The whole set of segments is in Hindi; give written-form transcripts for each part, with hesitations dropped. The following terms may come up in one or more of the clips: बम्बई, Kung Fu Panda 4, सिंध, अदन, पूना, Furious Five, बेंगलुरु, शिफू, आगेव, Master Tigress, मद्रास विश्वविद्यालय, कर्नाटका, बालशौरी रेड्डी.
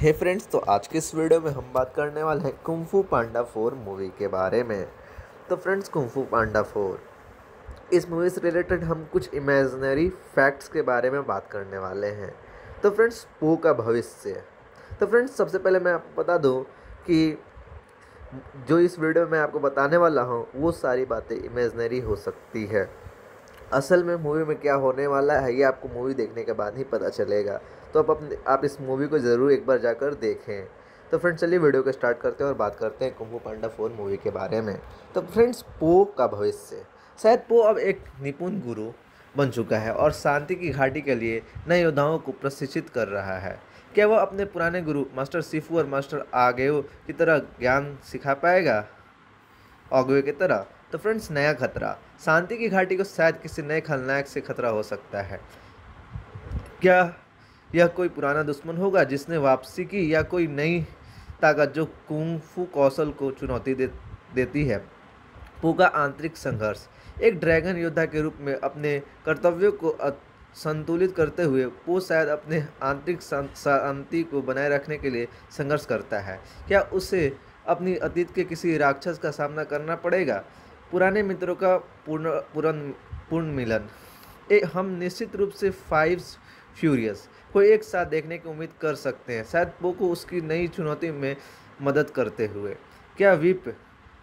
हे फ्रेंड्स, तो आज के इस वीडियो में हम बात करने वाले हैं कुंग फू पांडा 4 मूवी के बारे में। तो फ्रेंड्स, कुंग फू पांडा 4 इस मूवी से रिलेटेड हम कुछ इमेजिनरी फैक्ट्स के बारे में बात करने वाले हैं। तो फ्रेंड्स, पो का भविष्य। तो फ्रेंड्स, सबसे पहले मैं आपको बता दूं कि जो इस वीडियो में आपको बताने वाला हूँ वो सारी बातें इमेजिनरी हो सकती है। असल में मूवी में क्या होने वाला है ये आपको मूवी देखने के बाद ही पता चलेगा। तो आप इस मूवी को ज़रूर एक बार जाकर देखें। तो फ्रेंड्स, चलिए वीडियो को स्टार्ट करते हैं और बात करते हैं कुंग फू पांडा 4 मूवी के बारे में। तो फ्रेंड्स, पो का भविष्य। शायद पो अब एक निपुण गुरु बन चुका है और शांति की घाटी के लिए नए योद्धाओं को प्रशिक्षित कर रहा है। क्या वह अपने पुराने गुरु मास्टर शिफू और मास्टर आगेव की तरह ज्ञान सिखा पाएगा? आगेव की तरह। तो फ्रेंड्स, नया खतरा। शांति की घाटी को शायद किसी नए खलनायक से खतरा हो सकता है। क्या यह कोई पुराना दुश्मन होगा जिसने वापसी की, या कोई नई ताकत जो कुंग फू कौशल को चुनौती देती है? पो का आंतरिक संघर्ष। एक ड्रैगन योद्धा के रूप में अपने कर्तव्यों को संतुलित करते हुए पो शायद अपने आंतरिक शांति को बनाए रखने के लिए संघर्ष करता है। क्या उसे अपनी अतीत के किसी राक्षस का सामना करना पड़ेगा? पुराने मित्रों का पूर्ण मिलन। हम निश्चित रूप से फाइव्स फ्यूरियस को एक साथ देखने की उम्मीद कर सकते हैं, शायद पो को उसकी नई चुनौती में मदद करते हुए। क्या विप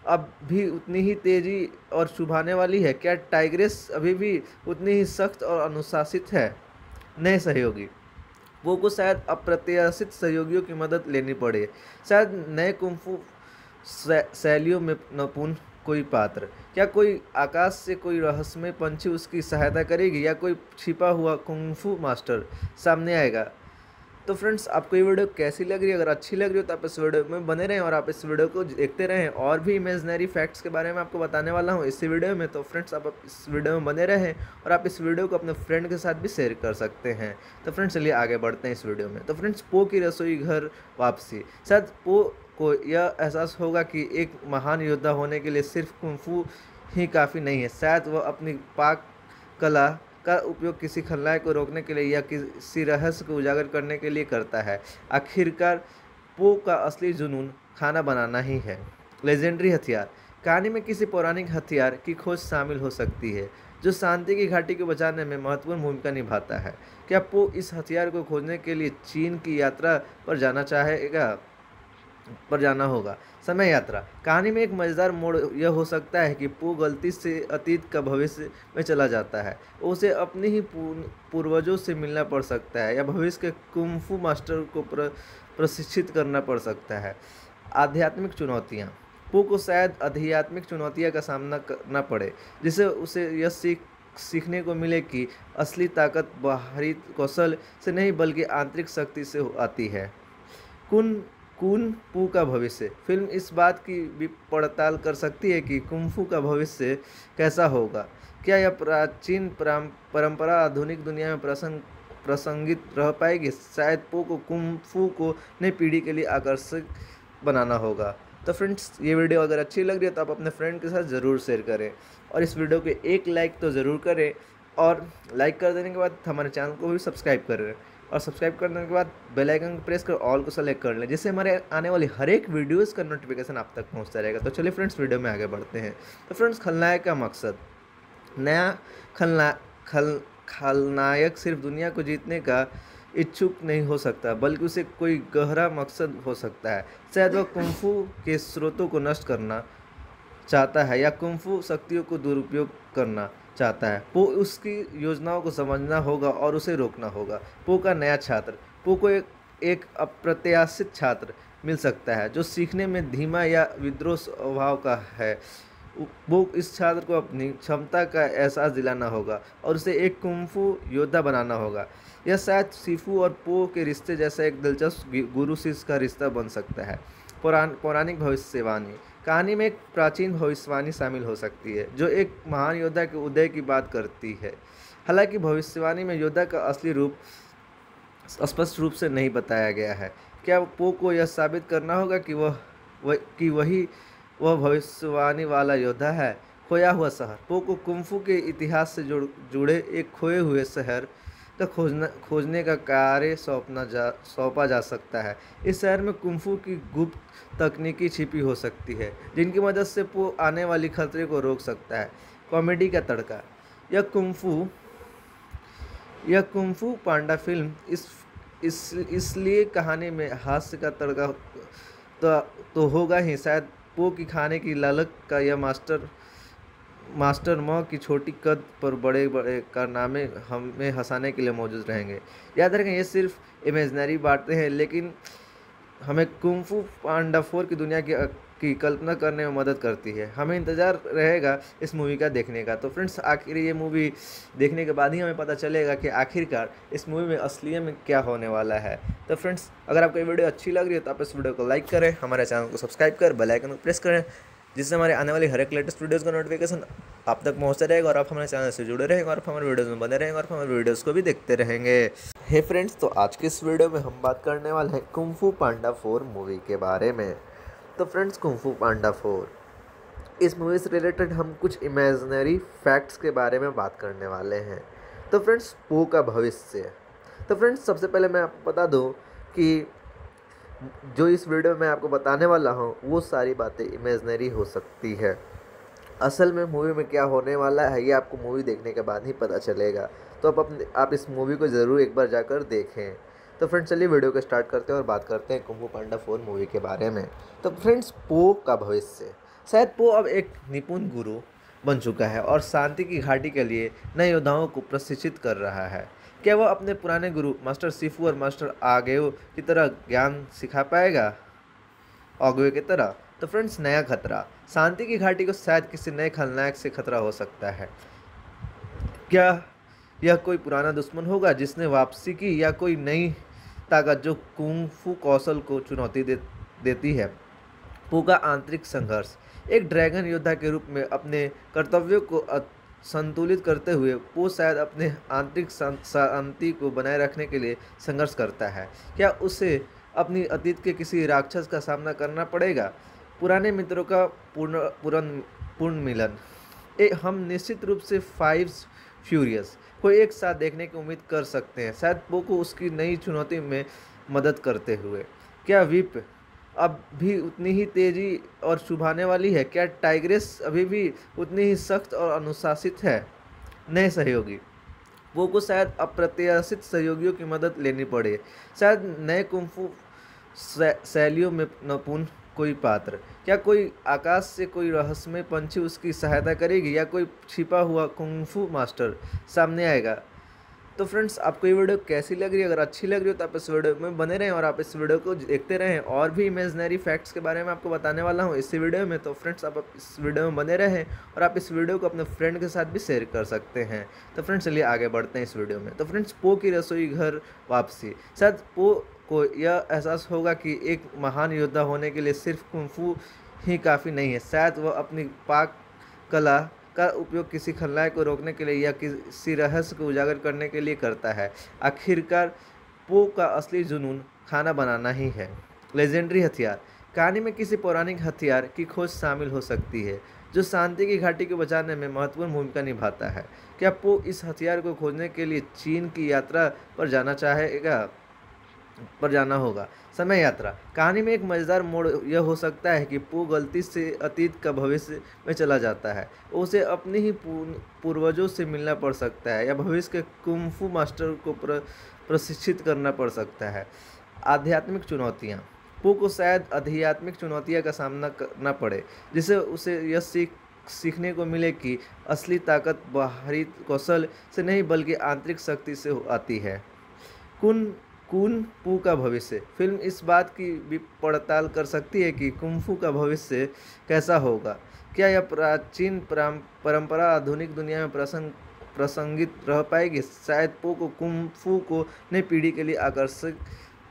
अब भी उतनी ही तेज़ी और चुभाने वाली है? क्या टाइग्रेस अभी भी उतनी ही सख्त और अनुशासित है? नए सहयोगी। पो को शायद अप्रत्याशित सहयोगियों की मदद लेनी पड़े, शायद नए कुंग फू शैलियों में नपुन कोई पात्र। क्या कोई आकाश से कोई रहस्यमय पंछी उसकी सहायता करेगी, या कोई छिपा हुआ कुंग फू मास्टर सामने आएगा? तो फ्रेंड्स, आपको ये वीडियो कैसी लग रही है? अगर अच्छी लग रही हो तो आप इस वीडियो में बने रहें और आप इस वीडियो को देखते रहें। और भी इमेजिनरी फैक्ट्स के बारे में आपको बताने वाला हूँ इस वीडियो में। तो फ्रेंड्स, आप इस वीडियो में बने रहें और आप इस वीडियो को अपने फ्रेंड के साथ भी शेयर कर सकते हैं। तो फ्रेंड्स, चलिए आगे बढ़ते हैं इस वीडियो में। तो फ्रेंड्स, पो की रसोई घर वापसी। शायद पो को यह एहसास होगा कि एक महान योद्धा होने के लिए सिर्फ कुंग फू ही काफ़ी नहीं है। शायद वह अपनी पाक कला का उपयोग किसी खलनायक को रोकने के लिए या किसी रहस्य को उजागर करने के लिए करता है। आखिरकार पो का असली जुनून खाना बनाना ही है। लेजेंडरी हथियार। कहानी में किसी पौराणिक हथियार की खोज शामिल हो सकती है जो शांति की घाटी को बचाने में महत्वपूर्ण भूमिका निभाता है। क्या पो इस हथियार को खोजने के लिए चीन की यात्रा पर जाना चाहेगा पर जाना होगा। समय यात्रा। कहानी में एक मज़ेदार मोड़ यह हो सकता है कि पो गलती से अतीत का भविष्य में चला जाता है। उसे अपने ही पूर्वजों से मिलना पड़ सकता है या भविष्य के कुंग फू मास्टर को प्रशिक्षित करना पड़ सकता है। आध्यात्मिक चुनौतियाँ। पो को शायद आध्यात्मिक चुनौतियाँ का सामना करना पड़े, जिससे उसे यह सीखने को मिले कि असली ताकत बाहरी कौशल से नहीं बल्कि आंतरिक शक्ति से आती है। कुंग फू का भविष्य। फिल्म इस बात की भी पड़ताल कर सकती है कि कुंग फू का भविष्य कैसा होगा। क्या यह प्राचीन परंपरा आधुनिक दुनिया में प्रसंगित रह पाएगी? शायद पो को कुंग फू को नई पीढ़ी के लिए आकर्षक बनाना होगा। तो फ्रेंड्स, ये वीडियो अगर अच्छी लग रही है तो आप अपने फ्रेंड के साथ ज़रूर शेयर करें और इस वीडियो को एक लाइक तो ज़रूर करें। और लाइक कर देने के बाद हमारे चैनल को भी सब्सक्राइब करें और सब्सक्राइब करने के बाद बेल आइकन प्रेस कर ऑल को सेलेक्ट कर लें, जिससे हमारे आने वाली हर एक वीडियोस का नोटिफिकेशन आप तक पहुंचता रहेगा। तो चलिए फ्रेंड्स, वीडियो में आगे बढ़ते हैं। तो फ्रेंड्स, खलनायक का मकसद। नया खलनायक सिर्फ दुनिया को जीतने का इच्छुक नहीं हो सकता, बल्कि उसे कोई गहरा मकसद हो सकता है। शायद वह कुंग फू के स्रोतों को नष्ट करना चाहता है या कुंग फू शक्तियों को दुरुपयोग करना चाहता है। पो उसकी योजनाओं को समझना होगा और उसे रोकना होगा। पो का नया छात्र। पो को एक अप्रत्याशित छात्र मिल सकता है जो सीखने में धीमा या विद्रोह स्वभाव का है। वो इस छात्र को अपनी क्षमता का एहसास दिलाना होगा और उसे एक कुंग फू योद्धा बनाना होगा। यह शायद शिफू और पो के रिश्ते जैसा एक दिलचस्प गुरु शिष्य का रिश्ता बन सकता है। पौराणिक भविष्यवाणी। कहानी में एक प्राचीन भविष्यवाणी शामिल हो सकती है जो एक महान योद्धा के उदय की बात करती है। हालांकि भविष्यवाणी में योद्धा का असली रूप स्पष्ट रूप से नहीं बताया गया है। क्या पो को यह साबित करना होगा कि वह भविष्यवाणी वाला योद्धा है? खोया हुआ शहर। पो को कुंग फू के इतिहास से जुड़े एक खोए हुए शहर तो खोजने का कार्य सौंपा जा सकता है। इस शहर में कुंफू की गुप्त तकनीकी छिपी हो सकती है जिनकी मदद से पो आने वाली खतरे को रोक सकता है। कॉमेडी का तड़का, यह कुंफू पांडा फिल्म इसलिए कहानी में हास्य का तड़का तो होगा ही, शायद पो की खाने की लालच का यह मास्टर माँ की छोटी कद पर बड़े बड़े कारनामे हमें हंसाने के लिए मौजूद रहेंगे। याद रखें ये सिर्फ इमेजनरी बातें हैं, लेकिन हमें कुंग फू पांडा 4 की दुनिया की कल्पना करने में मदद करती है। हमें इंतज़ार रहेगा इस मूवी का देखने का। तो फ्रेंड्स आखिर ये मूवी देखने के बाद ही हमें पता चलेगा कि आखिरकार इस मूवी में असलियत में क्या होने वाला है। तो फ्रेंड्स अगर आपको ये वीडियो अच्छी लग रही है तो आप इस वीडियो को लाइक करें, हमारे चैनल को सब्सक्राइब करें, बेल आइकन को प्रेस करें, जिससे हमारे आने वाली हर एक लेटेस्ट वीडियोस का नोटिफिकेशन आप तक पहुंचता रहेगा और आप हमारे चैनल से जुड़े रहेंगे और आप हमारे वीडियोस में बने रहेंगे और आप हमारे वीडियोस को भी देखते रहेंगे। हे फ्रेंड्स, तो आज के इस वीडियो में हम बात करने वाले हैं कुंग फू पांडा 4 मूवी के बारे में। तो फ्रेंड्स कुंग फू पांडा 4 इस मूवी से रिलेटेड हम कुछ इमेजनरी फैक्ट्स के बारे में बात करने वाले हैं। तो फ्रेंड्स पो का भविष्य, तो फ्रेंड्स सबसे पहले मैं आपको बता दूँ कि जो इस वीडियो में मैं आपको बताने वाला हूँ वो सारी बातें इमेजनरी हो सकती है। असल में मूवी में क्या होने वाला है ये आपको मूवी देखने के बाद ही पता चलेगा। तो आप इस मूवी को ज़रूर एक बार जाकर देखें। तो फ्रेंड्स चलिए वीडियो को स्टार्ट करते हैं और बात करते हैं कुंग फू पांडा 4 मूवी के बारे में। तो फ्रेंड्स पो का भविष्य, शायद पो अब एक निपुण गुरु बन चुका है और शांति की घाटी के लिए नए योद्धाओं को प्रशिक्षित कर रहा है। क्या वह अपने पुराने गुरु मास्टर शिफू और मास्टर आगेओ की तरह ज्ञान सिखा पाएगा तो फ्रेंड्स नया खतरा, शांति की घाटी को शायद किसी नए खलनायक से खतरा हो सकता है। क्या यह कोई पुराना दुश्मन होगा जिसने वापसी की, या कोई नई ताकत जो कुंग फू कौशल को चुनौती देती है। पो का आंतरिक संघर्ष, एक ड्रैगन योद्धा के रूप में अपने कर्तव्यों को संतुलित करते हुए पो शायद अपने आंतरिक शांति को बनाए रखने के लिए संघर्ष करता है। क्या उसे अपनी अतीत के किसी राक्षस का सामना करना पड़ेगा। पुराने मित्रों का पूर्ण मिलन, हम निश्चित रूप से फाइव्स फ्यूरियस को एक साथ देखने की उम्मीद कर सकते हैं, शायद पो को उसकी नई चुनौती में मदद करते हुए। क्या विप अब भी उतनी ही तेज़ी और चुभाने वाली है, क्या टाइग्रेस अभी भी उतनी ही सख्त और अनुशासित है। नए सहयोगी, वो को शायद अप्रत्याशित सहयोगियों की मदद लेनी पड़े, शायद नए कुंग फू शैलियों में नपुन कोई पात्र। क्या कोई आकाश से कोई रहस्यमय पंछी उसकी सहायता करेगी, या कोई छिपा हुआ कुंग फू मास्टर सामने आएगा। तो फ्रेंड्स आपको ये वीडियो कैसी लग रही है, अगर अच्छी लग रही हो तो आप इस वीडियो में बने रहें और आप इस वीडियो को देखते रहें। और भी इमेजनरी फैक्ट्स के बारे में आपको बताने वाला हूँ इसी वीडियो में। तो फ्रेंड्स आप इस वीडियो में बने रहें और आप इस वीडियो को अपने फ्रेंड के साथ भी शेयर कर सकते हैं। तो फ्रेंड्स चलिए आगे बढ़ते हैं इस वीडियो में। तो फ्रेंड्स पो की रसोई घर वापसी, शायद पो को यह एहसास होगा कि एक महान योद्धा होने के लिए सिर्फ कुंग फू ही काफ़ी नहीं है। शायद वह अपनी पाक कला का उपयोग किसी खलनायक को रोकने के लिए या किसी रहस्य को उजागर करने के लिए करता है। आखिरकार पो का असली जुनून खाना बनाना ही है। लेजेंडरी हथियार, कहानी में किसी पौराणिक हथियार की खोज शामिल हो सकती है जो शांति की घाटी को बचाने में महत्वपूर्ण भूमिका निभाता है। क्या पो इस हथियार को खोजने के लिए चीन की यात्रा पर जाना चाहेगा होगा। समय यात्रा, कहानी में एक मज़ेदार मोड़ यह हो सकता है कि पो गलती से अतीत का भविष्य में चला जाता है। उसे अपने ही पूर्वजों से मिलना पड़ सकता है या भविष्य के कुंग फू मास्टर को प्रशिक्षित करना पड़ सकता है। आध्यात्मिक चुनौतियाँ, पो को शायद आध्यात्मिक चुनौतियाँ का सामना करना पड़े जिससे उसे यह सीखने को मिले कि असली ताकत बाहरी कौशल से नहीं बल्कि आंतरिक शक्ति से आती है। कुंग फू का भविष्य, फिल्म इस बात की भी पड़ताल कर सकती है कि कुंग फू का भविष्य कैसा होगा। क्या यह प्राचीन परंपरा आधुनिक दुनिया में प्रसंगित रह पाएगी। शायद पो को कुंग फू को नई पीढ़ी के लिए आकर्षक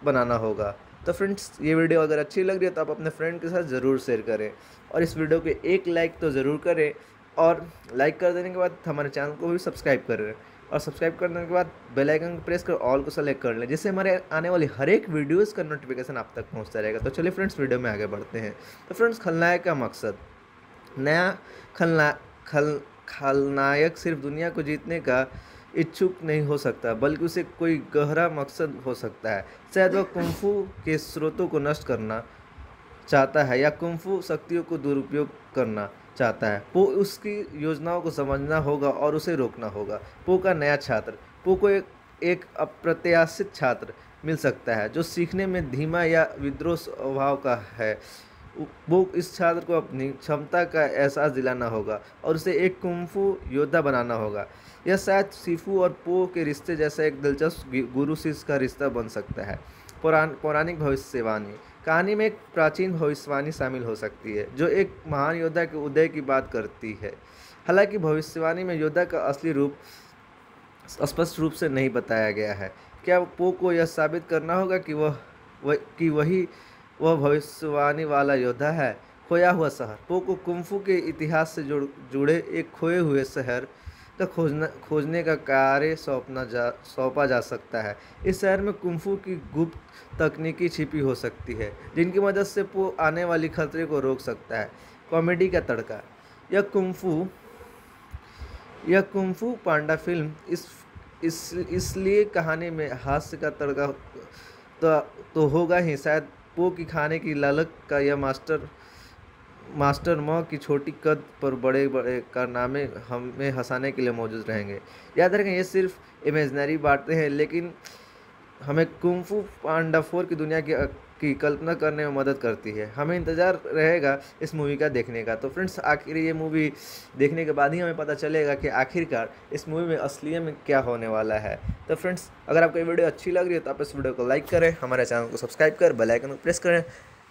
बनाना होगा। तो फ्रेंड्स ये वीडियो अगर अच्छी लग रही है तो आप अपने फ्रेंड के साथ ज़रूर शेयर करें और इस वीडियो को एक लाइक तो ज़रूर करें, और लाइक कर देने के बाद हमारे चैनल को भी सब्सक्राइब करें और सब्सक्राइब करने के बाद बेल आइकन प्रेस कर ऑल को सेलेक्ट कर लें, जिससे हमारे आने वाली हर एक वीडियोस का नोटिफिकेशन आप तक पहुंचता रहेगा। तो चलिए फ्रेंड्स वीडियो में आगे बढ़ते हैं। तो फ्रेंड्स खलनायक का मकसद, नया खलनायक सिर्फ दुनिया को जीतने का इच्छुक नहीं हो सकता, बल्कि उसे कोई गहरा मकसद हो सकता है। शायद वह कुंफू के स्रोतों को नष्ट करना चाहता है या कुंफू शक्तियों को दुरुपयोग करना चाहता है। पो उसकी योजनाओं को समझना होगा और उसे रोकना होगा। पो का नया छात्र, पो को एक अप्रत्याशित छात्र मिल सकता है जो सीखने में धीमा या विद्रोह स्वभाव का है। वो इस छात्र को अपनी क्षमता का एहसास दिलाना होगा और उसे एक कुंफू योद्धा बनाना होगा। यह शायद शिफू और पो के रिश्ते जैसा एक दिलचस्प गुरु शिष्य का रिश्ता बन सकता है। पौराणिक भविष्यवाणी, कहानी में एक प्राचीन भविष्यवाणी शामिल हो सकती है जो एक महान योद्धा के उदय की बात करती है। हालांकि भविष्यवाणी में योद्धा का असली रूप स्पष्ट रूप से नहीं बताया गया है। क्या पो को यह साबित करना होगा कि वह भविष्यवाणी वाला योद्धा है? खोया हुआ शहर, पो को कुंफू के इतिहास से जुड़े एक खोए हुए शहर का खोजने का कार्य सौंपा जा सकता है। इस शहर में कुंफू की गुप्त तकनीकी छिपी हो सकती है जिनकी मदद से पो आने वाली खतरे को रोक सकता है। कॉमेडी का तड़का, यह कुंफू पांडा फिल्म इसलिए कहानी में हास्य का तड़का तो होगा ही। शायद पो की खाने की लालक का यह मास्टर मौ की छोटी कद पर बड़े बड़े कारनामे हमें हंसाने के लिए मौजूद रहेंगे। याद रखें, ये सिर्फ इमेजनरी बातें हैं, लेकिन हमें कुंग फू पांडा 4 की दुनिया की कल्पना करने में मदद करती है। हमें इंतज़ार रहेगा इस मूवी का देखने का। तो फ्रेंड्स, आखिर ये मूवी देखने के बाद ही हमें पता चलेगा कि आखिरकार इस मूवी में असलियत में क्या होने वाला है। तो फ्रेंड्स, अगर आपको ये वीडियो अच्छी लग रही है तो आप इस वीडियो को लाइक करें, हमारे चैनल को सब्सक्राइब करें, बेल आइकन को प्रेस करें,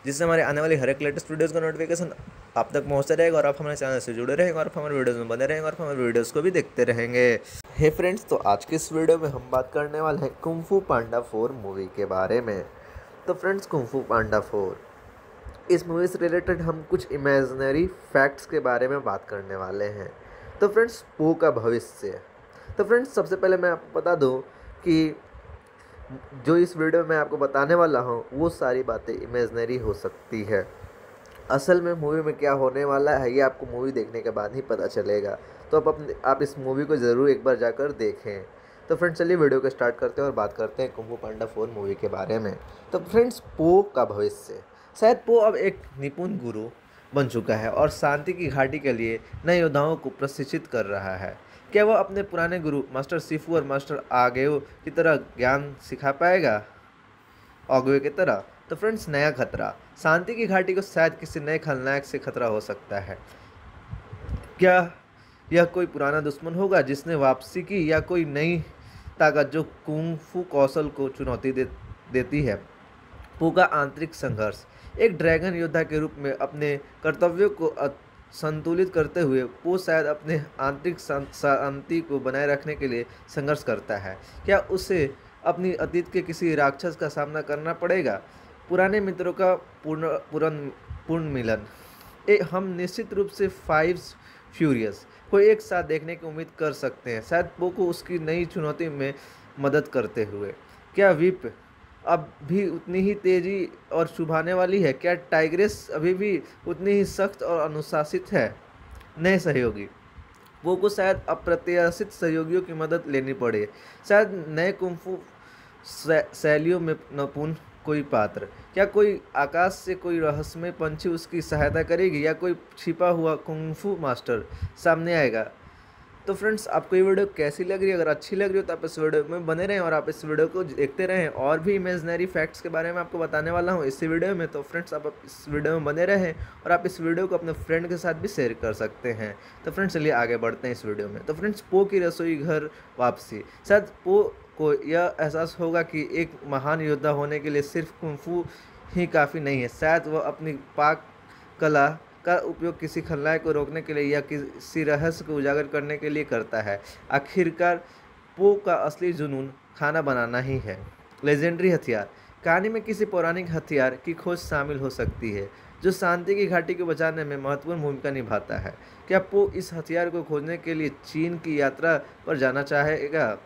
जिससे हमारे आने वाले हर एक लेटेस्ट वीडियोस का नोटिफिकेशन आप तक पहुंचता रहेगा और आप हमारे चैनल से जुड़े रहेंगे और आप हमारे वीडियोस में बने रहेंगे और आप हमारे वीडियोस को भी देखते रहेंगे। हे फ्रेंड्स, तो आज के इस वीडियो में हम बात करने वाले हैं कुंग फू पांडा 4 मूवी के बारे में। तो फ्रेंड्स, कुंग फू पांडा 4 इस मूवी से रिलेटेड हम कुछ इमेजनरी फैक्ट्स के बारे में बात करने वाले हैं। तो फ्रेंड्स, पो का भविष्य। तो फ्रेंड्स, सबसे पहले मैं आपको बता दूँ कि जो इस वीडियो में मैं आपको बताने वाला हूँ वो सारी बातें इमेजनरी हो सकती है। असल में मूवी में क्या होने वाला है ये आपको मूवी देखने के बाद ही पता चलेगा। तो आप इस मूवी को ज़रूर एक बार जाकर देखें। तो फ्रेंड्स, चलिए वीडियो को स्टार्ट करते हैं और बात करते हैं कुंग फू पांडा 4 मूवी के बारे में। तो फ्रेंड्स, पो का भविष्य। शायद पो अब एक निपुण गुरु बन चुका है और शांति की घाटी के लिए नए योद्धाओं को प्रशिक्षित कर रहा है। क्या वह अपने पुराने गुरु मास्टर शिफू और मास्टर आगेओ की तरह ज्ञान सिखा पाएगा? आगेओ की तरह। तो फ्रेंड्स, नया खतरा। शांति की घाटी को शायद किसी नए खलनायक से खतरा हो सकता है। क्या यह कोई पुराना दुश्मन होगा जिसने वापसी की, या कोई नई ताकत जो कुंग फू कौशल को चुनौती देती है? पो का आंतरिक संघर्ष। एक ड्रैगन योद्धा के रूप में अपने कर्तव्यों को संतुलित करते हुए पो शायद अपने आंतरिक शांति को बनाए रखने के लिए संघर्ष करता है। क्या उसे अपनी अतीत के किसी राक्षस का सामना करना पड़ेगा? पुराने मित्रों का पूर्ण मिलन। हम निश्चित रूप से फाइव्स फ्यूरियस को एक साथ देखने की उम्मीद कर सकते हैं, शायद पो को उसकी नई चुनौती में मदद करते हुए। क्या विप अब भी उतनी ही तेज़ी और चुभाने वाली है? क्या टाइग्रेस अभी भी उतनी ही सख्त और अनुशासित है? नए सहयोगी। वो को शायद अप्रत्याशित सहयोगियों की मदद लेनी पड़े। शायद नए कुंग फू शैलियों में नपुन कोई पात्र। क्या कोई आकाश से कोई रहस्यमय पंछी उसकी सहायता करेगी, या कोई छिपा हुआ कुंग फू मास्टर सामने आएगा? तो फ्रेंड्स, आपको ये वीडियो कैसी लग रही है? अगर अच्छी लग रही हो तो आप इस वीडियो में बने रहें और आप इस वीडियो को देखते रहें। और भी इमेजनरी फैक्ट्स के बारे में आपको बताने वाला हूँ इस वीडियो में। तो फ्रेंड्स, आप इस वीडियो में बने रहें और आप इस वीडियो को अपने फ्रेंड के साथ भी शेयर कर सकते हैं। तो फ्रेंड्स, चलिए आगे बढ़ते हैं इस वीडियो में। तो फ्रेंड्स, पो की रसोई घर वापसी। शायद पो को यह एहसास होगा कि एक महान योद्धा होने के लिए सिर्फ कुंग फू ही काफ़ी नहीं है। शायद वह अपनी पाक कला का उपयोग किसी खलनायक को रोकने के लिए या किसी रहस्य को उजागर करने के लिए करता है। आखिरकार पो का असली जुनून खाना बनाना ही है। लेजेंडरी हथियार। कहानी में किसी पौराणिक हथियार की खोज शामिल हो सकती है जो शांति की घाटी को बचाने में महत्वपूर्ण भूमिका निभाता है। क्या पो इस हथियार को खोजने के लिए चीन की यात्रा पर जाना चाहेगा?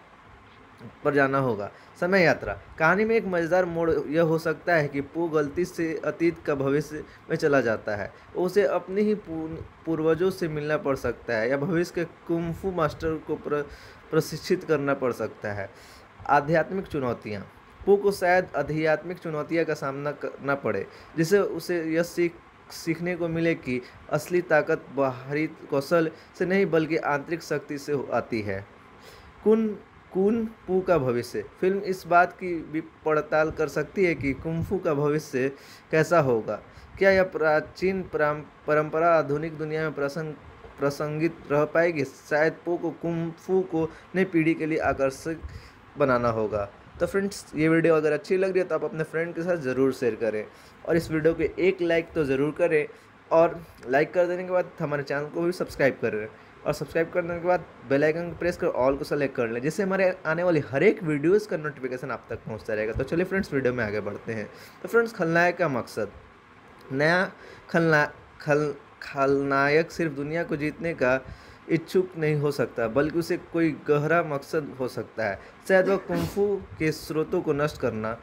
पर जाना होगा। समय यात्रा कहानी में एक मज़ेदार मोड़ यह हो सकता है कि पू गलती से अतीत का भविष्य में चला जाता है। उसे अपने ही पूर्वजों से मिलना पड़ सकता है या भविष्य के कुंफू मास्टर को प्रशिक्षित करना पड़ सकता है। आध्यात्मिक चुनौतियाँ पू को शायद आध्यात्मिक चुनौतियाँ का सामना करना पड़े, जिससे उसे यह सीखने को मिले कि असली ताकत बाहरी कौशल से नहीं बल्कि आंतरिक शक्ति से आती है। कुन फू का भविष्य फिल्म इस बात की भी पड़ताल कर सकती है कि कुंग फू का भविष्य कैसा होगा। क्या यह प्राचीन परंपरा आधुनिक दुनिया में प्रसंगित रह पाएगी? शायद पू को कुंग फू को नई पीढ़ी के लिए आकर्षक बनाना होगा। तो फ्रेंड्स, ये वीडियो अगर अच्छी लग रही है तो आप अपने फ्रेंड के साथ ज़रूर शेयर करें और इस वीडियो को एक लाइक तो ज़रूर करें, और लाइक कर देने के बाद हमारे चैनल को भी सब्सक्राइब करें और सब्सक्राइब करने के बाद बेल आइकन प्रेस कर ऑल को सेलेक्ट कर लें, जिससे हमारे आने वाली हर एक वीडियोस का नोटिफिकेशन आप तक पहुंचता रहेगा। तो चलिए फ्रेंड्स, वीडियो में आगे बढ़ते हैं। तो फ्रेंड्स, खलनायक का मकसद नया खलनायक सिर्फ दुनिया को जीतने का इच्छुक नहीं हो सकता, बल्कि उसे कोई गहरा मकसद हो सकता है। शायद वह कुंग फू के स्रोतों को नष्ट करना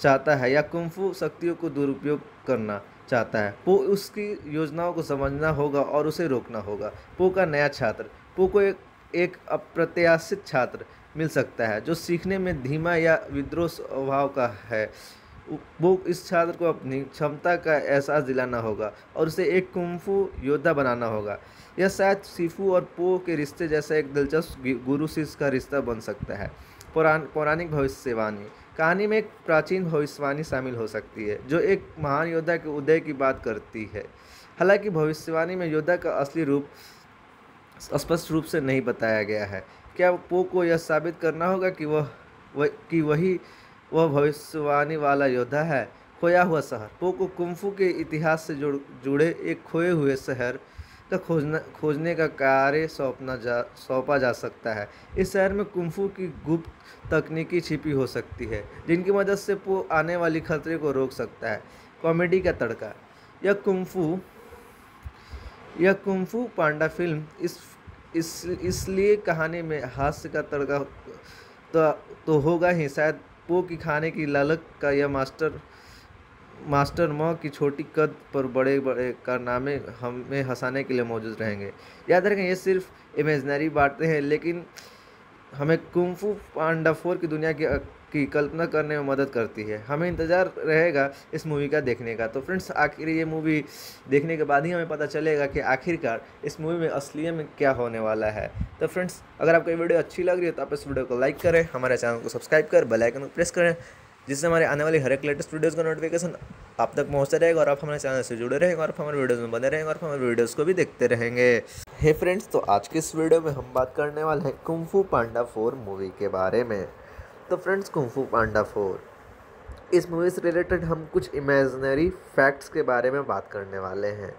चाहता है या कुंग फू शक्तियों को दुरुपयोग करना चाहता है। पू उसकी योजनाओं को समझना होगा और उसे रोकना होगा। पू का नया छात्र पू को एक अप्रत्याशित छात्र मिल सकता है जो सीखने में धीमा या विद्रोह स्वभाव का है। वो इस छात्र को अपनी क्षमता का एहसास दिलाना होगा और उसे एक कुंग फू योद्धा बनाना होगा। यह शायद शिफू और पू के रिश्ते जैसा एक दिलचस्प गुरु शिष्य का रिश्ता बन सकता है। पौराणिक भविष्यवाणी कहानी में एक प्राचीन भविष्यवाणी शामिल हो सकती है जो एक महान योद्धा के उदय की बात करती है। हालांकि भविष्यवाणी में योद्धा का असली रूप स्पष्ट रूप से नहीं बताया गया है। क्या पू को यह साबित करना होगा कि वह भविष्यवाणी वाला योद्धा है? खोया हुआ शहर पू को कुंग फू के इतिहास से जुड़े एक खोए हुए शहर का खोजने का कार्य सौंपा जा सकता है। इस शहर में कुंग फू की गुप्त तकनीकी छिपी हो सकती है जिनकी मदद से पू आने वाली खतरे को रोक सकता है। कॉमेडी का तड़का यह कुंग फू पांडा फिल्म इसलिए कहानी में हास्य का तड़का तो होगा ही। शायद पू की खाने की लालच का यह मास्टर माँ की छोटी कद पर बड़े बड़े कारनामे हमें हंसाने के लिए मौजूद रहेंगे। याद रखें, ये सिर्फ इमेजनरी बातें हैं, लेकिन हमें कुंग फू पांडा 4 की दुनिया की कल्पना करने में मदद करती है। हमें इंतज़ार रहेगा इस मूवी का देखने का। तो फ्रेंड्स, आखिर ये मूवी देखने के बाद ही हमें पता चलेगा कि आखिरकार इस मूवी में असलियत में क्या होने वाला है। तो फ्रेंड्स, अगर आपको ये वीडियो अच्छी लग रही है तो आप इस वीडियो को लाइक करें, हमारे चैनल को सब्सक्राइब कर बेल आइकन को प्रेस करें, जिससे हमारे आने वाली हर एक लेटेस्ट वीडियोज़ का नोटिफिकेशन आप तक पहुंचता रहेगा और आप हमारे चैनल से जुड़े रहेंगे और आप हमारे वीडियोज़ में बने रहेंगे और हमारे वीडियोज़ को भी देखते रहेंगे। हे फ्रेंड्स, तो आज के इस वीडियो में हम बात करने वाले हैं कुंग फू पांडा 4 मूवी के बारे में। तो फ्रेंड्स, कुंग फू पांडा 4 इस मूवी से रिलेटेड हम कुछ इमेजनरी फैक्ट्स के बारे में बात करने वाले हैं।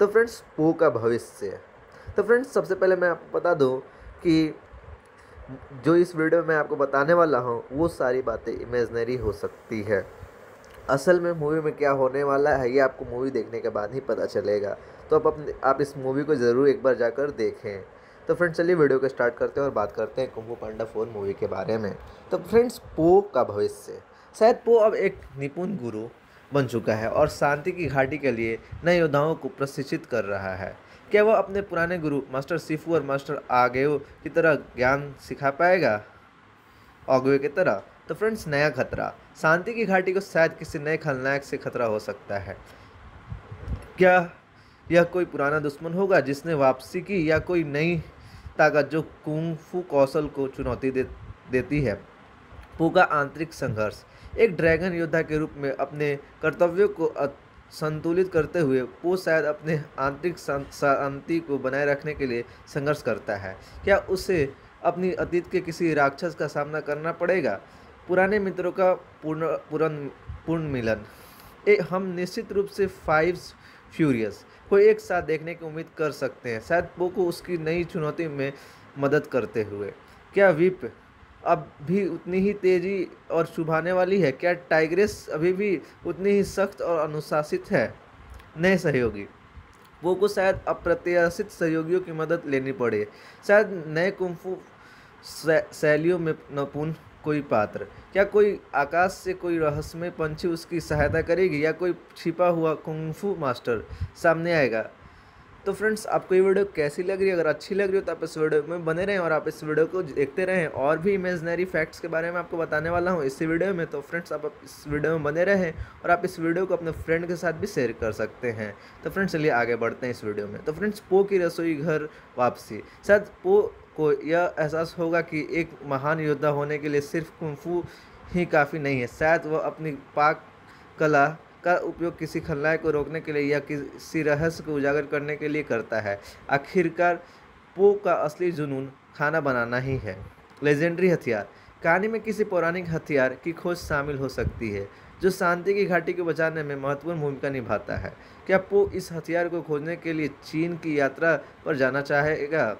तो फ्रेंड्स, पू का भविष्य। तो फ्रेंड्स, सबसे पहले मैं आपको बता दूँ कि जो इस वीडियो में मैं आपको बताने वाला हूँ वो सारी बातें इमेजनरी हो सकती है। असल में मूवी में क्या होने वाला है ये आपको मूवी देखने के बाद ही पता चलेगा। तो आप इस मूवी को ज़रूर एक बार जाकर देखें। तो फ्रेंड्स, चलिए वीडियो को स्टार्ट करते हैं और बात करते हैं कुंग फू पांडा 4 मूवी के बारे में। तो फ्रेंड्स, पू का भविष्य। शायद पू अब एक निपुण गुरु बन चुका है और शांति की घाटी के लिए नए योद्धाओं को प्रशिक्षित कर रहा है। क्या वह अपने पुराने गुरु मास्टर शिफू और मास्टर आगेओ की तरह ज्ञान सिखा पाएगा की तरह? तो फ्रेंड्स, नया खतरा शांति की घाटी को शायद किसी नए खलनायक से खतरा हो सकता है। क्या यह कोई पुराना दुश्मन होगा जिसने वापसी की, या कोई नई ताकत जो कुंग फू कौशल को चुनौती देती है? पू का आंतरिक संघर्ष। एक ड्रैगन योद्धा के रूप में अपने कर्तव्यों को संतुलित करते हुए पू शायद अपने आंतरिक शांति को बनाए रखने के लिए संघर्ष करता है। क्या उसे अपनी अतीत के किसी राक्षस का सामना करना पड़ेगा? पुराने मित्रों का पूर्ण मिलन। हम निश्चित रूप से फाइव्स फ्यूरियस को एक साथ देखने की उम्मीद कर सकते हैं, शायद पू को उसकी नई चुनौती में मदद करते हुए। क्या विप अब भी उतनी ही तेज़ी और चुभाने वाली है? क्या टाइग्रेस अभी भी उतनी ही सख्त और अनुशासित है? नए सहयोगी पू को शायद अप्रत्याशित सहयोगियों की मदद लेनी पड़े। शायद नए कुंग फू शैलियों में नपुन कोई पात्र। क्या कोई आकाश से कोई रहस्यमय पंछी उसकी सहायता करेगी या कोई छिपा हुआ कुंगफू मास्टर सामने आएगा। तो फ्रेंड्स आपको ये वीडियो कैसी लग रही है, अगर अच्छी लग रही हो तो आप इस वीडियो में बने रहें और आप इस वीडियो को देखते रहें। और भी इमेजनरी फैक्ट्स के बारे में आपको बताने वाला हूँ इस वीडियो में, तो फ्रेंड्स आप इस वीडियो में बने रहें और आप इस वीडियो को अपने फ्रेंड के साथ भी शेयर कर सकते हैं। तो फ्रेंड्स चलिए आगे बढ़ते हैं इस वीडियो में। तो फ्रेंड्स पो की रसोई घर वापसी। शायद पो को यह एहसास होगा कि एक महान योद्धा होने के लिए सिर्फ कुंफू ही काफ़ी नहीं है। शायद वह अपनी पाक कला का उपयोग किसी खलनायक को रोकने के लिए या किसी रहस्य को उजागर करने के लिए करता है। आखिरकार पो का असली जुनून खाना बनाना ही है। लेजेंडरी हथियार। कहानी में किसी पौराणिक हथियार की खोज शामिल हो सकती है जो शांति की घाटी को बचाने में महत्वपूर्ण भूमिका निभाता है। क्या पो इस हथियार को खोजने के लिए चीन की यात्रा पर जाना चाहेगा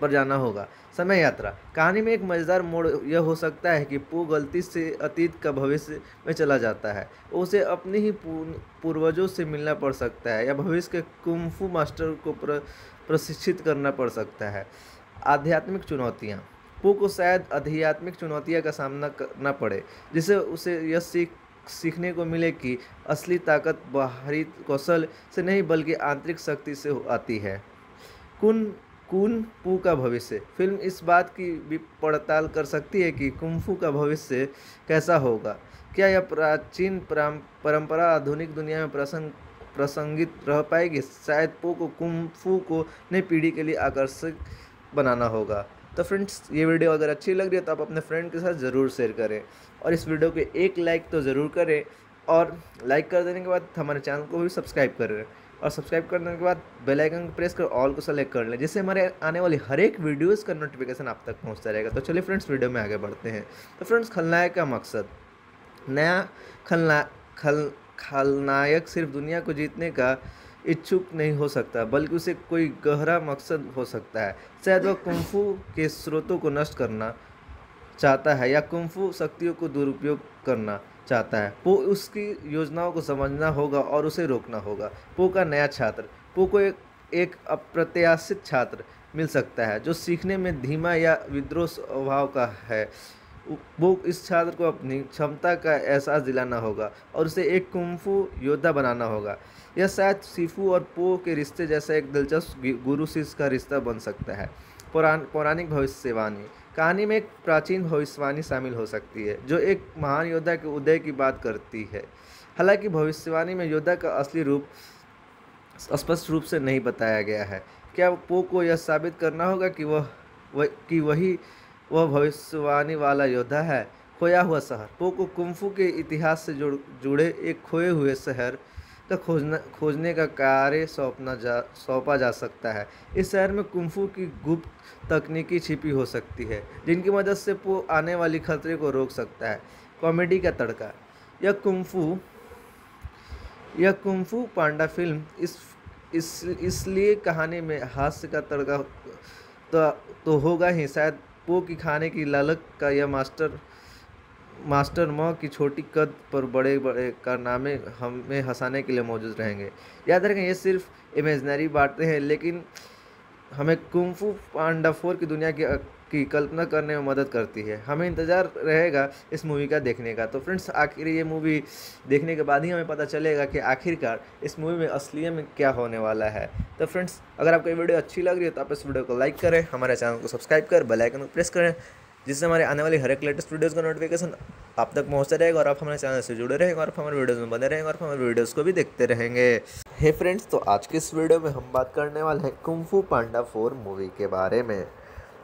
पर जाना होगा। समय यात्रा। कहानी में एक मज़ेदार मोड़ यह हो सकता है कि पो गलती से अतीत का भविष्य में चला जाता है। उसे अपने ही पूर्वजों से मिलना पड़ सकता है या भविष्य के कुंफू मास्टर को प्रशिक्षित करना पड़ सकता है। आध्यात्मिक चुनौतियाँ। पो को शायद आध्यात्मिक चुनौतियाँ का सामना करना पड़े जिससे उसे यह सीखने को मिले कि असली ताकत बाहरी कौशल से नहीं बल्कि आंतरिक शक्ति से आती है। कुंग फू का भविष्य। फिल्म इस बात की भी पड़ताल कर सकती है कि कुंग फू का भविष्य कैसा होगा। क्या यह प्राचीन परंपरा आधुनिक दुनिया में प्रसंगित रह पाएगी। शायद पो को कुंग फू को नई पीढ़ी के लिए आकर्षक बनाना होगा। तो फ्रेंड्स ये वीडियो अगर अच्छी लग रही है तो आप अपने फ्रेंड के साथ ज़रूर शेयर करें और इस वीडियो को एक लाइक तो ज़रूर करें और लाइक कर देने के बाद हमारे चैनल को भी सब्सक्राइब करें और सब्सक्राइब करने के बाद बेल आइकन प्रेस कर ऑल को सेलेक्ट कर लें जिससे हमारे आने वाली हर एक वीडियोस का नोटिफिकेशन आप तक पहुंचता रहेगा। तो चलिए फ्रेंड्स वीडियो में आगे बढ़ते हैं। तो फ्रेंड्स खलनायक का मकसद। नया खलनायक सिर्फ दुनिया को जीतने का इच्छुक नहीं हो सकता बल्कि उसे कोई गहरा मकसद हो सकता है। शायद वह कुंफू के स्रोतों को नष्ट करना चाहता है या कुंफू शक्तियों को दुरुपयोग करना चाहता है। पो उसकी योजनाओं को समझना होगा और उसे रोकना होगा। पो का नया छात्र। पो को एक अप्रत्याशित छात्र मिल सकता है जो सीखने में धीमा या विद्रोह स्वभाव का है। वो इस छात्र को अपनी क्षमता का एहसास दिलाना होगा और उसे एक कुंफू योद्धा बनाना होगा। यह शायद शिफू और पो के रिश्ते जैसा एक दिलचस्प गुरु शिष्य का रिश्ता बन सकता है। पौराणिक भविष्यवाणी। कहानी में एक प्राचीन भविष्यवाणी शामिल हो सकती है जो एक महान योद्धा के उदय की बात करती है। हालांकि भविष्यवाणी में योद्धा का असली रूप स्पष्ट रूप से नहीं बताया गया है। क्या पो को यह साबित करना होगा कि वह भविष्यवाणी वाला योद्धा है। खोया हुआ शहर। पो को कुंफू के इतिहास से जुड़े एक खोए हुए शहर का खोजने का कार्य सौंपा जा सकता है। इस शहर में कुंफू की गुप्त तकनीकी छिपी हो सकती है जिनकी मदद से पो आने वाली खतरे को रोक सकता है। कॉमेडी का तड़का। यह कुंफू पांडा फिल्म इसलिए कहानी में हास्य का तड़का तो होगा ही। शायद पो की खाने की लालच का यह मास्टर माँ की छोटी कद पर बड़े बड़े कारनामे हमें हंसाने के लिए मौजूद रहेंगे। याद रखें ये सिर्फ इमेजनरी बातें हैं लेकिन हमें कुंग फू पांडा 4 की दुनिया की कल्पना करने में मदद करती है। हमें इंतज़ार रहेगा इस मूवी का देखने का। तो फ्रेंड्स आखिर ये मूवी देखने के बाद ही हमें पता चलेगा कि आखिरकार इस मूवी में असलियत में क्या होने वाला है। तो फ्रेंड्स अगर आपको ये वीडियो अच्छी लग रही है तो आप इस वीडियो को लाइक करें, हमारे चैनल को सब्सक्राइब कर बेल आइकन को प्रेस करें जिससे हमारे आने वाले हर एक लेटेस्ट वीडियोस का नोटिफिकेशन आप तक पहुंचता रहेगा और आप हमारे चैनल से जुड़े रहेंगे और आप हमारे वीडियोस में बने रहेंगे और आप हमारे वीडियोस को भी देखते रहेंगे। हे फ्रेंड्स तो आज के इस वीडियो में हम बात करने वाले हैं कुंग फू पांडा 4 मूवी के बारे में।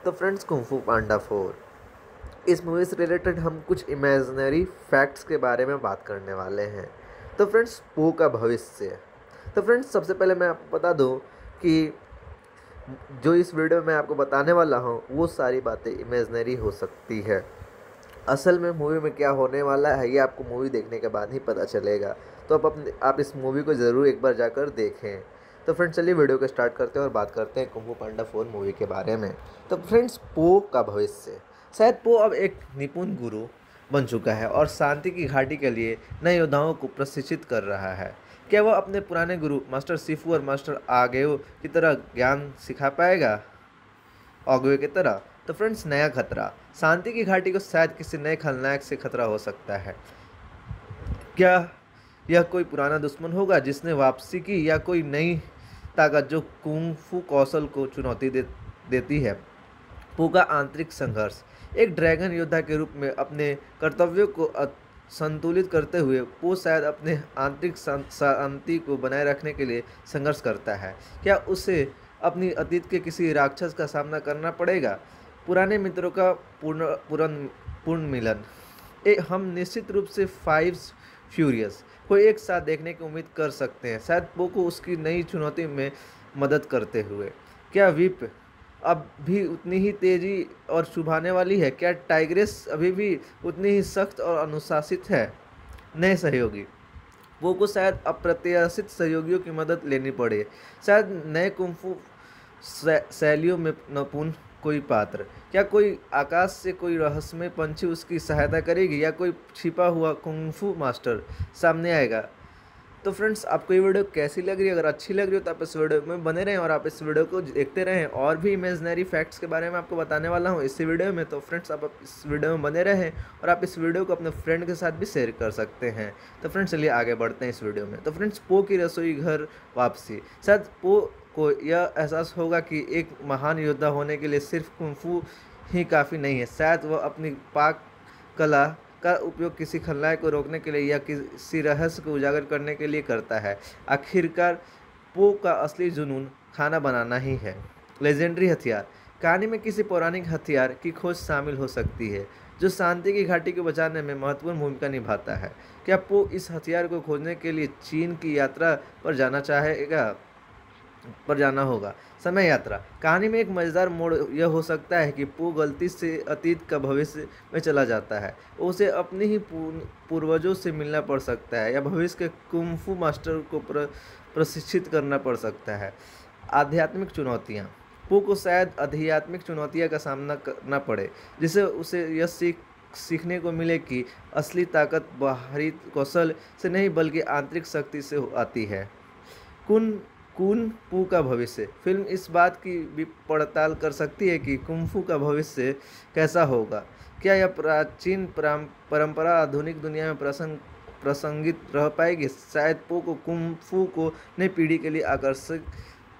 तो फ्रेंड्स कुंग फू पांडा 4 इस मूवी से रिलेटेड हम कुछ इमेजनरी फैक्ट्स के बारे में बात करने वाले हैं। तो फ्रेंड्स पो का भविष्य। तो फ्रेंड्स सबसे पहले मैं आपको बता दूँ कि जो इस वीडियो में आपको बताने वाला हूँ वो सारी बातें इमेजनरी हो सकती है। असल में मूवी में क्या होने वाला है ये आपको मूवी देखने के बाद ही पता चलेगा। तो आप इस मूवी को ज़रूर एक बार जाकर देखें। तो फ्रेंड्स चलिए वीडियो को स्टार्ट करते हैं और बात करते हैं कुंग फू पांडा 4 मूवी के बारे में। तो फ्रेंड्स पो का भविष्य। शायद पो अब एक निपुण गुरु बन चुका है और शांति की घाटी के लिए नए योद्धाओं को प्रशिक्षित कर रहा है। क्या वह अपने पुराने गुरु मास्टर शिफू और मास्टर आगेव की तरह ज्ञान सिखा पाएगा। तो फ्रेंड्स, नया खतरा, शांति की घाटी को शायद किसी नए खलनायक से खतरा हो सकता है। क्या यह कोई पुराना दुश्मन होगा जिसने वापसी की, या कोई नई ताकत जो कुंग फू कौशल को चुनौती देती है? पूगा आंतरिक संघर्ष, एक ड्रैगन योद्धा के रूप में अपने कर्तव्यों को संतुलित करते हुए पो शायद अपने आंतरिक शांति को बनाए रखने के लिए संघर्ष करता है। क्या उसे अपनी अतीत के किसी राक्षस का सामना करना पड़ेगा? पुराने मित्रों का पूर्ण मिलन, हम निश्चित रूप से फाइव्स फ्यूरियस को एक साथ देखने की उम्मीद कर सकते हैं, शायद पो को उसकी नई चुनौती में मदद करते हुए। क्या विप अब भी उतनी ही तेजी और चुभाने वाली है? क्या टाइग्रेस अभी भी उतनी ही सख्त और अनुशासित है? नए सहयोगी, वो को शायद अप्रत्याशित सहयोगियों की मदद लेनी पड़े, शायद नए कुंफू शैलियों में नपुन कोई पात्र। क्या कोई आकाश से कोई रहस्यमय पंछी उसकी सहायता करेगी, या कोई छिपा हुआ कुंफू मास्टर सामने आएगा? तो फ्रेंड्स, आपको ये वीडियो कैसी लग रही है? अगर अच्छी लग रही हो तो आप इस वीडियो में बने रहें और आप इस वीडियो को देखते रहें। और भी इमेजिनरी फैक्ट्स के बारे में आपको बताने वाला हूँ इसी वीडियो में, तो फ्रेंड्स आप इस वीडियो में बने रहें और आप इस वीडियो को अपने फ्रेंड के साथ भी शेयर कर सकते हैं। तो फ्रेंड्स, चलिए आगे बढ़ते हैं इस वीडियो में। तो फ्रेंड्स, पो की रसोई घर वापसी, शायद पो को यह एहसास होगा कि एक महान योद्धा होने के लिए सिर्फ कुंफू ही काफ़ी नहीं है। शायद वह अपनी पाक कला का उपयोग किसी खलनायक को रोकने के लिए या किसी रहस्य को उजागर करने के लिए करता है। आखिरकार पो का असली जुनून खाना बनाना ही है। लेजेंडरी हथियार, कहानी में किसी पौराणिक हथियार की खोज शामिल हो सकती है जो शांति की घाटी को बचाने में महत्वपूर्ण भूमिका निभाता है। क्या पो इस हथियार को खोजने के लिए चीन की यात्रा पर जाना चाहेगा पर जाना होगा? समय यात्रा, कहानी में एक मज़ेदार मोड़ यह हो सकता है कि पो गलती से अतीत का भविष्य में चला जाता है। उसे अपने ही पूर्वजों से मिलना पड़ सकता है या भविष्य के कुंफू मास्टर को प्रशिक्षित करना पड़ सकता है। आध्यात्मिक चुनौतियाँ, पो को शायद आध्यात्मिक चुनौतियाँ का सामना करना पड़े, जिससे उसे यह सीखने को मिले कि असली ताकत बाहरी कौशल से नहीं बल्कि आंतरिक शक्ति से आती है। कुन फू का भविष्य, फिल्म इस बात की भी पड़ताल कर सकती है कि कुंग फू का भविष्य कैसा होगा। क्या यह प्राचीन परंपरा आधुनिक दुनिया में प्रसंगित रह पाएगी? शायद पो को कुंग फू को नई पीढ़ी के लिए आकर्षक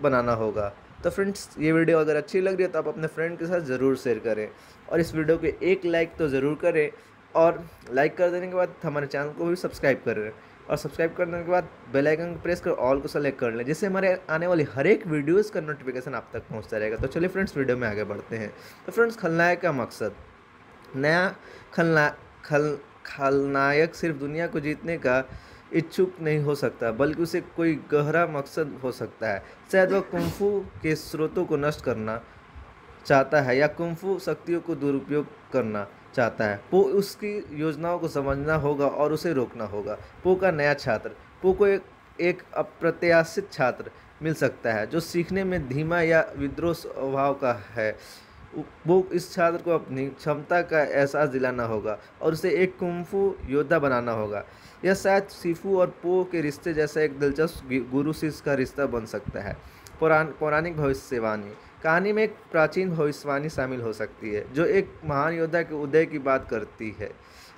बनाना होगा। तो फ्रेंड्स, ये वीडियो अगर अच्छी लग रही है तो आप अपने फ्रेंड के साथ ज़रूर शेयर करें और इस वीडियो को एक लाइक तो ज़रूर करें, और लाइक कर देने के बाद हमारे चैनल को भी सब्सक्राइब करें, और सब्सक्राइब करने के बाद बेल आइकन प्रेस कर ऑल को सेलेक्ट कर लें, जिससे हमारे आने वाली हर एक वीडियोस का नोटिफिकेशन आप तक पहुंचता रहेगा। तो चलिए फ्रेंड्स, वीडियो में आगे बढ़ते हैं। तो फ्रेंड्स, खलनायक का मकसद, नया खलनायक सिर्फ दुनिया को जीतने का इच्छुक नहीं हो सकता, बल्कि उसे कोई गहरा मकसद हो सकता है। शायद वह कुंग फू के स्रोतों को नष्ट करना चाहता है या कुंग फू शक्तियों को दुरुपयोग करना चाहता है। पो उसकी योजनाओं को समझना होगा और उसे रोकना होगा। पो का नया छात्र, पो को एक अप्रत्याशित छात्र मिल सकता है जो सीखने में धीमा या विद्रोह स्वभाव का है। वो इस छात्र को अपनी क्षमता का एहसास दिलाना होगा और उसे एक कुंग फू योद्धा बनाना होगा। यह शायद शिफू और पो के रिश्ते जैसा एक दिलचस्प गुरु शिष्य का रिश्ता बन सकता है। पौराणिक भविष्यवाणी, कहानी में एक प्राचीन भविष्यवाणी शामिल हो सकती है जो एक महान योद्धा के उदय की बात करती है।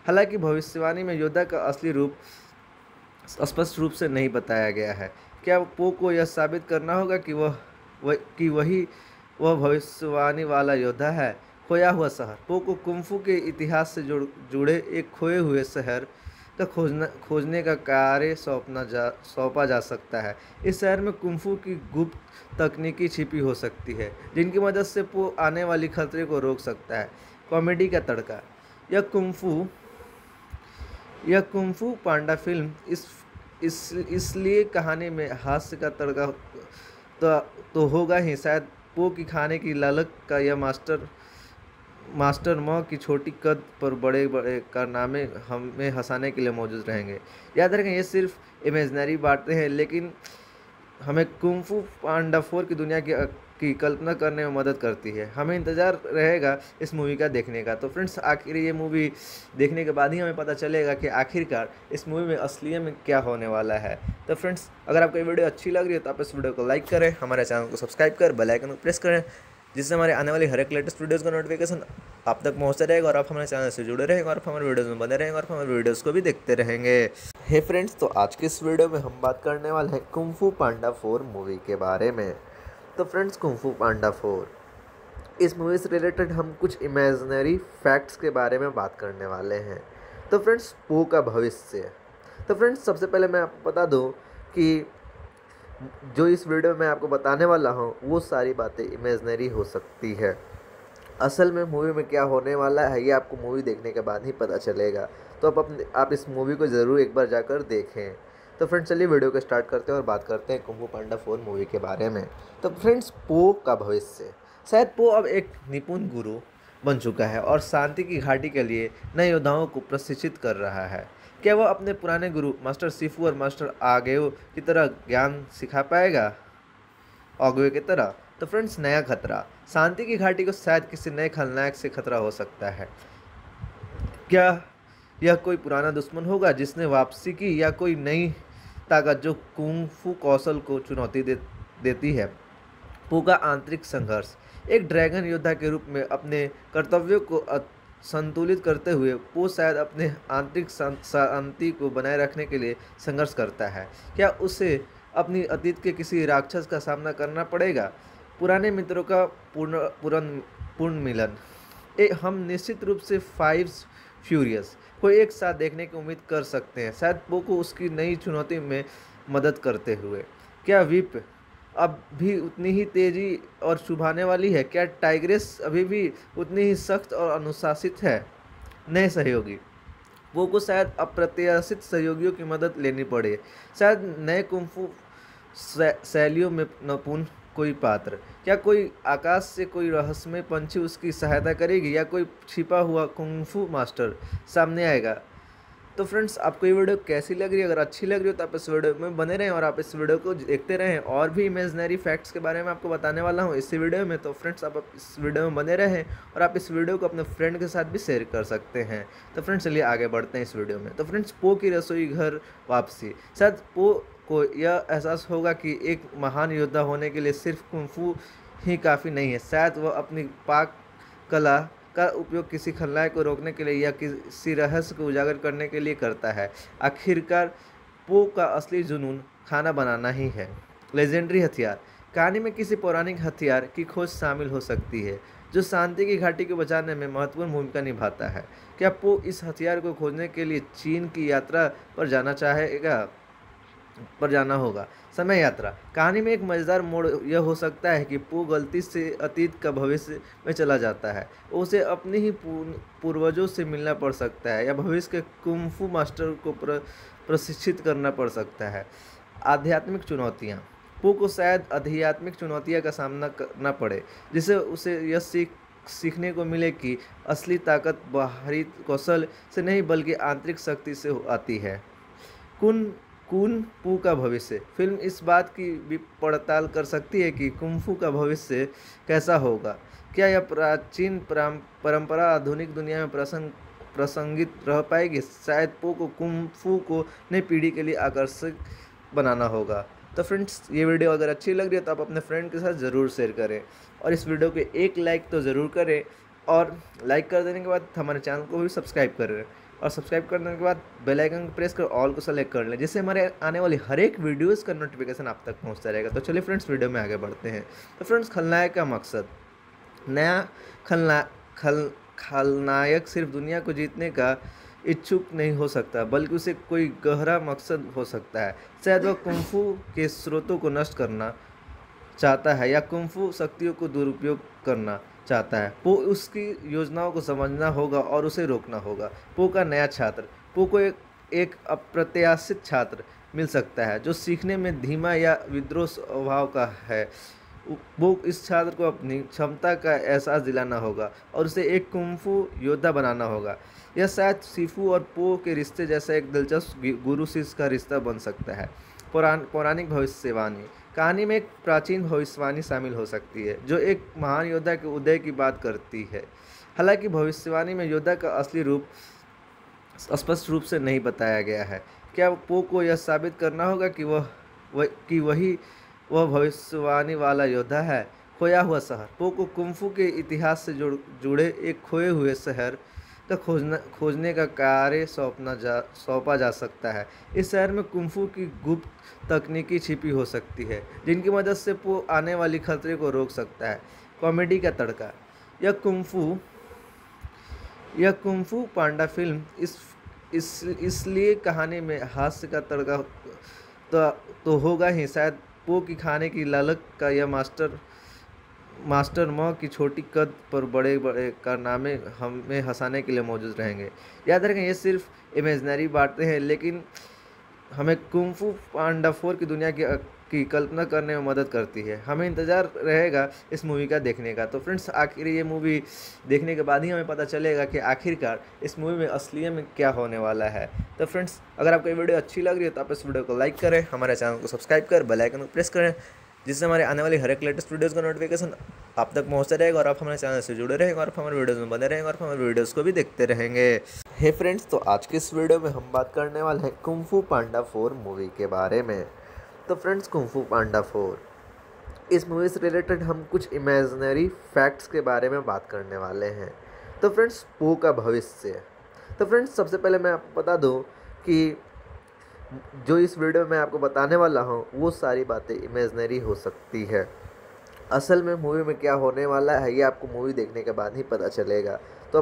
हालांकि भविष्यवाणी में योद्धा का असली रूप स्पष्ट रूप से नहीं बताया गया है। क्या पो को यह साबित करना होगा कि वह भविष्यवाणी वाला योद्धा है? खोया हुआ शहर, पो को कुंग फू के इतिहास से जुड़े एक खोए हुए शहर का खोजने का कार्य सौंपा जा सकता है। इस शहर में कुंग फू की गुप्त तकनीकी छिपी हो सकती है जिनकी मदद से पो आने वाली खतरे को रोक सकता है। कॉमेडी का तड़का, यह कुंग फू पांडा फिल्म इसलिए कहानी में हास्य का तड़का तो होगा ही। शायद पो की खाने की लालच का यह मास्टर माँ की छोटी कद पर बड़े बड़े कारनामे हमें हंसाने के लिए मौजूद रहेंगे। याद रखें, ये सिर्फ इमेजनरी बातें हैं, लेकिन हमें कुंग फू पांडा 4 की दुनिया की कल्पना करने में मदद करती है। हमें इंतज़ार रहेगा इस मूवी का देखने का। तो फ्रेंड्स, आखिर ये मूवी देखने के बाद ही हमें पता चलेगा कि आखिरकार इस मूवी में असलियत में क्या होने वाला है। तो फ्रेंड्स, अगर आपको ये वीडियो अच्छी लग रही है तो आप इस वीडियो को लाइक करें, हमारे चैनल को सब्सक्राइब कर बेल आइकन को प्रेस करें। जिससे हमारे आने वाले हर एक लेटेस्ट वीडियोस का नोटिफिकेशन आप तक पहुंचता रहेगा और आप हमारे चैनल से जुड़े रहेंगे और आप हमारे वीडियोस में बने रहेंगे और आप हमारे वीडियोस को भी देखते रहेंगे। हे फ्रेंड्स, तो आज के इस वीडियो में हम बात करने वाले हैं कुंग फू पांडा 4 मूवी के बारे में। तो फ्रेंड्स, कुंग फू पांडा 4 इस मूवी से रिलेटेड हम कुछ इमेजिनरी फैक्ट्स के बारे में बात करने वाले हैं। तो फ्रेंड्स, पू का भविष्य। तो फ्रेंड्स, सबसे पहले मैं आपको बता दूँ कि जो इस वीडियो में आपको बताने वाला हूँ वो सारी बातें इमेजनरी हो सकती है। असल में मूवी में क्या होने वाला है ये आपको मूवी देखने के बाद ही पता चलेगा। तो आप इस मूवी को ज़रूर एक बार जाकर देखें। तो फ्रेंड्स, चलिए वीडियो को स्टार्ट करते हैं और बात करते हैं कुंग फू पांडा 4 मूवी के बारे में। तो फ्रेंड्स, पो का भविष्य। शायद पो अब एक निपुण गुरु बन चुका है और शांति की घाटी के लिए नए योद्धाओं को प्रशिक्षित कर रहा है। क्या वो अपने पुराने गुरु मास्टर शिफू और मास्टर आगेव की तरह ज्ञान सिखा पाएगा की तरह? तो फ्रेंड्स, नया खतरा। शांति की घाटी को शायद किसी नए खलनायक से खतरा हो सकता है। क्या यह कोई पुराना दुश्मन होगा जिसने वापसी की, या कोई नई ताकत जो कुंग फू कौशल को चुनौती देती है? पू का आंतरिक संघर्ष। एक ड्रैगन योद्धा के रूप में अपने कर्तव्यों को संतुलित करते हुए पू शायद अपने आंतरिक शांति को बनाए रखने के लिए संघर्ष करता है। क्या उसे अपनी अतीत के किसी राक्षस का सामना करना पड़ेगा? पुराने मित्रों का पुनर्मिलन। हम निश्चित रूप से फाइव्स फ्यूरियस को एक साथ देखने की उम्मीद कर सकते हैं, शायद पू को उसकी नई चुनौती में मदद करते हुए। क्या विप अब भी उतनी ही तेज़ी और चुभाने वाली है? क्या टाइग्रेस अभी भी उतनी ही सख्त और अनुशासित है? नए सहयोगी। वो को शायद अप्रत्याशित सहयोगियों की मदद लेनी पड़े। शायद नए कुंग फू शैलियों में नपुन कोई पात्र। क्या कोई आकाश से कोई रहस्यमय पंछी उसकी सहायता करेगी, या कोई छिपा हुआ कुंग फू मास्टर सामने आएगा? तो फ्रेंड्स, आपको ये वीडियो कैसी लग रही है? अगर अच्छी लग रही हो तो आप इस वीडियो में बने रहें और आप इस वीडियो को देखते रहें। और भी इमेजिनरी फैक्ट्स के बारे में आपको बताने वाला हूँ इस वीडियो में। तो फ्रेंड्स, आप इस वीडियो में बने रहें और आप इस वीडियो को अपने फ्रेंड के साथ भी शेयर कर सकते हैं। तो फ्रेंड्स, चलिए आगे बढ़ते हैं इस वीडियो में। तो फ्रेंड्स, पो की रसोई घर वापसी। शायद पो को यह एहसास होगा कि एक महान योद्धा होने के लिए सिर्फ कुंग फू ही काफ़ी नहीं है। शायद वह अपनी पाक कला का उपयोग किसी खलनायक को रोकने के लिए या किसी रहस्य को उजागर करने के लिए करता है। आखिरकार पो का असली जुनून खाना बनाना ही है। लेजेंडरी हथियार। कहानी में किसी पौराणिक हथियार की खोज शामिल हो सकती है जो शांति की घाटी को बचाने में महत्वपूर्ण भूमिका निभाता है। क्या पो इस हथियार को खोजने के लिए चीन की यात्रा पर जाना चाहेगा होगा। समय यात्रा। कहानी में एक मज़ेदार मोड़ यह हो सकता है कि पू गलती से अतीत का भविष्य में चला जाता है। उसे अपने ही पूर्वजों से मिलना पड़ सकता है या भविष्य के कुंग फू मास्टर को प्रशिक्षित करना पड़ सकता है। आध्यात्मिक चुनौतियां। पू को शायद आध्यात्मिक चुनौतियां का सामना करना पड़े, जिससे उसे यह सीखने को मिले कि असली ताकत बाहरी कौशल से नहीं बल्कि आंतरिक शक्ति से आती है। कुंग फू का भविष्य। फिल्म इस बात की भी पड़ताल कर सकती है कि कुंग फू का भविष्य कैसा होगा। क्या यह प्राचीन परंपरा आधुनिक दुनिया में प्रसंगित रह पाएगी? शायद पो को कुंग फू को नई पीढ़ी के लिए आकर्षक बनाना होगा। तो फ्रेंड्स, ये वीडियो अगर अच्छी लग रही है तो आप अपने फ्रेंड के साथ ज़रूर शेयर करें और इस वीडियो को एक लाइक तो ज़रूर करें। और लाइक कर देने के बाद हमारे चैनल को भी सब्सक्राइब करें और सब्सक्राइब करने के बाद बेल आइकन प्रेस कर ऑल को सेलेक्ट कर लें, जिससे हमारे आने वाली हर एक वीडियोस का नोटिफिकेशन आप तक पहुंचता रहेगा। तो चलिए फ्रेंड्स, वीडियो में आगे बढ़ते हैं। तो फ्रेंड्स, खलनायक का मकसद। नया खलनायक सिर्फ दुनिया को जीतने का इच्छुक नहीं हो सकता, बल्कि उसे कोई गहरा मकसद हो सकता है। शायद वह कुंग फू के स्रोतों को नष्ट करना चाहता है या कुंग फू शक्तियों को दुरुपयोग करना चाहता है। पो उसकी योजनाओं को समझना होगा और उसे रोकना होगा। पो का नया छात्र। पो को एक अप्रत्याशित छात्र मिल सकता है जो सीखने में धीमा या विद्रोह स्वभाव का है। वो इस छात्र को अपनी क्षमता का एहसास दिलाना होगा और उसे एक कुंग फू योद्धा बनाना होगा। यह शायद शिफू और पो के रिश्ते जैसा एक दिलचस्प गुरु शिष्य का रिश्ता बन सकता है। पौराणिक भविष्यवाणी। कहानी में एक प्राचीन भविष्यवाणी शामिल हो सकती है जो एक महान योद्धा के उदय की बात करती है। हालांकि भविष्यवाणी में योद्धा का असली रूप स्पष्ट रूप से नहीं बताया गया है। क्या पो को यह साबित करना होगा कि वही वह भविष्यवाणी वाला योद्धा है? खोया हुआ शहर। पो को कुंफू के इतिहास से जुड़े एक खोए हुए शहर का खोजने का कार्य सौंपा जा सकता है। इस शहर में कुंफू की गुप्त तकनीकी छिपी हो सकती है जिनकी मदद से पो आने वाली खतरे को रोक सकता है। कॉमेडी का तड़का। यह कुंफू पांडा फिल्म इसलिए कहानी में हास्य का तड़का तो होगा ही। शायद पो की खाने की लालक का यह मास्टर माँ की छोटी कद पर बड़े बड़े कारनामे हमें हंसाने के लिए मौजूद रहेंगे। याद रखें ये सिर्फ इमेजनरी बातें हैं, लेकिन हमें कुंग फू पांडा 4 की दुनिया की कल्पना करने में मदद करती है। हमें इंतज़ार रहेगा इस मूवी का देखने का। तो फ्रेंड्स आखिर ये मूवी देखने के बाद ही हमें पता चलेगा कि आखिरकार इस मूवी में असलियत में क्या होने वाला है। तो फ्रेंड्स अगर आपको ये वीडियो अच्छी लग रही है तो आप इस वीडियो को लाइक करें, हमारे चैनल को सब्सक्राइब कर बेल आइकन को प्रेस करें, जिससे हमारे आने वाली हर एक लेटेस्ट वीडियोज़ का नोटिफिकेशन आप तक पहुँचता रहेगा और आप हमारे चैनल से जुड़े रहेंगे और आप हमारे वीडियोज़ में बने रहेंगे और आप हमारे वीडियोज़ को भी देखते रहेंगे। हे फ्रेंड्स, तो आज के इस वीडियो में हम बात करने वाले हैं कुंग फू पांडा 4 मूवी के बारे में। तो फ्रेंड्स कुंग फू पांडा 4 इस मूवी से रिलेटेड हम कुछ इमेजनरी फैक्ट्स के बारे में बात करने वाले हैं। तो फ्रेंड्स पो का भविष्य। तो फ्रेंड्स सबसे पहले मैं आपको बता दूं कि जो इस वीडियो में आपको बताने वाला हूं वो सारी बातें इमेजनरी हो सकती है। असल में मूवी में क्या होने वाला है ये आपको मूवी देखने के बाद ही पता चलेगा। तो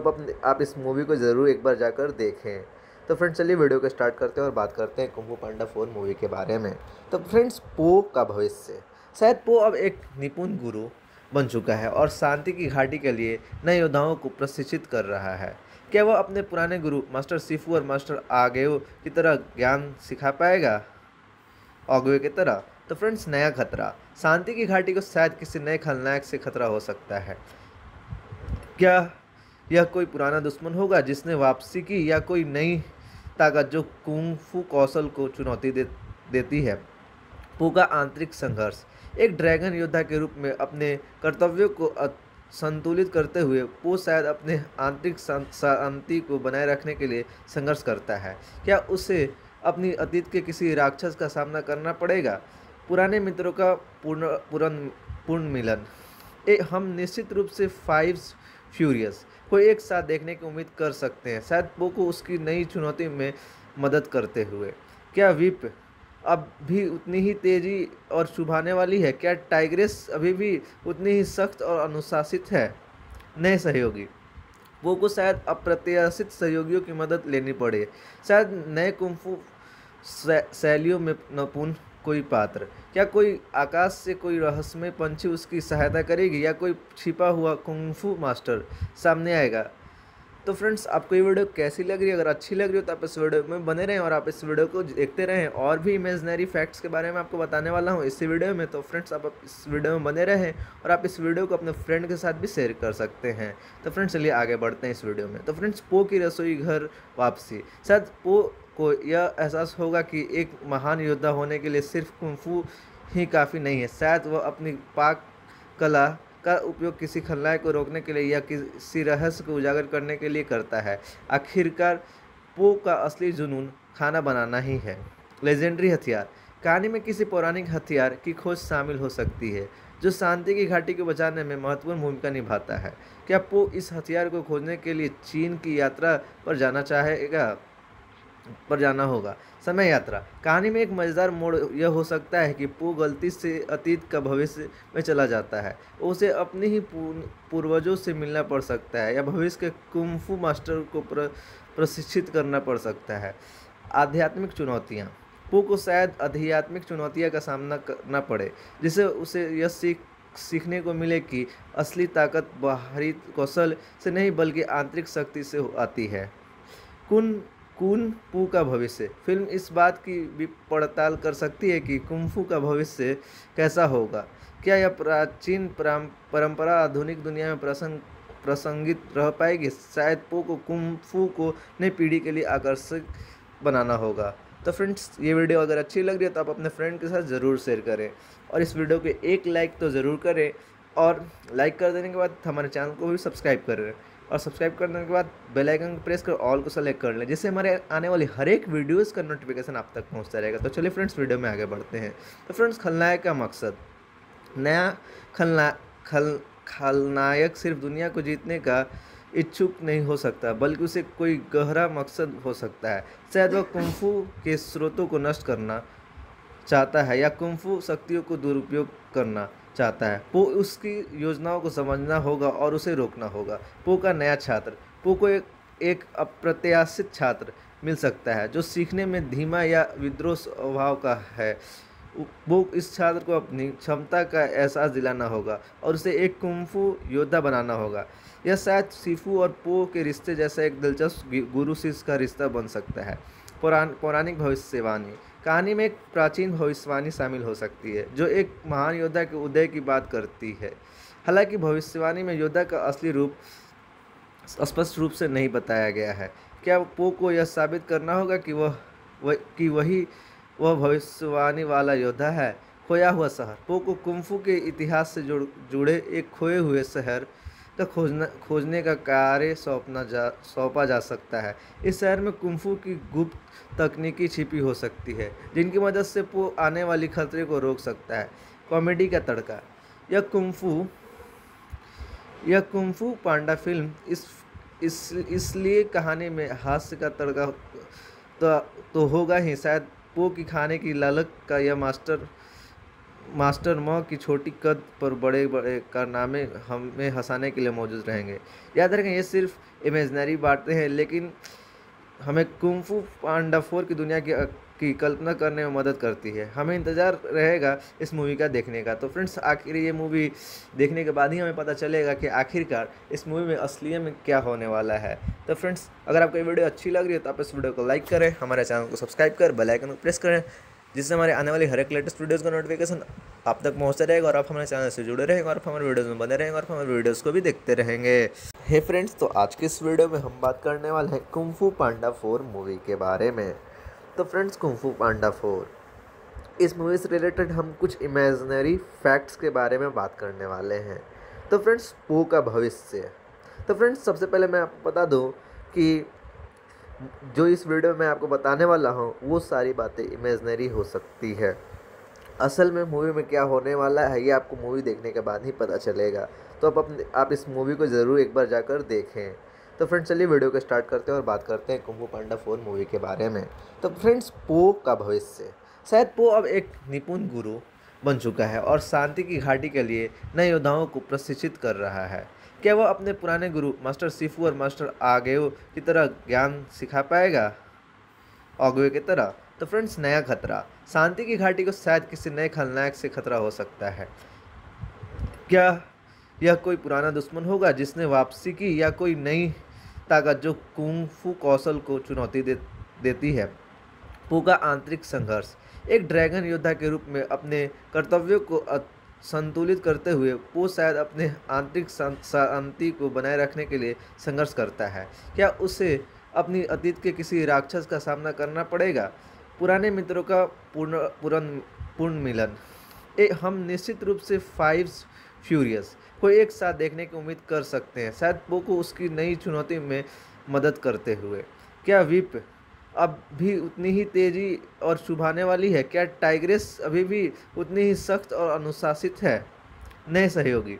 आप इस मूवी को ज़रूर एक बार जाकर देखें। तो फ्रेंड्स चलिए वीडियो को स्टार्ट करते हैं और बात करते हैं कुंग फू पांडा 4 मूवी के बारे में। तो फ्रेंड्स पो का भविष्य। शायद पो अब एक निपुण गुरु बन चुका है और शांति की घाटी के लिए नए योद्धाओं को प्रशिक्षित कर रहा है। क्या वह अपने पुराने गुरु मास्टर शिफू और मास्टर आगेओ की तरह ज्ञान सिखा पाएगा तो फ्रेंड्स नया खतरा। शांति की घाटी को शायद किसी नए खलनायक से खतरा हो सकता है। क्या यह कोई पुराना दुश्मन होगा जिसने वापसी की, या कोई नई ताकत जो कुंग फू कौशल को चुनौती देती है। पो का आंतरिक संघर्ष। एक ड्रैगन योद्धा के रूप में अपने कर्तव्यों को संतुलित करते हुए पो शायद अपने आंतरिक शांति को बनाए रखने के लिए संघर्ष करता है। क्या उसे अपनी अतीत के किसी राक्षस का सामना करना पड़ेगा। पुराने मित्रों का पुनर्मिलन। हम निश्चित रूप से फाइव्स फ्यूरियस को एक साथ देखने की उम्मीद कर सकते हैं, शायद पो को उसकी नई चुनौती में मदद करते हुए। क्या विप अब भी उतनी ही तेज़ी और चुभाने वाली है। क्या टाइग्रेस अभी भी उतनी ही सख्त और अनुशासित है। नए सहयोगी। पो को शायद अप्रत्याशित सहयोगियों की मदद लेनी पड़े। शायद नए कुंग फू शैलियों में नपुण कोई पात्र। क्या कोई आकाश से कोई रहस्यमय पंछी उसकी सहायता करेगी, या कोई छिपा हुआ कुंग फू मास्टर सामने आएगा। तो फ्रेंड्स आपको ये वीडियो कैसी लग रही है। अगर अच्छी लग रही हो तो आप इस वीडियो में बने रहें और आप इस वीडियो को देखते रहें। और भी इमेजनरी फैक्ट्स के बारे में आपको बताने वाला हूँ इस वीडियो में। तो फ्रेंड्स आप इस वीडियो में बने रहें और आप इस वीडियो को अपने फ्रेंड के साथ भी शेयर कर सकते हैं। तो फ्रेंड्स चलिए आगे बढ़ते हैं इस वीडियो में। तो फ्रेंड्स पो की रसोई घर वापसी। शायद पो को यह एहसास होगा कि एक महान योद्धा होने के लिए सिर्फ कुंग फू ही काफ़ी नहीं है। शायद वह अपनी पाक कला का उपयोग किसी खलनायक को रोकने के लिए या किसी रहस्य को उजागर करने के लिए करता है। आखिरकार पो का असली जुनून खाना बनाना ही है। लेजेंडरी हथियार। कहानी में किसी पौराणिक हथियार की खोज शामिल हो सकती है जो शांति की घाटी को बचाने में महत्वपूर्ण भूमिका निभाता है। क्या पो इस हथियार को खोजने के लिए चीन की यात्रा पर जाना चाहेगा होगा। समय यात्रा। कहानी में एक मज़ेदार मोड़ यह हो सकता है कि पो गलती से अतीत का भविष्य में चला जाता है। उसे अपने ही पूर्वजों से मिलना पड़ सकता है या भविष्य के कुंग फू मास्टर को प्रशिक्षित करना पड़ सकता है। आध्यात्मिक चुनौतियाँ। पो को शायद आध्यात्मिक चुनौतियाँ का सामना करना पड़े, जिससे उसे यह सीखने को मिले कि असली ताकत बाहरी कौशल से नहीं बल्कि आंतरिक शक्ति से आती है। कुंग फू का भविष्य। फिल्म इस बात की भी पड़ताल कर सकती है कि कुंग फू का भविष्य कैसा होगा। क्या यह प्राचीन परंपरा आधुनिक दुनिया में प्रसंगित रह पाएगी। शायद पो को कुंग फू को नई पीढ़ी के लिए आकर्षक बनाना होगा। तो फ्रेंड्स ये वीडियो अगर अच्छी लग रही है तो आप अपने फ्रेंड के साथ ज़रूर शेयर करें और इस वीडियो को एक लाइक तो ज़रूर करें, और लाइक कर देने के बाद हमारे चैनल को भी सब्सक्राइब करें और सब्सक्राइब करने के बाद बेल आइकन प्रेस कर ऑल को सेलेक्ट कर लें, जिससे हमारे आने वाली हर एक वीडियोस का नोटिफिकेशन आप तक पहुंचता रहेगा। तो चलिए फ्रेंड्स वीडियो में आगे बढ़ते हैं। तो फ्रेंड्स खलनायक का मकसद। नया खलनायक खलनायक सिर्फ दुनिया को जीतने का इच्छुक नहीं हो सकता, बल्कि उसे कोई गहरा मकसद हो सकता है। शायद वह कुंफू के स्रोतों को नष्ट करना चाहता है या कुंफू शक्तियों को दुरुपयोग करना चाहता है। पो उसकी योजनाओं को समझना होगा और उसे रोकना होगा। पो का नया छात्र, पो को एक अप्रत्याशित छात्र मिल सकता है जो सीखने में धीमा या विद्रोह स्वभाव का है। वो इस छात्र को अपनी क्षमता का एहसास दिलाना होगा और उसे एक कुंफू योद्धा बनाना होगा। यह शायद शिफू और पो के रिश्ते जैसा एक दिलचस्प गुरु शिष्य का रिश्ता बन सकता है। पौराणिक भविष्यवाणी, कहानी में एक प्राचीन भविष्यवाणी शामिल हो सकती है जो एक महान योद्धा के उदय की बात करती है। हालांकि भविष्यवाणी में योद्धा का असली रूप स्पष्ट रूप से नहीं बताया गया है। क्या पो को यह साबित करना होगा कि वह भविष्यवाणी वाला योद्धा है? खोया हुआ शहर, पो को कुंफू के इतिहास से जुड़े एक खोए हुए शहर का खोजने का कार्य सौंपा जा सकता है। इस शहर में कुंफू की गुप्त तकनीकी छिपी हो सकती है जिनकी मदद से पो आने वाली खतरे को रोक सकता है। कॉमेडी का तड़का, यह कुंफू पांडा फिल्म इसलिए कहानी में हास्य का तड़का तो होगा ही। शायद पो की खाने की लालक का यह मास्टर माँ की छोटी कद पर बड़े बड़े कारनामे हमें हंसाने के लिए मौजूद रहेंगे। याद रखें, ये सिर्फ इमेजनरी बातें हैं, लेकिन हमें कुंग फू पांडा 4 की दुनिया की कल्पना करने में मदद करती है। हमें इंतज़ार रहेगा इस मूवी का देखने का। तो फ्रेंड्स, आखिर ये मूवी देखने के बाद ही हमें पता चलेगा कि आखिरकार इस मूवी में असलियत में क्या होने वाला है। तो फ्रेंड्स, अगर आपको ये वीडियो अच्छी लग रही है तो आप इस वीडियो को लाइक करें, हमारे चैनल को सब्सक्राइब कर बेल आइकन को प्रेस करें, जिससे हमारे आने वाली हर एक लेटेस्ट वीडियोज़ का नोटिफिकेशन आप तक पहुँचता रहेगा और आप हमारे चैनल से जुड़े रहेंगे और आप हमारे वीडियोज़ में बने रहेंगे और आप हमारे वीडियोज़ को भी देखते रहेंगे। हे फ्रेंड्स, तो आज के इस वीडियो में हम बात करने वाले हैं कुंग फू पांडा 4 मूवी के बारे में। तो फ्रेंड्स, कुंग फू पांडा 4 इस मूवी से रिलेटेड हम कुछ इमेजनरी फैक्ट्स के बारे में बात करने वाले हैं। तो फ्रेंड्स, पो का भविष्य। तो फ्रेंड्स, सबसे पहले मैं आपको बता दूं कि जो इस वीडियो में आपको बताने वाला हूं वो सारी बातें इमेजनरी हो सकती है। असल में मूवी में क्या होने वाला है ये आपको मूवी देखने के बाद ही पता चलेगा। तो आप इस मूवी को ज़रूर एक बार जाकर देखें। तो फ्रेंड्स, चलिए वीडियो को स्टार्ट करते हैं और बात करते हैं कुंग फू पांडा 4 मूवी के बारे में। तो फ्रेंड्स, पो का भविष्य। शायद पो अब एक निपुण गुरु बन चुका है और शांति की घाटी के लिए नए योद्धाओं को प्रशिक्षित कर रहा है। क्या वह अपने पुराने गुरु मास्टर शिफू और मास्टर आगेओ की तरह ज्ञान सिखा पाएगा? आगेओ की तरह। तो फ्रेंड्स, नया खतरा। शांति की घाटी को शायद किसी नए खलनायक से खतरा हो सकता है। क्या यह कोई पुराना दुश्मन होगा जिसने वापसी की, या कोई नई ताकत जो कुंग फू कौशल को चुनौती देती है? पो का आंतरिक संघर्ष। एक ड्रैगन योद्धा के रूप में अपने कर्तव्यों को संतुलित करते हुए पो शायद अपने आंतरिक शांति को बनाए रखने के लिए संघर्ष करता है। क्या उसे अपनी अतीत के किसी राक्षस का सामना करना पड़ेगा? पुराने मित्रों का पुनर्मिलन। हम निश्चित रूप से फाइव्स फ्यूरियस को एक साथ देखने की उम्मीद कर सकते हैं, शायद पो को उसकी नई चुनौती में मदद करते हुए। क्या विप अब भी उतनी ही तेज़ी और चुभाने वाली है? क्या टाइग्रेस अभी भी उतनी ही सख्त और अनुशासित है? नए सहयोगी।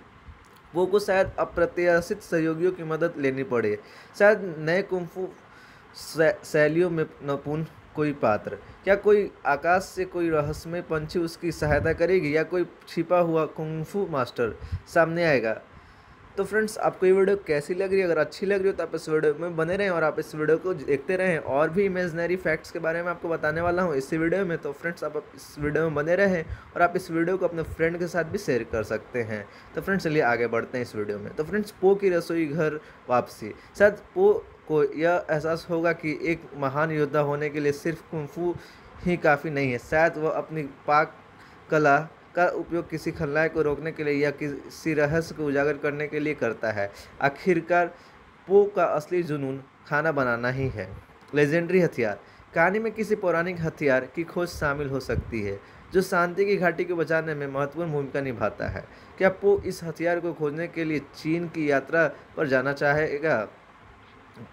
पो को शायद अप्रत्याशित सहयोगियों की मदद लेनी पड़े। शायद नए कुंग फू शैलियों में नपुन कोई पात्र। क्या कोई आकाश से कोई रहस्यमय पंछी उसकी सहायता करेगी, या कोई छिपा हुआ कुंग फू मास्टर सामने आएगा? तो फ्रेंड्स, आपको ये वीडियो कैसी लग रही है? अगर अच्छी लग रही हो तो आप इस वीडियो में बने रहें और आप इस वीडियो को देखते रहें। और भी इमेजनरी फैक्ट्स के बारे में आपको बताने वाला हूँ इस वीडियो में। तो फ्रेंड्स, आप इस वीडियो में बने रहें और आप इस वीडियो को अपने फ्रेंड के साथ भी शेयर कर सकते हैं। तो फ्रेंड्स, चलिए आगे बढ़ते हैं इस वीडियो में। तो फ्रेंड्स, पो की रसोई घर वापसी। शायद पो को यह एहसास होगा कि एक महान योद्धा होने के लिए सिर्फ कुंग फू ही काफ़ी नहीं है। शायद वह अपनी पाक कला का उपयोग किसी खलनायक को रोकने के लिए या किसी रहस्य को उजागर करने के लिए करता है। आखिरकार पो का असली जुनून खाना बनाना ही है। लेजेंडरी हथियार। कहानी में किसी पौराणिक हथियार की खोज शामिल हो सकती है जो शांति की घाटी को बचाने में महत्वपूर्ण भूमिका निभाता है। क्या पो इस हथियार को खोजने के लिए चीन की यात्रा पर जाना चाहेगा?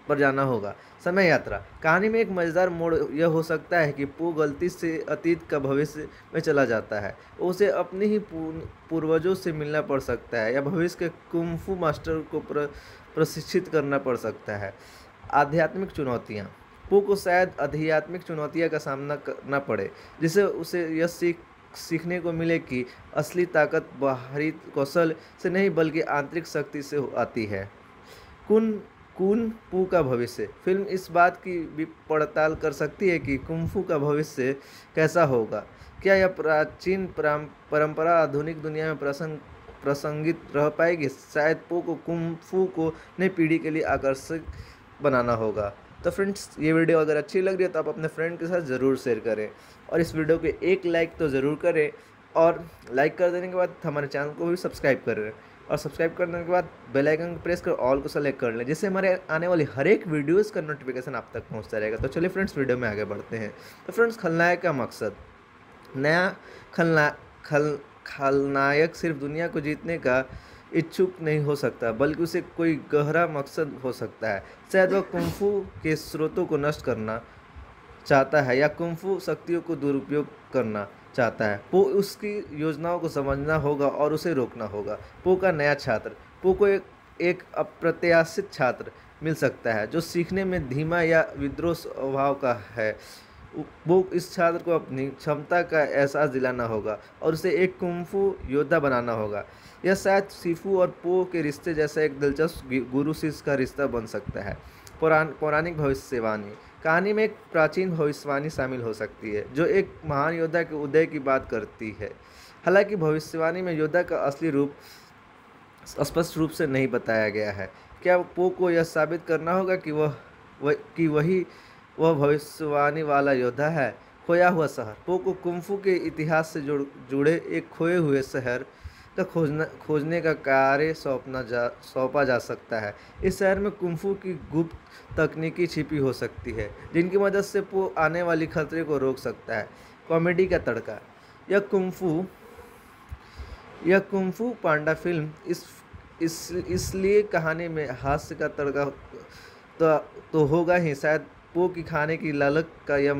पर जाना होगा। समय यात्रा कहानी में एक मज़ेदार मोड़ यह हो सकता है कि पो गलती से अतीत का भविष्य में चला जाता है। उसे अपने ही पूर्वजों से मिलना पड़ सकता है या भविष्य के कुंग फू मास्टर को प्रशिक्षित करना पड़ सकता है। आध्यात्मिक चुनौतियाँ पो को शायद आध्यात्मिक चुनौतियाँ का सामना करना पड़े, जिससे उसे यह सीखने को मिले कि असली ताकत बाहरी कौशल से नहीं बल्कि आंतरिक शक्ति से आती है। कुंग फू का भविष्य फिल्म इस बात की भी पड़ताल कर सकती है कि कुंग फू का भविष्य कैसा होगा। क्या यह प्राचीन परंपरा आधुनिक दुनिया में प्रसंगित रह पाएगी? शायद पो को कुंग फू को नई पीढ़ी के लिए आकर्षक बनाना होगा। तो फ्रेंड्स, ये वीडियो अगर अच्छी लग रही है तो आप अपने फ्रेंड के साथ ज़रूर शेयर करें और इस वीडियो के एक लाइक तो ज़रूर करें, और लाइक कर देने के बाद हमारे चैनल को भी सब्सक्राइब करें और सब्सक्राइब करने के बाद बेल आइकन को प्रेस कर ऑल को सेलेक्ट कर लें, जिससे हमारे आने वाली हर एक वीडियोस का नोटिफिकेशन आप तक पहुंचता रहेगा। तो चलिए फ्रेंड्स, वीडियो में आगे बढ़ते हैं। तो फ्रेंड्स, खलनायक का मकसद नया खलनायक सिर्फ दुनिया को जीतने का इच्छुक नहीं हो सकता, बल्कि उसे कोई गहरा मकसद हो सकता है। शायद वह कुंग फू के स्रोतों को नष्ट करना चाहता है या कुंग फू शक्तियों को दुरुपयोग करना चाहता है। पो उसकी योजनाओं को समझना होगा और उसे रोकना होगा। पो का नया छात्र पो को एक अप्रत्याशित छात्र मिल सकता है जो सीखने में धीमा या विद्रोह स्वभाव का है। वो इस छात्र को अपनी क्षमता का एहसास दिलाना होगा और उसे एक कुंग फू योद्धा बनाना होगा। यह शायद शिफू और पो के रिश्ते जैसा एक दिलचस्प गुरु शिष्य का रिश्ता बन सकता है। पौराणिक भविष्यवाणी कहानी में एक प्राचीन भविष्यवाणी शामिल हो सकती है जो एक महान योद्धा के उदय की बात करती है। हालांकि भविष्यवाणी में योद्धा का असली रूप स्पष्ट रूप से नहीं बताया गया है। क्या पो को यह साबित करना होगा कि वह भविष्यवाणी वाला योद्धा है? खोया हुआ शहर पो को कुंग फू के इतिहास से जुड़े एक खोए हुए शहर का खोजने का कार्य सौंपा जा सकता है। इस शहर में कुंग फू की गुप्त तकनीकी छिपी हो सकती है जिनकी मदद से पो आने वाली खतरे को रोक सकता है। कॉमेडी का तड़का यह कुंग फू पांडा फिल्म इसलिए कहानी में हास्य का तड़का तो होगा ही। शायद पो की खाने की लालक का यह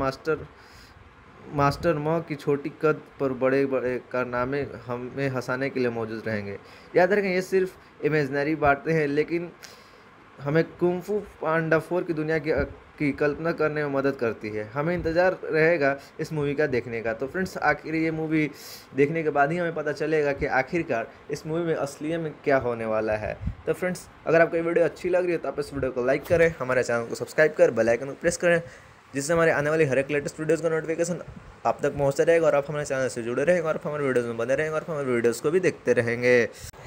मास्टर मौ की छोटी कद पर बड़े बड़े कारनामे हमें हंसाने के लिए मौजूद रहेंगे। याद रखें, ये सिर्फ इमेजनरी बातें हैं, लेकिन हमें कुंग फू पांडा 4 की दुनिया की कल्पना करने में मदद करती है। हमें इंतज़ार रहेगा इस मूवी का देखने का। तो फ्रेंड्स, आखिर ये मूवी देखने के बाद ही हमें पता चलेगा कि आखिरकार इस मूवी में असलियत में क्या होने वाला है। तो फ्रेंड्स, अगर आपको ये वीडियो अच्छी लग रही है तो आप इस वीडियो को लाइक करें, हमारे चैनल को सब्सक्राइब कर बेल आइकन को प्रेस करें, जिससे हमारे आने वाली हर एक लेटेस्ट वीडियोज़ का नोटिफिकेशन आप तक पहुंचता रहेगा और आप हमारे चैनल से जुड़े रहेंगे और आप हमारे वीडियोज़ में बने रहेंगे और हमारे वीडियोज़ को भी देखते रहेंगे।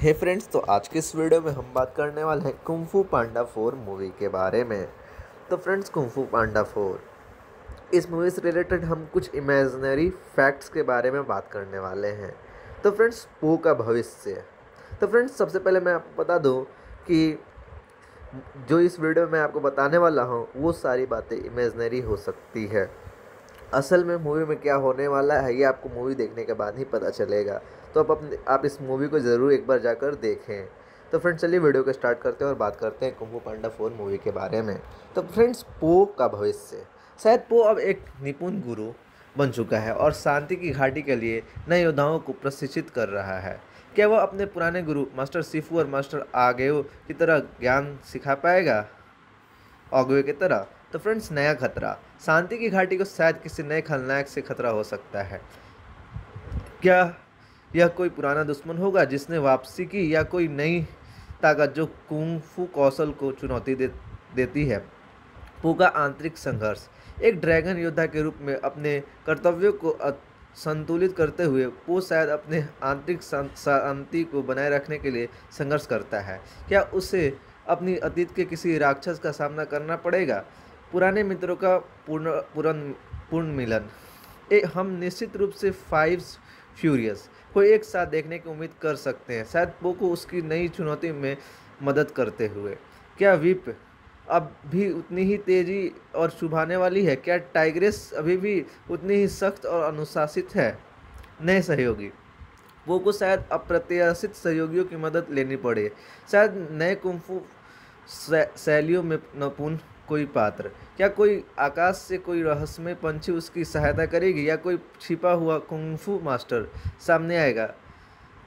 हे फ्रेंड्स, तो आज के इस वीडियो में हम बात करने वाले हैं कुंग फू पांडा 4 मूवी के बारे में। तो फ्रेंड्स, कुंग फू पांडा 4 इस मूवी से रिलेटेड हम कुछ इमेजनरी फैक्ट्स के बारे में बात करने वाले हैं। तो फ्रेंड्स, पो का भविष्य। तो फ्रेंड्स, सबसे पहले मैं आपको बता दूँ कि जो इस वीडियो में आपको बताने वाला हूँ वो सारी बातें इमेजनरी हो सकती है। असल में मूवी में क्या होने वाला है ये आपको मूवी देखने के बाद ही पता चलेगा। तो आप इस मूवी को ज़रूर एक बार जाकर देखें। तो फ्रेंड्स, चलिए वीडियो को स्टार्ट करते हैं और बात करते हैं कुंग फू पांडा 4 मूवी के बारे में। तो फ्रेंड्स, पो का भविष्य। शायद पो अब एक निपुण गुरु बन चुका है और शांति की घाटी के लिए नए योद्धाओं को प्रशिक्षित कर रहा है। क्या वह अपने पुराने गुरु मास्टर शिफू और मास्टर आगेओ की तरह ज्ञान सिखा पाएगा तो फ्रेंड्स, नया खतरा। शांति की घाटी को शायद किसी नए खलनायक से खतरा हो सकता है। क्या यह कोई पुराना दुश्मन होगा जिसने वापसी की, या कोई नई ताकत जो कुंग फू कौशल को चुनौती देती है? पो का आंतरिक संघर्ष। एक ड्रैगन योद्धा के रूप में अपने कर्तव्यों को संतुलित करते हुए पो शायद अपने आंतरिक शांति को बनाए रखने के लिए संघर्ष करता है। क्या उसे अपनी अतीत के किसी राक्षस का सामना करना पड़ेगा? पुराने मित्रों का पुनर्मिलन। हम निश्चित रूप से फाइव्स फ्यूरियस को एक साथ देखने की उम्मीद कर सकते हैं, शायद पो को उसकी नई चुनौती में मदद करते हुए। क्या विप अब भी उतनी ही तेज़ी और चुभाने वाली है? क्या टाइग्रेस अभी भी उतनी ही सख्त और अनुशासित है? नए सहयोगी। पो को शायद अप्रत्याशित सहयोगियों की मदद लेनी पड़े। शायद नए कुंग फू शैलियों में नपुन कोई पात्र। क्या कोई आकाश से कोई रहस्यमय पंछी उसकी सहायता करेगी या कोई छिपा हुआ कुंगफू मास्टर सामने आएगा?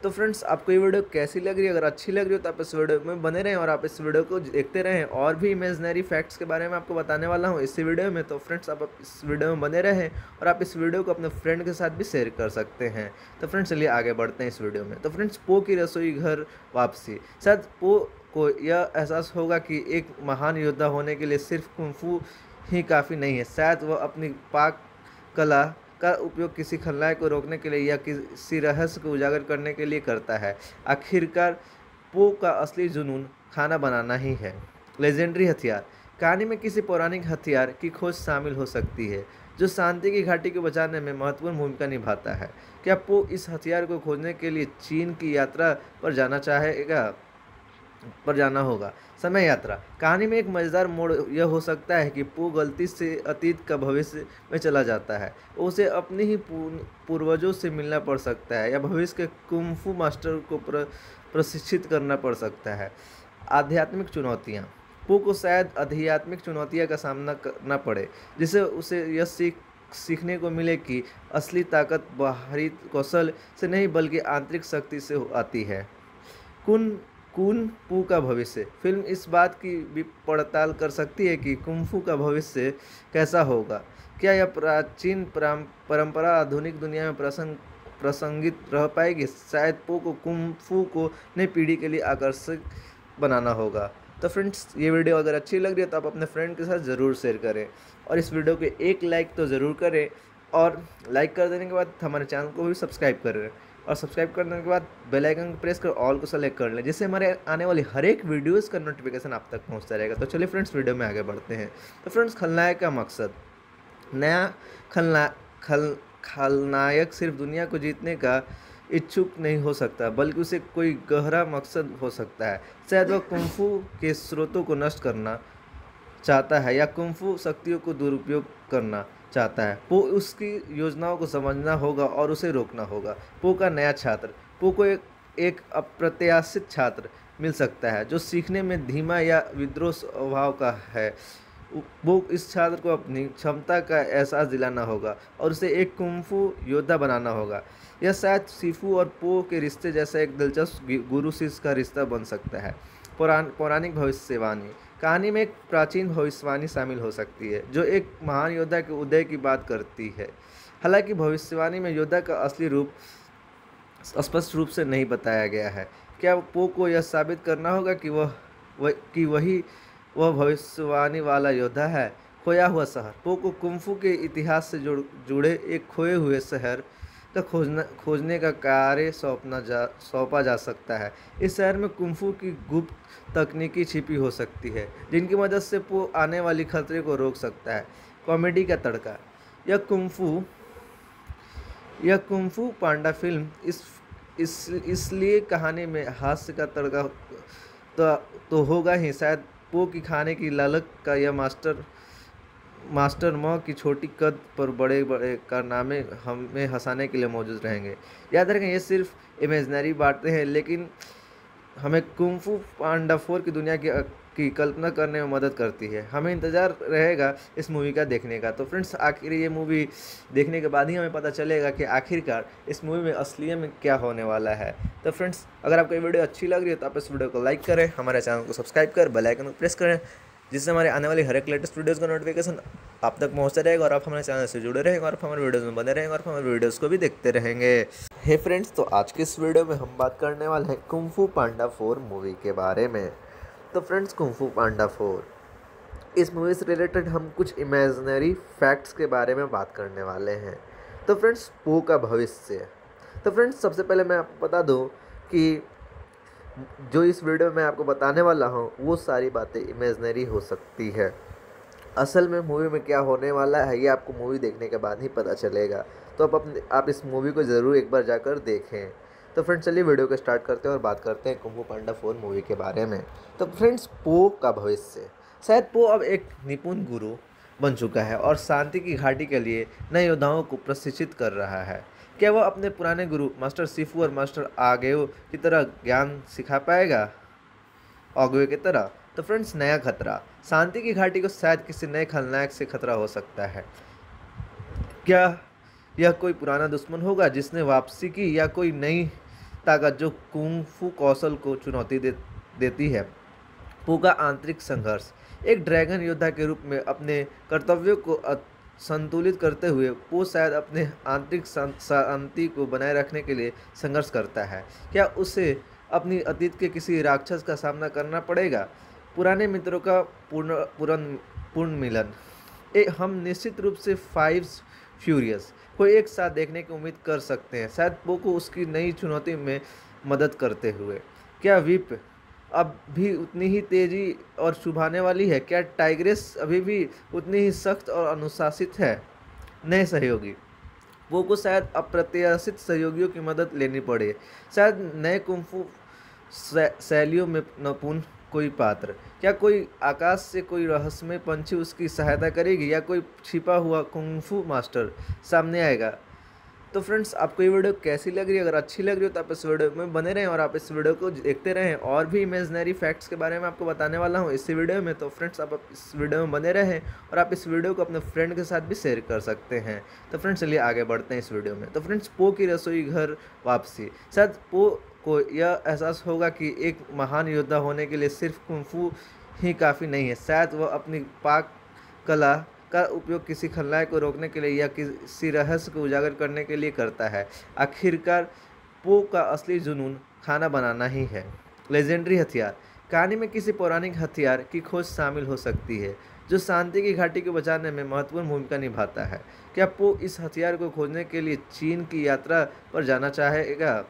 तो फ्रेंड्स, आपको ये वीडियो कैसी लग रही है? अगर अच्छी लग रही हो तो आप इस वीडियो में बने रहें और आप इस वीडियो को देखते रहें। और भी इमेजिनरी फैक्ट्स के बारे में आपको बताने वाला हूँ इस वीडियो में। तो फ्रेंड्स, आप इस वीडियो में बने रहें और आप इस वीडियो को अपने फ्रेंड के साथ भी शेयर कर सकते हैं। तो फ्रेंड्स, चलिए आगे बढ़ते हैं इस वीडियो में। तो फ्रेंड्स, पो की रसोई घर वापसी। शायद पो को यह एहसास होगा कि एक महान योद्धा होने के लिए सिर्फ कुंफू ही काफ़ी नहीं है। शायद वह अपनी पाक कला का उपयोग किसी खलनायक को रोकने के लिए या किसी रहस्य को उजागर करने के लिए करता है। आखिरकार पो का असली जुनून खाना बनाना ही है। लेजेंडरी हथियार। कहानी में किसी पौराणिक हथियार की खोज शामिल हो सकती है जो शांति की घाटी को बचाने में महत्वपूर्ण भूमिका निभाता है। क्या पो इस हथियार को खोजने के लिए चीन की यात्रा पर जाना चाहेगा पर जाना होगा। समय यात्रा। कहानी में एक मज़ेदार मोड़ यह हो सकता है कि पो गलती से अतीत का भविष्य में चला जाता है। उसे अपने ही पूर्वजों से मिलना पड़ सकता है या भविष्य के कुंफू मास्टर को प्रशिक्षित करना पड़ सकता है। आध्यात्मिक चुनौतियां। पो को शायद आध्यात्मिक चुनौतियां का सामना करना पड़े जिससे उसे यह सीखने को मिले कि असली ताकत बाहरी कौशल से नहीं बल्कि आंतरिक शक्ति से आती है। कुंग फू का भविष्य। फिल्म इस बात की भी पड़ताल कर सकती है कि कुंग फू का भविष्य कैसा होगा। क्या यह प्राचीन परंपरा आधुनिक दुनिया में प्रसंगित रह पाएगी? शायद पो को कुंग फू को नई पीढ़ी के लिए आकर्षक बनाना होगा। तो फ्रेंड्स, ये वीडियो अगर अच्छी लग रही है तो आप अपने फ्रेंड के साथ ज़रूर शेयर करें और इस वीडियो को एक लाइक तो ज़रूर करें। और लाइक कर देने के बाद हमारे चैनल को भी सब्सक्राइब करें और सब्सक्राइब करने के बाद बेल आइकन प्रेस कर ऑल को सेलेक्ट कर लें जिससे हमारे आने वाली हर एक वीडियोस का नोटिफिकेशन आप तक पहुंचता रहेगा। तो चलिए फ्रेंड्स, वीडियो में आगे बढ़ते हैं। तो फ्रेंड्स, खलनायक का मकसद। नया खलनायक सिर्फ दुनिया को जीतने का इच्छुक नहीं हो सकता बल्कि उसे कोई गहरा मकसद हो सकता है। शायद वह कुंग फू के स्रोतों को नष्ट करना चाहता है या कुंग फू शक्तियों को दुरुपयोग करना चाहता है। पो उसकी योजनाओं को समझना होगा और उसे रोकना होगा। पो का नया छात्र। पो को एक अप्रत्याशित छात्र मिल सकता है जो सीखने में धीमा या विद्रोह स्वभाव का है। वो इस छात्र को अपनी क्षमता का एहसास दिलाना होगा और उसे एक कुंग फू योद्धा बनाना होगा। यह शायद शिफू और पो के रिश्ते जैसा एक दिलचस्प गुरु शिष्य का रिश्ता बन सकता है। पौराणिक भविष्यवाणी। कहानी में एक प्राचीन भविष्यवाणी शामिल हो सकती है जो एक महान योद्धा के उदय की बात करती है। हालांकि भविष्यवाणी में योद्धा का असली रूप स्पष्ट रूप से नहीं बताया गया है। क्या पो को यह साबित करना होगा कि वह भविष्यवाणी वाला योद्धा है? खोया हुआ शहर। पो को कुंग फू के इतिहास से जुड़े एक खोए हुए शहर का खोजने का कार्य सौंपा जा सकता है। इस शहर में कुंग फू की गुप्त तकनीकी छिपी हो सकती है जिनकी मदद से पो आने वाली खतरे को रोक सकता है। कॉमेडी का तड़का। यह कुंग फू पांडा फिल्म इसलिए कहानी में हास्य का तड़का तो होगा ही। शायद पो की खाने की लालच का यह मास्टर माँ की छोटी कद पर बड़े बड़े कारनामे हमें हंसाने के लिए मौजूद रहेंगे। याद रखें, ये सिर्फ इमेजनरी बातें हैं लेकिन हमें कुंग फू पांडा 4 की दुनिया की कल्पना करने में मदद करती है। हमें इंतज़ार रहेगा इस मूवी का देखने का। तो फ्रेंड्स, आखिर ये मूवी देखने के बाद ही हमें पता चलेगा कि आखिरकार इस मूवी में असलियत में क्या होने वाला है। तो फ्रेंड्स, अगर आपको ये वीडियो अच्छी लग रही है तो आप इस वीडियो को लाइक करें, हमारे चैनल को सब्सक्राइब कर बेल आइकन को प्रेस करें जिससे हमारे आने वाले हर एक लेटेस्ट वीडियोस का नोटिफिकेशन आप तक पहुंचता रहेगा और आप हमारे चैनल से जुड़े रहेंगे और आप हमारे वीडियोस में बने रहेंगे और आप हमारे वीडियोस को भी देखते रहेंगे। हे फ्रेंड्स, तो आज के इस वीडियो में हम बात करने वाले हैं कुंग फू पांडा 4 मूवी के बारे में। तो फ्रेंड्स, कुंग फू पांडा 4 इस मूवी से रिलेटेड हम कुछ इमेजिनरी फैक्ट्स के बारे में बात करने वाले हैं। तो फ्रेंड्स, पो का भविष्य। तो फ्रेंड्स, सबसे पहले मैं आपको बता दूँ कि जो इस वीडियो में आपको बताने वाला हूँ वो सारी बातें इमेजनरी हो सकती है। असल में मूवी में क्या होने वाला है ये आपको मूवी देखने के बाद ही पता चलेगा। तो आप इस मूवी को ज़रूर एक बार जाकर देखें। तो फ्रेंड्स, चलिए वीडियो को स्टार्ट करते हैं और बात करते हैं कुंग फू पांडा 4 मूवी के बारे में। तो फ्रेंड्स, पो का भविष्य। शायद पो अब एक निपुण गुरु बन चुका है और शांति की घाटी के लिए नए योद्धाओं को प्रशिक्षित कर रहा है। क्या वह अपने पुराने गुरु मास्टर शिफू और मास्टर आगेव की तरह ज्ञान सिखा पाएगा? तो फ्रेंड्स नया खतरा, शांति की घाटी को शायद किसी नए खलनायक से खतरा हो सकता है। क्या यह कोई पुराना दुश्मन होगा जिसने वापसी की, या कोई नई ताकत जो कुंग फू कौशल को चुनौती देती है? पूगा आंतरिक संघर्ष, एक ड्रैगन योद्धा के रूप में अपने कर्तव्यों को संतुलित करते हुए पो शायद अपने आंतरिक शांति को बनाए रखने के लिए संघर्ष करता है। क्या उसे अपनी अतीत के किसी राक्षस का सामना करना पड़ेगा? पुराने मित्रों का पुनर्मिलन, हम निश्चित रूप से फाइव्स फ्यूरियस को एक साथ देखने की उम्मीद कर सकते हैं, शायद पो को उसकी नई चुनौती में मदद करते हुए। क्या विप अब भी उतनी ही तेज़ी और चुभाने वाली है? क्या टाइग्रेस अभी भी उतनी ही सख्त और अनुशासित है? नए सहयोगी, वो को शायद अप्रत्याशित सहयोगियों की मदद लेनी पड़े, शायद नए कुंफू शैलियों में नपुन कोई पात्र। क्या कोई आकाश से कोई रहस्यमय पंछी उसकी सहायता करेगी, या कोई छिपा हुआ कुंफू मास्टर सामने आएगा? तो फ्रेंड्स आपको ये वीडियो कैसी लग रही है? अगर अच्छी लग रही हो तो आप इस वीडियो में बने रहें और आप इस वीडियो को देखते रहें। और भी इमेजिनरी फैक्ट्स के बारे में आपको बताने वाला हूँ इस वीडियो में, तो फ्रेंड्स आप इस वीडियो में बने रहें और आप इस वीडियो को अपने फ्रेंड के साथ भी शेयर कर सकते हैं। तो फ्रेंड्स चलिए आगे बढ़ते हैं इस वीडियो में। तो फ्रेंड्स पो की रसोई घर वापसी, शायद पो को यह एहसास होगा कि एक महान योद्धा होने के लिए सिर्फ कुंग फू ही काफ़ी नहीं है, शायद वह अपनी पाक कला का उपयोग किसी खलनायक को रोकने के लिए या किसी रहस्य को उजागर करने के लिए करता है। आखिरकार पो का असली जुनून खाना बनाना ही है। लेजेंडरी हथियार, कहानी में किसी पौराणिक हथियार की खोज शामिल हो सकती है जो शांति की घाटी को बचाने में महत्वपूर्ण भूमिका निभाता है। क्या पो इस हथियार को खोजने के लिए चीन की यात्रा पर जाना चाहेगा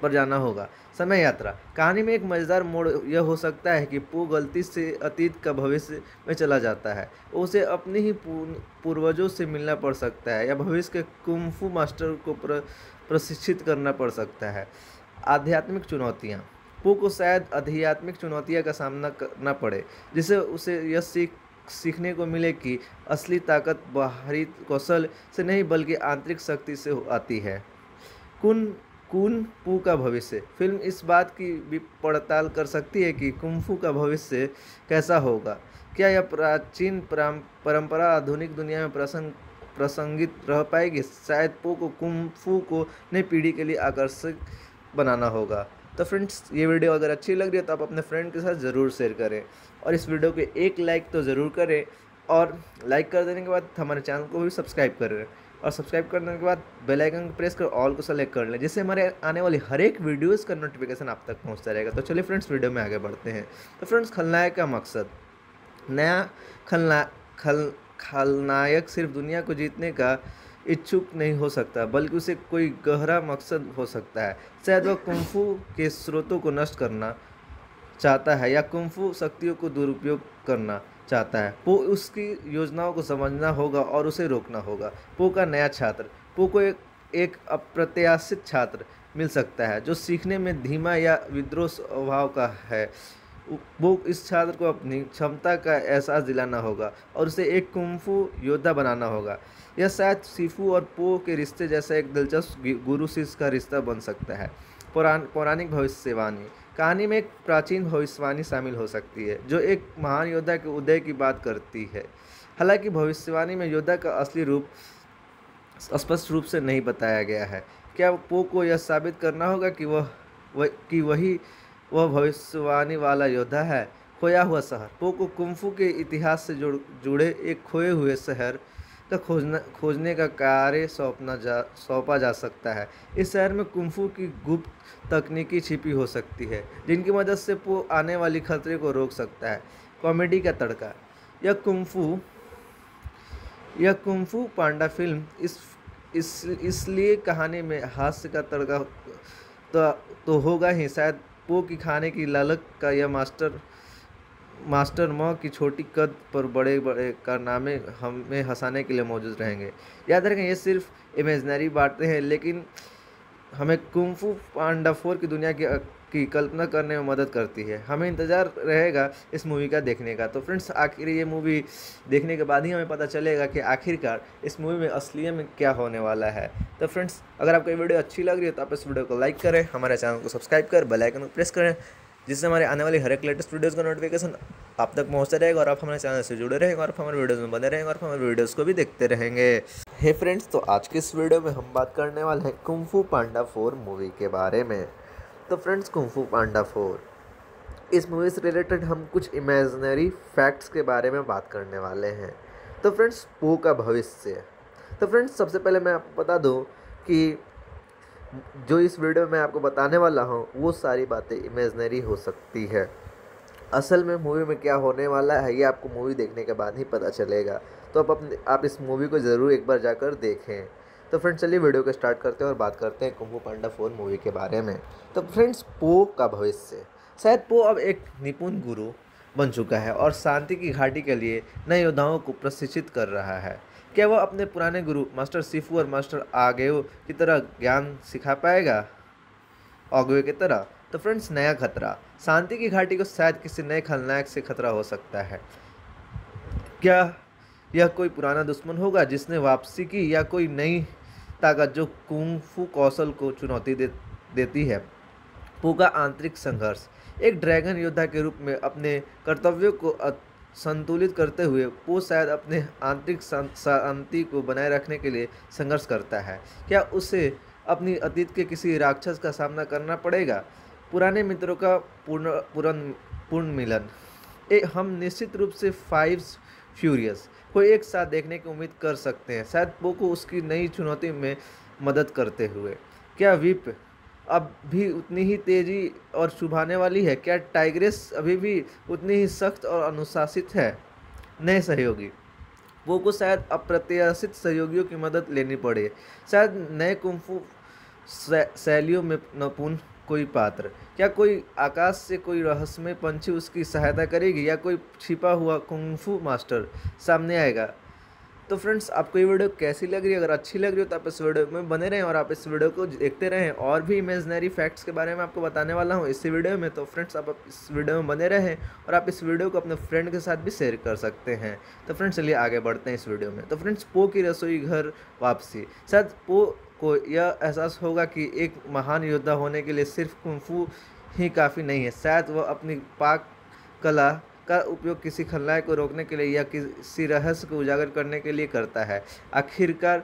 पर जाना होगा? समय यात्रा, कहानी में एक मज़ेदार मोड़ यह हो सकता है कि पो गलती से अतीत का भविष्य में चला जाता है। उसे अपने ही पूर्वजों से मिलना पड़ सकता है या भविष्य के कुंग फू मास्टर को प्रशिक्षित करना पड़ सकता है। आध्यात्मिक चुनौतियाँ, पो को शायद आध्यात्मिक चुनौतियाँ का सामना करना पड़े, जिससे उसे यह सीखने को मिले कि असली ताकत बाहरी कौशल से नहीं बल्कि आंतरिक शक्ति से आती है। कुंग फू का भविष्य, फिल्म इस बात की भी पड़ताल कर सकती है कि कुंग फू का भविष्य कैसा होगा। क्या यह प्राचीन परंपरा आधुनिक दुनिया में प्रसंगित रह पाएगी? शायद पो को कुंग फू को नई पीढ़ी के लिए आकर्षक बनाना होगा। तो फ्रेंड्स ये वीडियो अगर अच्छी लग रही है तो आप अपने फ्रेंड के साथ ज़रूर शेयर करें और इस वीडियो को एक लाइक तो ज़रूर करें, और लाइक कर देने के बाद हमारे चैनल को भी सब्सक्राइब करें, और सब्सक्राइब करने के बाद बेल आइकन को प्रेस कर ऑल को सेलेक्ट कर लें, जिससे हमारे आने वाली हर एक वीडियोस का नोटिफिकेशन आप तक पहुंचता रहेगा। तो चलिए फ्रेंड्स वीडियो में आगे बढ़ते हैं। तो फ्रेंड्स खलनायक का मकसद, नया खलनायक सिर्फ दुनिया को जीतने का इच्छुक नहीं हो सकता, बल्कि उसे कोई गहरा मकसद हो सकता है। शायद वह कुंग फू के स्रोतों को नष्ट करना चाहता है या कुंग फू शक्तियों को दुरुपयोग करना चाहता है। पो उसकी योजनाओं को समझना होगा और उसे रोकना होगा। पो का नया छात्र, पो को एक अप्रत्याशित छात्र मिल सकता है जो सीखने में धीमा या विद्रोह स्वभाव का है। वो इस छात्र को अपनी क्षमता का एहसास दिलाना होगा और उसे एक कुंग फू योद्धा बनाना होगा। यह शायद शिफू और पो के रिश्ते जैसा एक दिलचस्प गुरु शिष्य का रिश्ता बन सकता है। पौराणिक भविष्यवाणी, कहानी में एक प्राचीन भविष्यवाणी शामिल हो सकती है जो एक महान योद्धा के उदय की बात करती है। हालांकि भविष्यवाणी में योद्धा का असली रूप स्पष्ट रूप से नहीं बताया गया है। क्या पो को यह साबित करना होगा कि वह भविष्यवाणी वाला योद्धा है? खोया हुआ शहर, पो को कुंग फू के इतिहास से जुड़े एक खोए हुए शहर का खोजने का कार्य सौंपा जा सकता है। इस शहर में कुंग फू की गुप्त तकनीकी छिपी हो सकती है जिनकी मदद से पो आने वाली खतरे को रोक सकता है। कॉमेडी का तड़का, यह कुंग फू पांडा फिल्म इसलिए कहानी में हास्य का तड़का तो होगा ही। शायद पो की खाने की लालच का यह मास्टर माँ की छोटी कद पर बड़े बड़े कारनामे हमें हंसाने के लिए मौजूद रहेंगे। याद रखें ये सिर्फ इमेजनरी बातें हैं, लेकिन हमें कुंग फू पांडा 4 की दुनिया की कल्पना करने में मदद करती है। हमें इंतज़ार रहेगा इस मूवी का देखने का। तो फ्रेंड्स आखिर ये मूवी देखने के बाद ही हमें पता चलेगा कि आखिरकार इस मूवी में असलियत में क्या होने वाला है। तो फ्रेंड्स अगर आपको ये वीडियो अच्छी लग रही है तो आप इस वीडियो को लाइक करें, हमारे चैनल को सब्सक्राइब कर बेल आइकन को प्रेस करें, जिससे हमारे आने वाले हर एक लेटेस्ट वीडियोस का नोटिफिकेशन आप तक पहुंचता रहेगा और आप हमारे चैनल से जुड़े रहेंगे और आप हमारे वीडियोस में बने रहेंगे और हमारे वीडियोस को भी देखते रहेंगे। हे फ्रेंड्स, तो आज के इस वीडियो में हम बात करने वाले हैं कुंग फू पांडा 4 मूवी के बारे में। तो फ्रेंड्स, कुंग फू पांडा 4 इस मूवी से रिलेटेड हम कुछ इमेजिनरी फैक्ट्स के बारे में बात करने वाले हैं। तो फ्रेंड्स, पो का भविष्य। तो फ्रेंड्स, सबसे पहले मैं आपको बता दूं कि जो इस वीडियो में मैं आपको बताने वाला हूँ वो सारी बातें इमेजिनरी हो सकती है। असल में मूवी में क्या होने वाला है ये आपको मूवी देखने के बाद ही पता चलेगा। तो आप इस मूवी को ज़रूर एक बार जाकर देखें। तो फ्रेंड्स, चलिए वीडियो को स्टार्ट करते हैं और बात करते हैं कुंग फू पांडा 4 मूवी के बारे में। तो फ्रेंड्स, पो का भविष्य। शायद पो अब एक निपुण गुरु बन चुका है और शांति की घाटी के लिए नए योद्धाओं को प्रशिक्षित कर रहा है। क्या वह अपने पुराने गुरु मास्टर शिफू और मास्टर आगेव की तरह ज्ञान सिखा पाएगा तो फ्रेंड्स, नया खतरा। शांति की घाटी को शायद किसी नए खलनायक से खतरा हो सकता है। क्या यह कोई पुराना दुश्मन होगा जिसने वापसी की, या कोई नई ताकत जो कुंग फू कौशल को चुनौती देती है। पो का आंतरिक संघर्ष। एक ड्रैगन योद्धा के रूप में अपने कर्तव्यों को संतुलित करते हुए पो शायद अपने आंतरिक शांति को बनाए रखने के लिए संघर्ष करता है। क्या उसे अपनी अतीत के किसी राक्षस का सामना करना पड़ेगा। पुराने मित्रों का पुनर्मिलन। हम निश्चित रूप से फाइव्स फ्यूरियस को एक साथ देखने की उम्मीद कर सकते हैं, शायद पो को उसकी नई चुनौती में मदद करते हुए। क्या विप अब भी उतनी ही तेज़ी और चुभाने वाली है। क्या टाइग्रेस अभी भी उतनी ही सख्त और अनुशासित है। नए सहयोगी। वो को शायद अप्रत्याशित सहयोगियों की मदद लेनी पड़े। शायद नए कुंग फू शैलियों में नपुन कोई पात्र। क्या कोई आकाश से कोई रहस्यमय पंछी उसकी सहायता करेगी, या कोई छिपा हुआ कुंग फू मास्टर सामने आएगा। तो फ्रेंड्स, आपको ये वीडियो कैसी लग रही है। अगर अच्छी लग रही हो तो आप इस वीडियो में बने रहें और आप इस वीडियो को देखते रहें। और भी इमेजिनरी फैक्ट्स के बारे में आपको बताने वाला हूँ इसी वीडियो में। तो फ्रेंड्स, आप इस वीडियो में बने रहें और आप इस वीडियो को अपने फ्रेंड के साथ भी शेयर कर सकते हैं। तो फ्रेंड्स, चलिए आगे बढ़ते हैं इस वीडियो में। तो फ्रेंड्स, पो की रसोई घर वापसी। शायद पो को यह एहसास होगा कि एक महान योद्धा होने के लिए सिर्फ कुंग फू ही काफ़ी नहीं है। शायद वह अपनी पाक कला का उपयोग किसी खलनायक को रोकने के लिए या किसी रहस्य को उजागर करने के लिए करता है। आखिरकार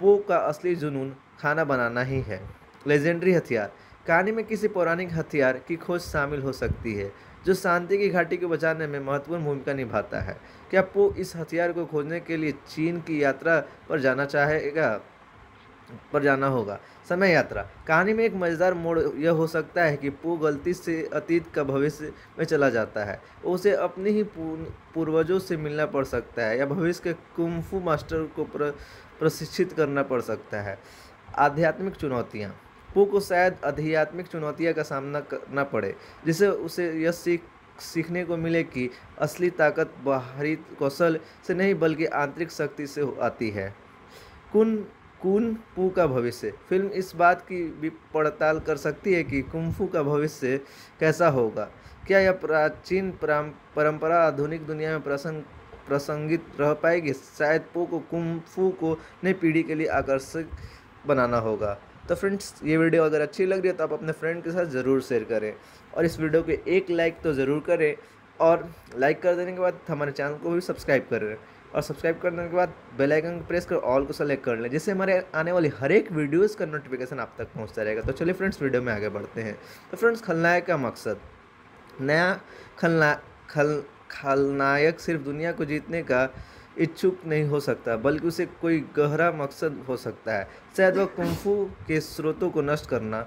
पो का असली जुनून खाना बनाना ही है। लेजेंडरी हथियार। कहानी में किसी पौराणिक हथियार की खोज शामिल हो सकती है जो शांति की घाटी को बचाने में महत्वपूर्ण भूमिका निभाता है। क्या पो इस हथियार को खोजने के लिए चीन की यात्रा पर जाना चाहेगा जाना होगा। समय यात्रा। कहानी में एक मज़ेदार मोड़ यह हो सकता है कि पो गलती से अतीत का भविष्य में चला जाता है। उसे अपने ही पूर्वजों से मिलना पड़ सकता है या भविष्य के कुंग फू मास्टर को प्रशिक्षित करना पड़ सकता है। आध्यात्मिक चुनौतियाँ। पो को शायद आध्यात्मिक चुनौतियाँ का सामना करना पड़े, जिससे उसे यह सीखने को मिले कि असली ताकत बाहरी कौशल से नहीं बल्कि आंतरिक शक्ति से आती है। कुंग फू का भविष्य। फिल्म इस बात की भी पड़ताल कर सकती है कि कुंग फू का भविष्य कैसा होगा। क्या यह प्राचीन परंपरा आधुनिक दुनिया में प्रसंगित रह पाएगी। शायद पो को कुंग फू को नई पीढ़ी के लिए आकर्षक बनाना होगा। तो फ्रेंड्स, ये वीडियो अगर अच्छी लग रही है तो आप अपने फ्रेंड के साथ ज़रूर शेयर करें और इस वीडियो को एक लाइक तो ज़रूर करें, और लाइक कर देने के बाद हमारे चैनल को भी सब्सक्राइब करें और सब्सक्राइब करने के बाद बेल आइकन को प्रेस कर ऑल को सेलेक्ट कर लें, जिससे हमारे आने वाली हर एक वीडियोस का नोटिफिकेशन आप तक पहुंचता रहेगा। तो चलिए फ्रेंड्स, वीडियो में आगे बढ़ते हैं। तो फ्रेंड्स, खलनायक का मकसद। नया खलनायक सिर्फ दुनिया को जीतने का इच्छुक नहीं हो सकता, बल्कि उसे कोई गहरा मकसद हो सकता है। शायद वह कुंग फू के स्रोतों को नष्ट करना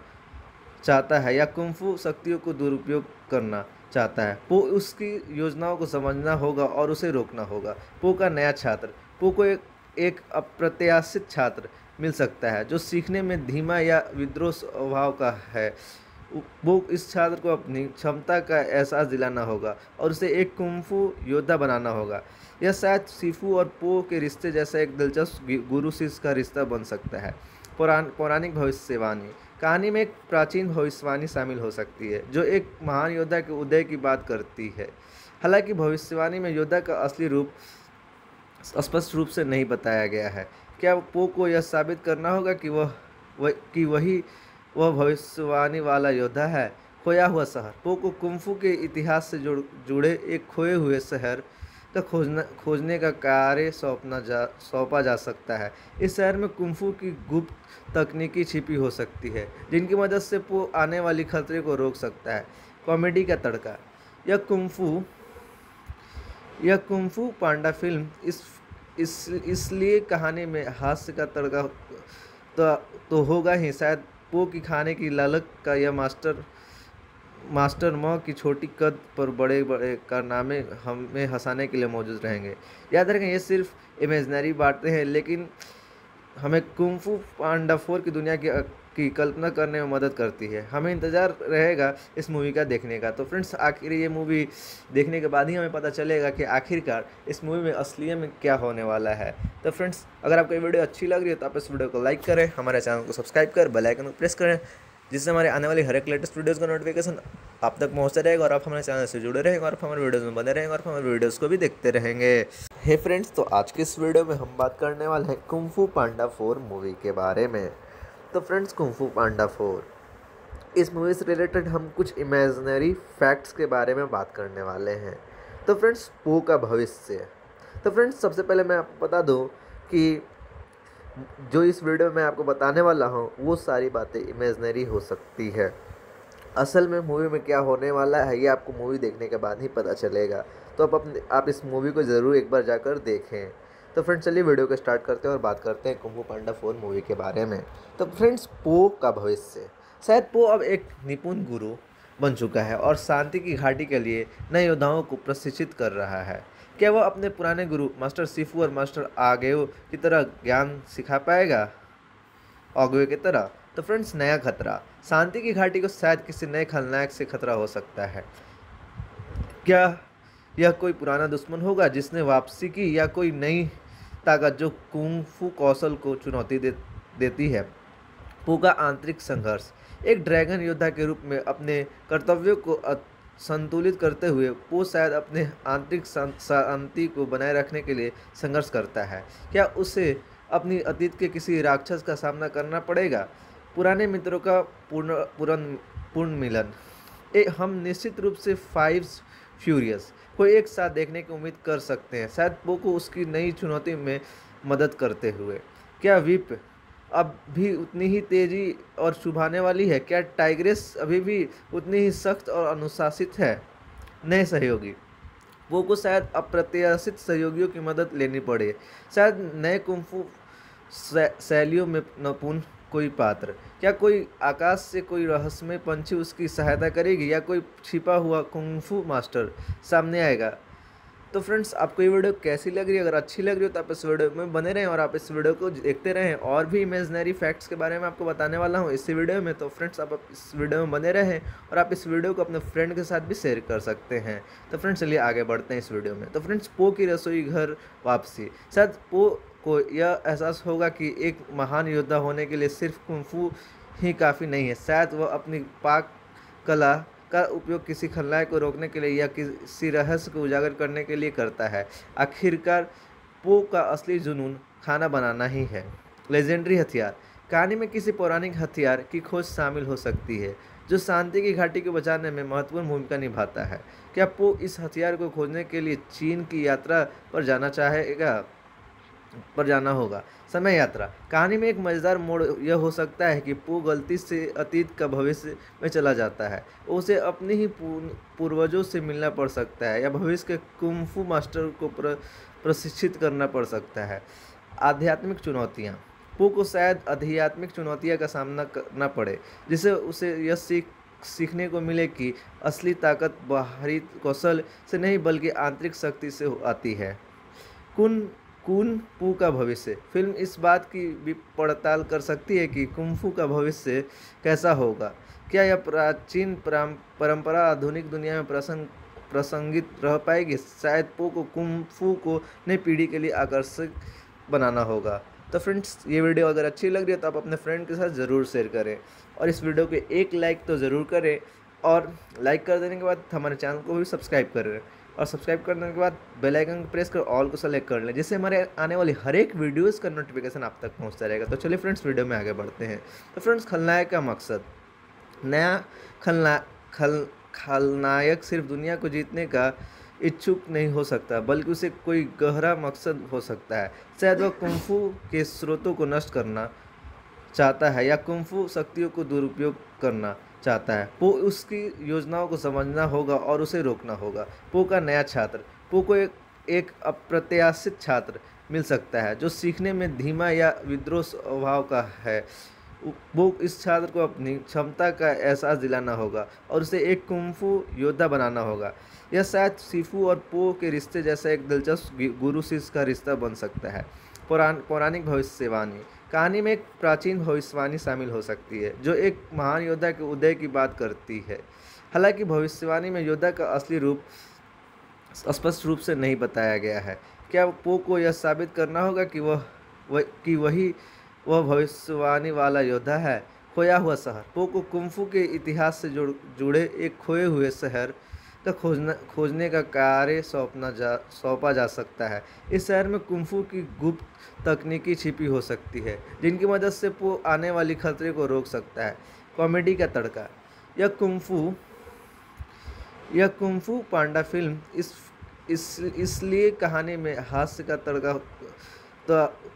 चाहता है या कुंग फू शक्तियों को दुरुपयोग करना चाहता है। पो उसकी योजनाओं को समझना होगा और उसे रोकना होगा। पो का नया छात्र। पो को एक अप्रत्याशित छात्र मिल सकता है जो सीखने में धीमा या विद्रोह स्वभाव का है। वो इस छात्र को अपनी क्षमता का एहसास दिलाना होगा और उसे एक कुंग फू योद्धा बनाना होगा। यह शायद शिफू और पो के रिश्ते जैसा एक दिलचस्प गुरु शिष्य का रिश्ता बन सकता है। पौराणिक भविष्यवाणी। कहानी में एक प्राचीन भविष्यवाणी शामिल हो सकती है जो एक महान योद्धा के उदय की बात करती है। हालांकि भविष्यवाणी में योद्धा का असली रूप स्पष्ट रूप से नहीं बताया गया है। क्या पो को यह साबित करना होगा कि वही वह भविष्यवाणी वाला योद्धा है। खोया हुआ शहर। पो को कुंफू के इतिहास से जुड़े एक खोए हुए शहर का खोजने का कार्य सौंपा जा सकता है। इस शहर में कुंफू की गुप्त तकनीकी छिपी हो सकती है जिनकी मदद से पो आने वाली खतरे को रोक सकता है। कॉमेडी का तड़का। यह कुंफू पांडा फिल्म इसलिए कहानी में हास्य का तड़का तो होगा ही। शायद पो की खाने की लालच का यह मास्टर माँ की छोटी कद पर बड़े बड़े कारनामे हमें हंसाने के लिए मौजूद रहेंगे। याद रखें ये सिर्फ इमेजनरी बातें हैं, लेकिन हमें कुंग फू पांडा 4 की दुनिया की कल्पना करने में मदद करती है। हमें इंतज़ार रहेगा इस मूवी का देखने का। तो फ्रेंड्स आखिर ये मूवी देखने के बाद ही हमें पता चलेगा कि आखिरकार इस मूवी में असलियत में क्या होने वाला है। तो फ्रेंड्स अगर आपको ये वीडियो अच्छी लग रही है तो आप इस वीडियो को लाइक करें, हमारे चैनल को सब्सक्राइब कर बेल आइकन को प्रेस करें, जिससे हमारे आने वाली हर एक लेटेस्ट वीडियोस का नोटिफिकेशन आप तक पहुंचता रहेगा और आप हमारे चैनल से जुड़े रहेंगे और आप हमारे वीडियोस में बने रहेंगे और हमारे वीडियोस को भी देखते रहेंगे। हे फ्रेंड्स, तो आज के इस वीडियो में हम बात करने वाले हैं कुंग फू पांडा 4 मूवी के बारे में। तो फ्रेंड्स कुंग फू पांडा 4 इस मूवी से रिलेटेड हम कुछ इमेजनरी फैक्ट्स के बारे में बात करने वाले हैं। तो फ्रेंड्स पो का भविष्य। तो फ्रेंड्स सबसे पहले मैं आपको बता दूँ कि जो इस वीडियो में आपको बताने वाला हूँ वो सारी बातें इमेजनरी हो सकती है। असल में मूवी में क्या होने वाला है ये आपको मूवी देखने के बाद ही पता चलेगा। तो आप इस मूवी को ज़रूर एक बार जाकर देखें। तो फ्रेंड्स चलिए वीडियो को स्टार्ट करते हैं और बात करते हैं कुंग फू पांडा 4 मूवी के बारे में। तो फ्रेंड्स पो का भविष्य। शायद पो अब एक निपुण गुरु बन चुका है और शांति की घाटी के लिए नए योद्धाओं को प्रशिक्षित कर रहा है। क्या वह अपने पुराने गुरु मास्टर शिफू और मास्टर आगेव की तरह ज्ञान सिखा पाएगा तो फ्रेंड्स नया खतरा। शांति की घाटी को शायद किसी नए खलनायक से खतरा हो सकता है। क्या यह कोई पुराना दुश्मन होगा जिसने वापसी की, या कोई नई ताकत जो कुंग फू कौशल को चुनौती देती है। पो का आंतरिक संघर्ष। एक ड्रैगन योद्धा के रूप में अपने कर्तव्यों को संतुलित करते हुए पो शायद अपने आंतरिक शांति को बनाए रखने के लिए संघर्ष करता है। क्या उसे अपनी अतीत के किसी राक्षस का सामना करना पड़ेगा। पुराने मित्रों का पुनर्मिलन। हम निश्चित रूप से फाइव्स फ्यूरियस को एक साथ देखने की उम्मीद कर सकते हैं, शायद पो को उसकी नई चुनौती में मदद करते हुए। क्या विप अब भी उतनी ही तेज़ी और चुभाने वाली है। क्या टाइग्रेस अभी भी उतनी ही सख्त और अनुशासित है। नए सहयोगी। वो को शायद अप्रत्याशित सहयोगियों की मदद लेनी पड़े। शायद नए कुंग फू शैलियों में नपुण कोई पात्र। क्या कोई आकाश से कोई रहस्यमय पंछी उसकी सहायता करेगी, या कोई छिपा हुआ कुंग फू मास्टर सामने आएगा। तो फ्रेंड्स आपको ये वीडियो कैसी लग रही है। अगर अच्छी लग रही हो तो आप इस वीडियो में बने रहें और आप इस वीडियो को देखते रहें। और भी इमेजनरी फैक्ट्स के बारे में आपको बताने वाला हूँ इसी वीडियो में। तो फ्रेंड्स आप इस वीडियो में बने रहें और आप इस वीडियो को अपने फ्रेंड के साथ भी शेयर कर सकते हैं। तो फ्रेंड्स चलिए आगे बढ़ते हैं इस वीडियो में। तो फ्रेंड्स पो की रसोई घर वापसी। शायद पो को यह एहसास होगा कि एक महान योद्धा होने के लिए सिर्फ कुंग फू ही काफ़ी नहीं है। शायद वह अपनी पाक कला का उपयोग किसी खलनायक को रोकने के लिए या किसी रहस्य को उजागर करने के लिए करता है। आखिरकार पो का असली जुनून खाना बनाना ही है। लेजेंडरी हथियार। कहानी में किसी पौराणिक हथियार की खोज शामिल हो सकती है जो शांति की घाटी को बचाने में महत्वपूर्ण भूमिका निभाता है। क्या पो इस हथियार को खोजने के लिए चीन की यात्रा पर जाना चाहेगा जाना होगा। समय यात्रा। कहानी में एक मज़ेदार मोड़ यह हो सकता है कि पो गलती से अतीत का भविष्य में चला जाता है। उसे अपने ही पूर्वजों से मिलना पड़ सकता है या भविष्य के कुंग फू मास्टर को प्रशिक्षित करना पड़ सकता है। आध्यात्मिक चुनौतियाँ। पो को शायद आध्यात्मिक चुनौतियाँ का सामना करना पड़े, जिससे उसे यह सीखने को मिले कि असली ताकत बाहरी कौशल से नहीं बल्कि आंतरिक शक्ति से आती है। कुंग फू का भविष्य। फिल्म इस बात की भी पड़ताल कर सकती है कि कुंग फू का भविष्य कैसा होगा। क्या यह प्राचीन परंपरा आधुनिक दुनिया में प्रसंगित रह पाएगी। शायद पो को कुंग फू को नई पीढ़ी के लिए आकर्षक बनाना होगा। तो फ्रेंड्स ये वीडियो अगर अच्छी लग रही है तो आप अपने फ्रेंड के साथ ज़रूर शेयर करें और इस वीडियो को एक लाइक तो ज़रूर करें, और लाइक कर देने के बाद हमारे चैनल को भी सब्सक्राइब करें और सब्सक्राइब करने के बाद बेल आइकन को प्रेस कर ऑल को सेलेक्ट कर लें, जिससे हमारे आने वाली हर एक वीडियोस का नोटिफिकेशन आप तक पहुंचता रहेगा। तो चलिए फ्रेंड्स वीडियो में आगे बढ़ते हैं। तो फ्रेंड्स खलनायक का मकसद। नया खलनायक खलनायक सिर्फ दुनिया को जीतने का इच्छुक नहीं हो सकता, बल्कि उसे कोई गहरा मकसद हो सकता है। शायद वह कुंफू के स्रोतों को नष्ट करना चाहता है या कुंफू शक्तियों को दुरुपयोग करना चाहता है। पो उसकी योजनाओं को समझना होगा और उसे रोकना होगा। पो का नया छात्र, पो को एक अप्रत्याशित छात्र मिल सकता है जो सीखने में धीमा या विद्रोह स्वभाव का है। वो इस छात्र को अपनी क्षमता का एहसास दिलाना होगा और उसे एक कुंफू योद्धा बनाना होगा। यह शायद शिफू और पो के रिश्ते जैसा एक दिलचस्प गुरु शिष्य का रिश्ता बन सकता है। पौराणिक भविष्यवाणी, कहानी में एक प्राचीन भविष्यवाणी शामिल हो सकती है जो एक महान योद्धा के उदय की बात करती है। हालांकि भविष्यवाणी में योद्धा का असली रूप स्पष्ट रूप से नहीं बताया गया है। क्या पो को यह साबित करना होगा कि वह भविष्यवाणी वाला योद्धा है? खोया हुआ शहर, पो को कुंफू के इतिहास से जुड़े एक खोए हुए शहर का खोजने का कार्य सौंपा जा सकता है। इस शहर में कुंफू की गुप्त तकनीकी छिपी हो सकती है जिनकी मदद से पो आने वाली खतरे को रोक सकता है। कॉमेडी का तड़का, यह कुंफू पांडा फिल्म इसलिए कहानी में हास्य का तड़का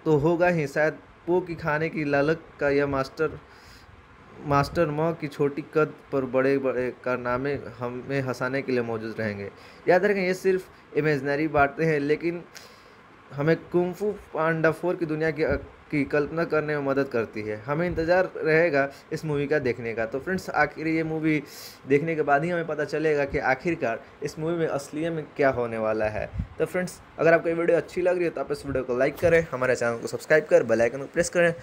तो होगा ही। शायद पो की खाने की लालच का यह मास्टर माँ की छोटी कद पर बड़े बड़े कारनामे हमें हंसाने के लिए मौजूद रहेंगे। याद रखें, ये सिर्फ इमेजनरी बातें हैं, लेकिन हमें कुंग फू पांडा 4 की दुनिया की कल्पना करने में मदद करती है। हमें इंतज़ार रहेगा इस मूवी का देखने का। तो फ्रेंड्स, आखिर ये मूवी देखने के बाद ही हमें पता चलेगा कि आखिरकार इस मूवी में असलियत में क्या होने वाला है। तो फ्रेंड्स, अगर आपको ये वीडियो अच्छी लग रही है तो आप इस वीडियो को लाइक करें, हमारे चैनल को सब्सक्राइब कर बेल आइकन को प्रेस करें,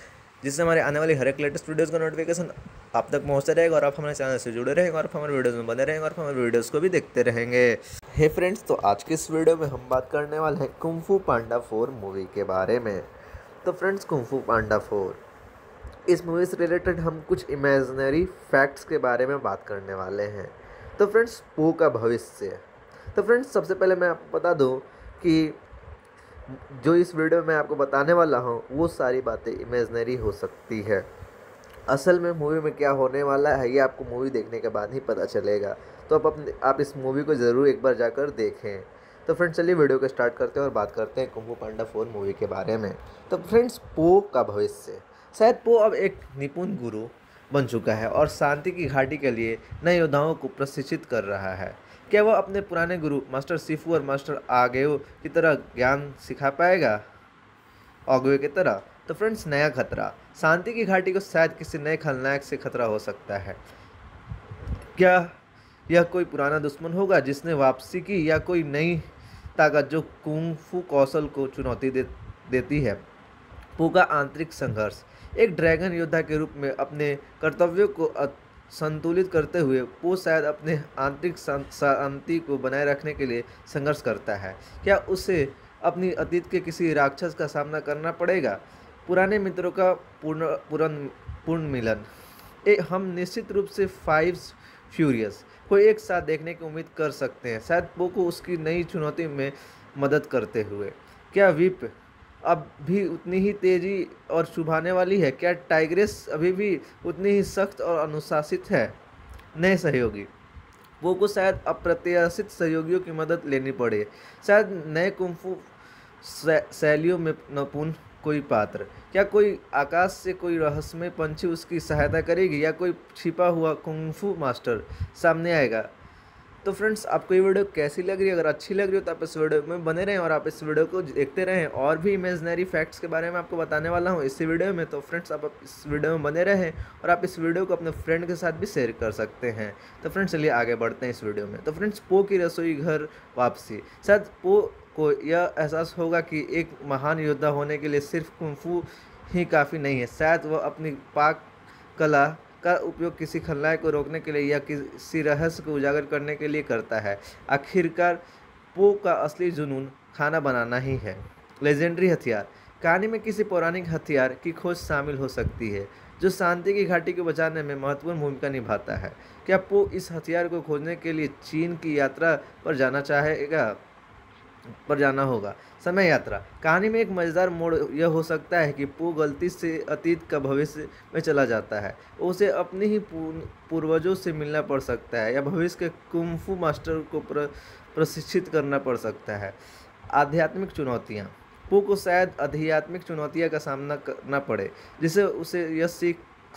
जिससे हमारे आने वाली हर एक लेटेस्ट वीडियोज़ का नोटिफिकेशन आप तक पहुँचता रहेगा और आप हमारे चैनल से जुड़े रहेंगे और हमारे वीडियोज़ में बने रहेंगे और हमारे वीडियोज़ को भी देखते रहेंगे। हे फ्रेंड्स, तो आज की इस वीडियो में हम बात करने वाले हैं कुंग फू पांडा 4 मूवी के बारे में। तो फ्रेंड्स, कुंग फू पांडा 4 इस मूवी से रिलेटेड हम कुछ इमेजनरी फैक्ट्स के बारे में बात करने वाले हैं। तो फ्रेंड्स, पो का भविष्य। तो फ्रेंड्स, सबसे पहले मैं आपको बता दूं कि जो इस वीडियो में आपको बताने वाला हूं वो सारी बातें इमेजनरी हो सकती है। असल में मूवी में क्या होने वाला है ये आपको मूवी देखने के बाद ही पता चलेगा। तो आप इस मूवी को ज़रूर एक बार जाकर देखें। तो फ्रेंड्स, चलिए वीडियो को स्टार्ट करते हैं और बात करते हैं कुंग फू पांडा 4 मूवी के बारे में। तो फ्रेंड्स, पो का भविष्य। शायद पो अब एक निपुण गुरु बन चुका है और शांति की घाटी के लिए नए योद्धाओं को प्रशिक्षित कर रहा है। क्या वह अपने पुराने गुरु मास्टर शिफू और मास्टर आगेओ की तरह ज्ञान सिखा पाएगा? आगेओ की तरह। तो फ्रेंड्स, नया खतरा। शांति की घाटी को शायद किसी नए खलनायक से खतरा हो सकता है। क्या यह कोई पुराना दुश्मन होगा जिसने वापसी की, या कोई नई ताकत जो कुंग फू कौशल को चुनौती देती है? पो का आंतरिक संघर्ष। एक ड्रैगन योद्धा के रूप में अपने कर्तव्यों को संतुलित करते हुए पो शायद अपने आंतरिक शांति को बनाए रखने के लिए संघर्ष करता है। क्या उसे अपनी अतीत के किसी राक्षस का सामना करना पड़ेगा? पुराने मित्रों का पूर्ण मिलन। हम निश्चित रूप से फाइव्स फ्यूरियस को एक साथ देखने की उम्मीद कर सकते हैं, शायद पो को उसकी नई चुनौती में मदद करते हुए। क्या विप अब भी उतनी ही तेज़ी और चुभाने वाली है? क्या टाइग्रेस अभी भी उतनी ही सख्त और अनुशासित है? नए सहयोगी। पो को शायद अप्रत्याशित सहयोगियों की मदद लेनी पड़े। शायद नए कुंग फू शैलियों में नपुण कोई पात्र। क्या कोई आकाश से कोई रहस्यमय पंछी उसकी सहायता करेगी, या कोई छिपा हुआ कुंग फू मास्टर सामने आएगा? तो फ्रेंड्स, आपको ये वीडियो कैसी लग रही है? अगर अच्छी लग रही हो तो आप इस वीडियो में बने रहें और आप इस वीडियो को देखते रहें। और भी इमेजनरी फैक्ट्स के बारे में आपको बताने वाला हूँ इस वीडियो में। तो फ्रेंड्स, आप इस वीडियो में बने रहें और आप इस वीडियो को अपने फ्रेंड के साथ भी शेयर कर सकते हैं। तो फ्रेंड्स, चलिए आगे बढ़ते हैं इस वीडियो में। तो फ्रेंड्स, पो की रसोई घर वापसी। शायद पो को यह एहसास होगा कि एक महान योद्धा होने के लिए सिर्फ कुंग फू ही काफ़ी नहीं है। शायद वह अपनी पाक कला का उपयोग किसी खलनायक को रोकने के लिए या किसी रहस्य को उजागर करने के लिए करता है। आखिरकार पो का असली जुनून खाना बनाना ही है। लेजेंडरी हथियार। कहानी में किसी पौराणिक हथियार की खोज शामिल हो सकती है जो शांति की घाटी को बचाने में महत्वपूर्ण भूमिका निभाता है। क्या पो इस हथियार को खोजने के लिए चीन की यात्रा पर जाना चाहेगा? पर जाना होगा। समय यात्रा कहानी में एक मज़ेदार मोड़ यह हो सकता है कि पो गलती से अतीत का भविष्य में चला जाता है। उसे अपने ही पूर्वजों से मिलना पड़ सकता है या भविष्य के कुंग फू मास्टर को प्रशिक्षित करना पड़ सकता है। आध्यात्मिक चुनौतियाँ पो को शायद आध्यात्मिक चुनौतियाँ का सामना करना पड़े, जिससे उसे यह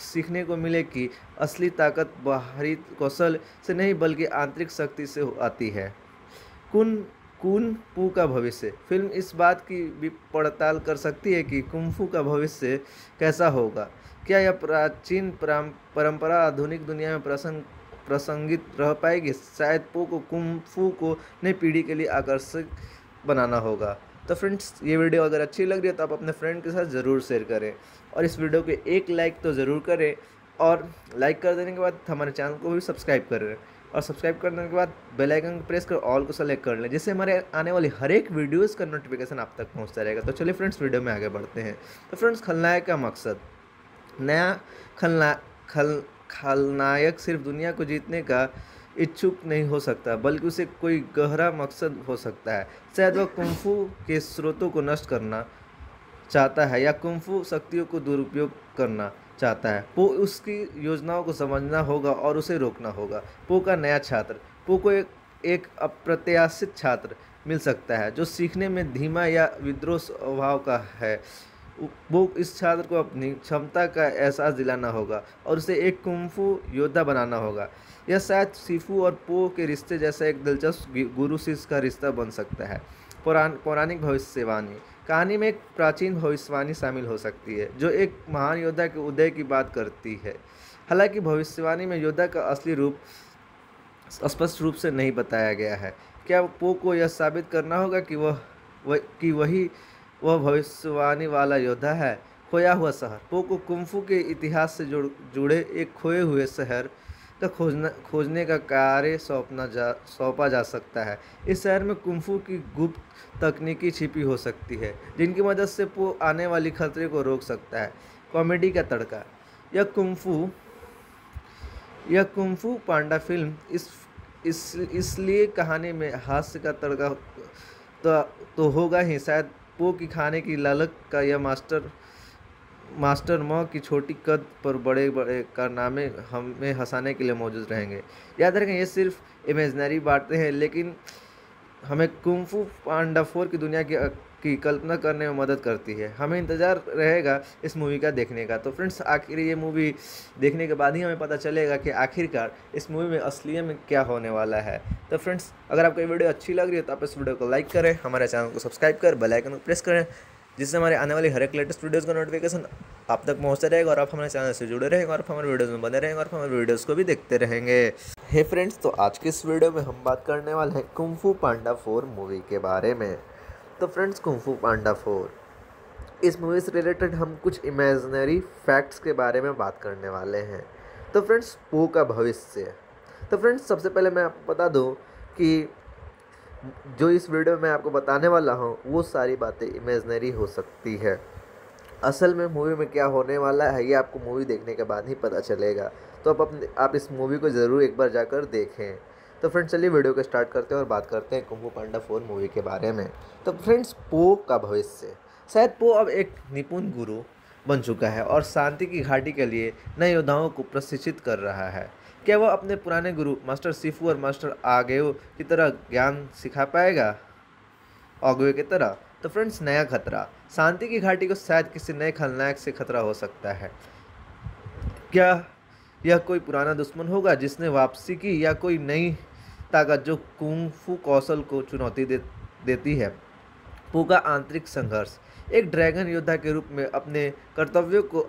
सीखने को मिले कि असली ताकत बाहरी कौशल से नहीं बल्कि आंतरिक शक्ति से आती है। कुंग फू का भविष्य फिल्म इस बात की भी पड़ताल कर सकती है कि कुंग फू का भविष्य कैसा होगा। क्या यह प्राचीन परंपरा आधुनिक दुनिया में प्रसंगित रह पाएगी? शायद पो को कुंग फू को नई पीढ़ी के लिए आकर्षक बनाना होगा। तो फ्रेंड्स, ये वीडियो अगर अच्छी लग रही है तो आप अपने फ्रेंड के साथ ज़रूर शेयर करें और इस वीडियो को एक लाइक तो ज़रूर करें, और लाइक कर देने के बाद हमारे चैनल को भी सब्सक्राइब करें और सब्सक्राइब करने के बाद बेल आइकन प्रेस कर ऑल को सेलेक्ट कर लें, जिससे हमारे आने वाली हर एक वीडियोस का नोटिफिकेशन आप तक पहुंचता रहेगा। तो चलिए फ्रेंड्स, वीडियो में आगे बढ़ते हैं। तो फ्रेंड्स, खलनायक का मकसद नया खलनायक सिर्फ दुनिया को जीतने का इच्छुक नहीं हो सकता, बल्कि उसे कोई गहरा मकसद हो सकता है। शायद वह कुंग फू के स्रोतों को नष्ट करना चाहता है या कुंग फू शक्तियों को दुरुपयोग करना चाहता है। पो उसकी योजनाओं को समझना होगा और उसे रोकना होगा। पो का नया छात्र पो को एक अप्रत्याशित छात्र मिल सकता है जो सीखने में धीमा या विद्रोह स्वभाव का है। वो इस छात्र को अपनी क्षमता का एहसास दिलाना होगा और उसे एक कुंग फू योद्धा बनाना होगा। यह शायद शिफू और पो के रिश्ते जैसा एक दिलचस्प गुरु शिष्य का रिश्ता बन सकता है। पौराणिक भविष्यवाणी कहानी में एक प्राचीन भविष्यवाणी शामिल हो सकती है जो एक महान योद्धा के उदय की बात करती है। हालांकि भविष्यवाणी में योद्धा का असली रूप स्पष्ट रूप से नहीं बताया गया है। क्या पो को यह साबित करना होगा कि वह भविष्यवाणी वाला योद्धा है? खोया हुआ शहर पो को कुंग फू के इतिहास से जुड़े एक खोए हुए शहर का खोजने का कार्य सौंपा जा सकता है। इस शहर में कुंग फू की गुप्त तकनीकी छिपी हो सकती है जिनकी मदद से पो आने वाली खतरे को रोक सकता है। कॉमेडी का तड़का यह कुंग फू पांडा फिल्म इसलिए कहानी में हास्य का तड़का तो होगा ही। शायद पो की खाने की लालच का यह मास्टर माँ की छोटी कद पर बड़े बड़े कारनामे हमें हंसाने के लिए मौजूद रहेंगे। याद रखें, ये सिर्फ इमेजनरी बातें हैं, लेकिन हमें कुंग फू पांडा 4 की दुनिया की कल्पना करने में मदद करती है। हमें इंतज़ार रहेगा इस मूवी का देखने का। तो फ्रेंड्स, आखिर ये मूवी देखने के बाद ही हमें पता चलेगा कि आखिरकार इस मूवी में असलियत में क्या होने वाला है। तो फ्रेंड्स, अगर आपको ये वीडियो अच्छी लग रही है तो आप इस वीडियो को लाइक करें, हमारे चैनल को सब्सक्राइब कर बेल आइकन को प्रेस करें, जिससे हमारे आने वाली हर एक लेटेस्ट वीडियोस का नोटिफिकेशन आप तक पहुंचता रहेगा और आप हमारे चैनल से जुड़े रहेंगे और आप हमारे वीडियोस में बने रहेंगे और आप हमारे वीडियोस को भी देखते रहेंगे। हे फ्रेंड्स, तो आज के इस वीडियो में हम बात करने वाले हैं कुंग फू पांडा 4 मूवी के बारे में। तो फ्रेंड्स, कुंग फू पांडा 4 इस मूवी से रिलेटेड हम कुछ इमेजनरी फैक्ट्स के बारे में बात करने वाले हैं। तो फ्रेंड्स, पो का भविष्य। तो फ्रेंड्स, सबसे पहले मैं आपको बता दूँ कि जो इस वीडियो में मैं आपको बताने वाला हूँ वो सारी बातें इमेजनरी हो सकती है। असल में मूवी में क्या होने वाला है ये आपको मूवी देखने के बाद ही पता चलेगा। तो आप इस मूवी को ज़रूर एक बार जाकर देखें। तो फ्रेंड्स, चलिए वीडियो को स्टार्ट करते हैं और बात करते हैं कुंग फू पांडा 4 मूवी के बारे में। तो फ्रेंड्स, पो का भविष्य। शायद पो अब एक निपुण गुरु बन चुका है और शांति की घाटी के लिए नए योद्धाओं को प्रशिक्षित कर रहा है। क्या वह अपने पुराने गुरु मास्टर शिफू और मास्टर आगेओ की तरह ज्ञान सिखा पाएगा? आगेओ की तरह। तो फ्रेंड्स, नया खतरा। शांति की घाटी को शायद किसी नए खलनायक से खतरा हो सकता है। क्या यह कोई पुराना दुश्मन होगा जिसने वापसी की, या कोई नई ताकत जो कुंग फू कौशल को चुनौती देती है? पो का आंतरिक संघर्ष। एक ड्रैगन योद्धा के रूप में अपने कर्तव्यों को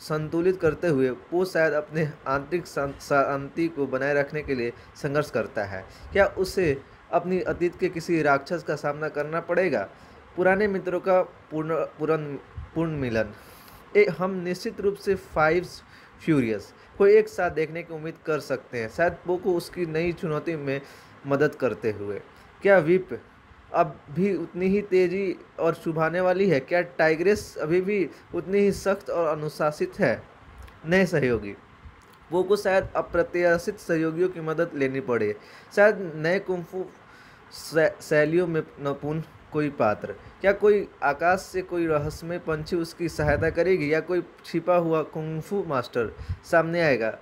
संतुलित करते हुए पो शायद अपने आंतरिक शांति को बनाए रखने के लिए संघर्ष करता है। क्या उसे अपनी अतीत के किसी राक्षस का सामना करना पड़ेगा? पुराने मित्रों का पूर्ण मिलन। हम निश्चित रूप से फाइव्स फ्यूरियस को एक साथ देखने की उम्मीद कर सकते हैं, शायद पो को उसकी नई चुनौती में मदद करते हुए। क्या विप अब भी उतनी ही तेज़ी और चुभाने वाली है? क्या टाइग्रेस अभी भी उतनी ही सख्त और अनुशासित है? नए सहयोगी। वो को शायद अप्रत्याशित सहयोगियों की मदद लेनी पड़े। शायद नए कुंग फू शैलियों में नपुन कोई पात्र। क्या कोई आकाश से कोई रहस्यमय पंछी उसकी सहायता करेगी या कोई छिपा हुआ कुंगफू मास्टर सामने आएगा।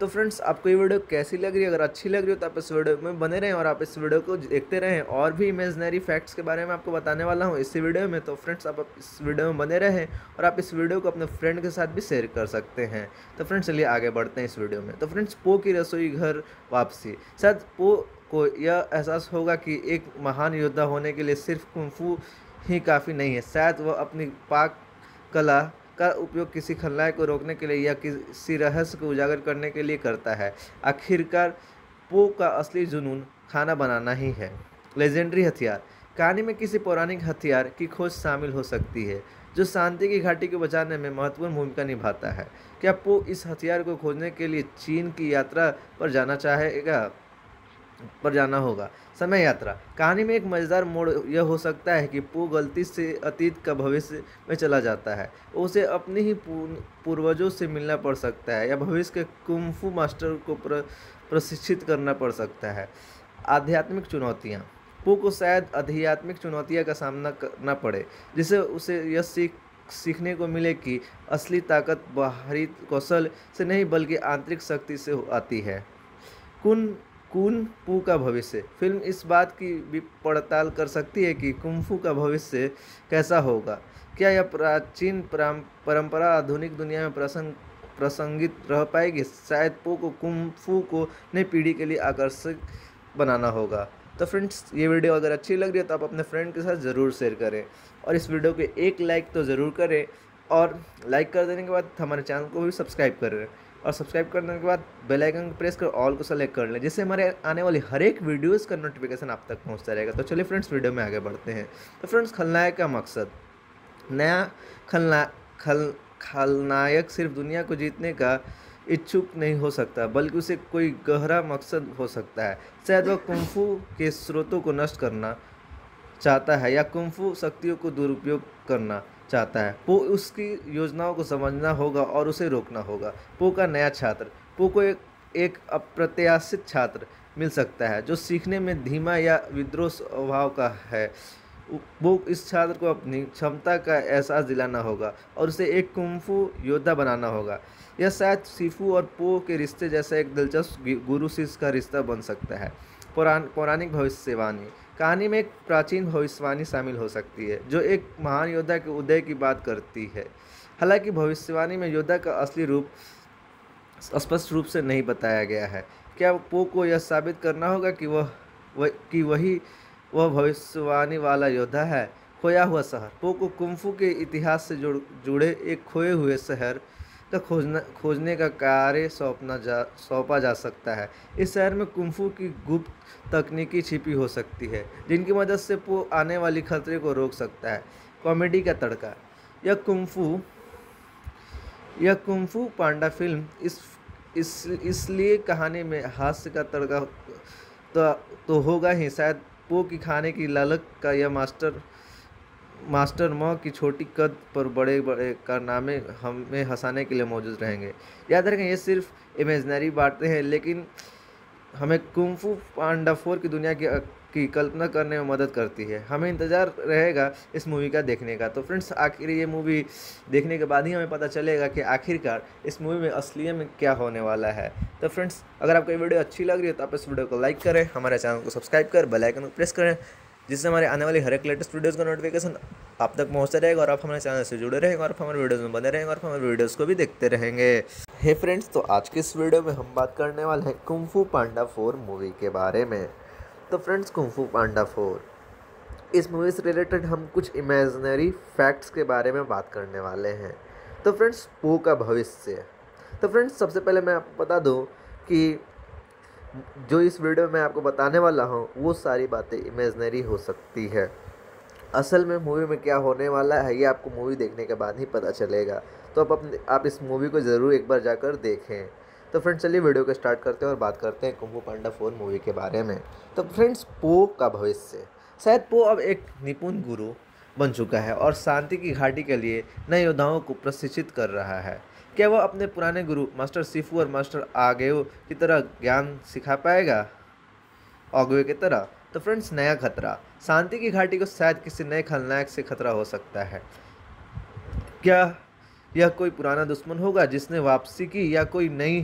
तो फ्रेंड्स आपको ये वीडियो कैसी लग रही है, अगर अच्छी लग रही हो तो आप इस वीडियो में बने रहें और आप इस वीडियो को देखते रहें। और भी इमेजिनरी फैक्ट्स के बारे में आपको बताने वाला हूँ इस वीडियो में, तो फ्रेंड्स आप इस वीडियो में बने रहें और आप इस वीडियो को अपने फ्रेंड के साथ भी शेयर कर सकते हैं। तो फ्रेंड्स चलिए आगे बढ़ते हैं इस वीडियो में। तो फ्रेंड्स पो की रसोई घर वापसी। शायद पो को यह एहसास होगा कि एक महान योद्धा होने के लिए सिर्फ कुंफू ही काफ़ी नहीं है। शायद वह अपनी पाक कला का उपयोग किसी खलनायक को रोकने के लिए या किसी रहस्य को उजागर करने के लिए करता है। आखिरकार पो का असली जुनून खाना बनाना ही है। लेजेंडरी हथियार। कहानी में किसी पौराणिक हथियार की खोज शामिल हो सकती है जो शांति की घाटी को बचाने में महत्वपूर्ण भूमिका निभाता है। क्या पो इस हथियार को खोजने के लिए चीन की यात्रा पर जाना चाहेगा पर जाना होगा। समय यात्रा। कहानी में एक मज़ेदार मोड़ यह हो सकता है कि पो गलती से अतीत का भविष्य में चला जाता है। उसे अपने ही पूर्वजों से मिलना पड़ सकता है या भविष्य के कुंफू मास्टर को प्रशिक्षित करना पड़ सकता है। आध्यात्मिक चुनौतियाँ। पो को शायद आध्यात्मिक चुनौतियाँ का सामना करना पड़े जिससे उसे यह सीखने को मिले कि असली ताकत बाहरी कौशल से नहीं बल्कि आंतरिक शक्ति से आती है। कुंग फू का भविष्य। फिल्म इस बात की भी पड़ताल कर सकती है कि कुंग फू का भविष्य कैसा होगा। क्या यह प्राचीन परंपरा आधुनिक दुनिया में प्रसंगित रह पाएगी। शायद पो को कुंग फू को नई पीढ़ी के लिए आकर्षक बनाना होगा। तो फ्रेंड्स ये वीडियो अगर अच्छी लग रही है तो आप अपने फ्रेंड के साथ ज़रूर शेयर करें और इस वीडियो को एक लाइक तो ज़रूर करें और लाइक कर देने के बाद हमारे चैनल को भी सब्सक्राइब करें और सब्सक्राइब करने के बाद बेल आइकन प्रेस कर ऑल को सेलेक्ट कर लें जिससे हमारे आने वाली हर एक वीडियोस का नोटिफिकेशन आप तक पहुंचता रहेगा। तो चलिए फ्रेंड्स वीडियो में आगे बढ़ते हैं। तो फ्रेंड्स खलनायक का मकसद। नया खलनायक सिर्फ दुनिया को जीतने का इच्छुक नहीं हो सकता बल्कि उसे कोई गहरा मकसद हो सकता है। शायद वह कुंफू के स्रोतों को नष्ट करना चाहता है या कुंफू शक्तियों को दुरुपयोग करना चाहता है। पो उसकी योजनाओं को समझना होगा और उसे रोकना होगा। पो का नया छात्र। पो को एक अप्रत्याशित छात्र मिल सकता है जो सीखने में धीमा या विद्रोह स्वभाव का है। वो इस छात्र को अपनी क्षमता का एहसास दिलाना होगा और उसे एक कुंफू योद्धा बनाना होगा। यह शायद शिफू और पो के रिश्ते जैसा एक दिलचस्प गुरु शिष्य का रिश्ता बन सकता है। पौराणिक भविष्यवाणी। कहानी में एक प्राचीन भविष्यवाणी शामिल हो सकती है जो एक महान योद्धा के उदय की बात करती है। हालांकि भविष्यवाणी में योद्धा का असली रूप स्पष्ट रूप से नहीं बताया गया है। क्या पो को यह साबित करना होगा कि वह भविष्यवाणी वाला योद्धा है। खोया हुआ शहर। पो को कुंफू के इतिहास से जुड़े एक खोए हुए शहर का खोजने का कार्य सौंपा जा सकता है। इस शहर में कुंफू की गुप्त तकनीकी छिपी हो सकती है जिनकी मदद से पो आने वाली खतरे को रोक सकता है। कॉमेडी का तड़का। यह कुंफू पांडा फिल्म इसलिए कहानी में हास्य का तड़का तो होगा ही। शायद पो की खाने की लालच का यह मास्टर माँ की छोटी कद पर बड़े बड़े कारनामे हमें हंसाने के लिए मौजूद रहेंगे। याद रखें ये सिर्फ इमेजनरी बातें हैं लेकिन हमें कुंग फू पांडा 4 की दुनिया की कल्पना करने में मदद करती है। हमें इंतज़ार रहेगा इस मूवी का देखने का। तो फ्रेंड्स आखिर ये मूवी देखने के बाद ही हमें पता चलेगा कि आखिरकार इस मूवी में असलियत में क्या होने वाला है। तो फ्रेंड्स अगर आपको ये वीडियो अच्छी लग रही है तो आप इस वीडियो को लाइक करें, हमारे चैनल को सब्सक्राइब कर बेल आइकन को प्रेस करें जिससे हमारे आने वाली हर एक लेटेस्ट वीडियोस का नोटिफिकेशन आप तक पहुंचता रहेगा और आप हमारे चैनल से जुड़े रहेंगे और आप हमारे वीडियोस में बने रहेंगे और आप हमारे वीडियोस को भी देखते रहेंगे। हे फ्रेंड्स तो आज के इस वीडियो में हम बात करने वाले हैं कुंग फू पांडा 4 मूवी के बारे में। तो फ्रेंड्स कुंग फू पांडा 4 इस मूवी से रिलेटेड हम कुछ इमेजिनरी फैक्ट्स के बारे में बात करने वाले हैं। तो फ्रेंड्स पो का भविष्य। तो फ्रेंड्स सबसे पहले मैं आपको बता दूँ कि जो इस वीडियो में मैं आपको बताने वाला हूँ वो सारी बातें इमेजनरी हो सकती है। असल में मूवी में क्या होने वाला है ये आपको मूवी देखने के बाद ही पता चलेगा। तो आप इस मूवी को ज़रूर एक बार जाकर देखें। तो फ्रेंड्स चलिए वीडियो को स्टार्ट करते हैं और बात करते हैं कुंग फू पांडा 4 मूवी के बारे में। तो फ्रेंड्स पो का भविष्य। शायद पो अब एक निपुण गुरु बन चुका है और शांति की घाटी के लिए नए योद्धाओं को प्रशिक्षित कर रहा है। क्या वह अपने पुराने गुरु मास्टर शिफू और मास्टर आगेव की तरह ज्ञान सिखा पाएगा। तो फ्रेंड्स नया खतरा, शांति की घाटी को शायद किसी नए खलनायक से खतरा हो सकता है। क्या यह कोई पुराना दुश्मन होगा जिसने वापसी की, या कोई नई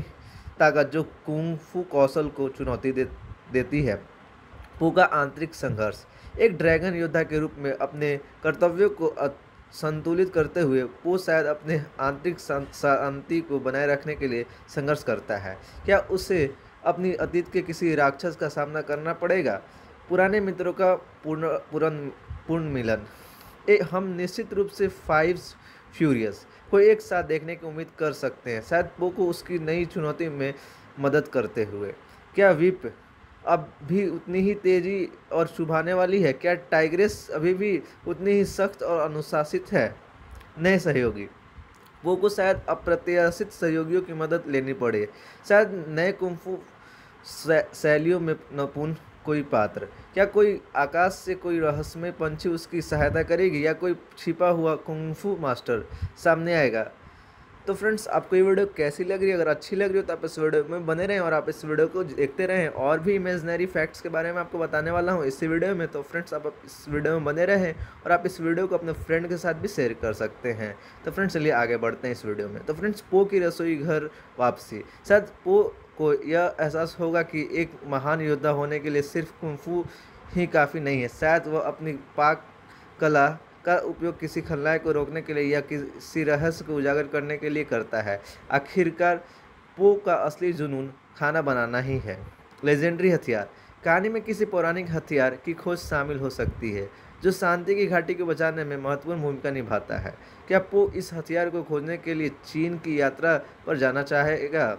ताकत जो कुंग फू कौशल को चुनौती देती है? पूगा आंतरिक संघर्ष, एक ड्रैगन योद्धा के रूप में अपने कर्तव्यों को संतुलित करते हुए वो शायद अपने आंतरिक शांति को बनाए रखने के लिए संघर्ष करता है। क्या उसे अपनी अतीत के किसी राक्षस का सामना करना पड़ेगा? पुराने मित्रों का पूर्ण मिलन, हम निश्चित रूप से फाइव्स फ्यूरियस को एक साथ देखने की उम्मीद कर सकते हैं, शायद वो को उसकी नई चुनौती में मदद करते हुए। क्या विप अब भी उतनी ही तेज़ी और चुभाने वाली है? क्या टाइग्रेस अभी भी उतनी ही सख्त और अनुशासित है? नए सहयोगी, वो को शायद अप्रत्याशित सहयोगियों की मदद लेनी पड़े, शायद नए कुंफू शैलियों में नपुन कोई पात्र। क्या कोई आकाश से कोई रहस्यमय पंछी उसकी सहायता करेगी, या कोई छिपा हुआ कुंफू मास्टर सामने आएगा? तो फ्रेंड्स आपको ये वीडियो कैसी लग रही है? अगर अच्छी लग रही हो तो आप इस वीडियो में बने रहें और आप इस वीडियो को देखते रहें। और भी इमेजिनरी फैक्ट्स के बारे में आपको बताने वाला हूँ इस वीडियो में, तो फ्रेंड्स आप इस वीडियो में बने रहें और आप इस वीडियो को अपने फ्रेंड के साथ भी शेयर कर सकते हैं। तो फ्रेंड्स चलिए आगे बढ़ते हैं इस वीडियो में। तो फ्रेंड्स पो की रसोई घर वापसी, शायद पो को यह एहसास होगा कि एक महान योद्धा होने के लिए सिर्फ कुंफू ही काफ़ी नहीं है, शायद वह अपनी पाक कला का उपयोग किसी खलनायक को रोकने के लिए या किसी रहस्य को उजागर करने के लिए करता है। आखिरकार पो का असली जुनून खाना बनाना ही है। लेजेंडरी हथियार, कहानी में किसी पौराणिक हथियार की खोज शामिल हो सकती है जो शांति की घाटी को बचाने में महत्वपूर्ण भूमिका निभाता है। क्या पो इस हथियार को खोजने के लिए चीन की यात्रा पर जाना चाहेगा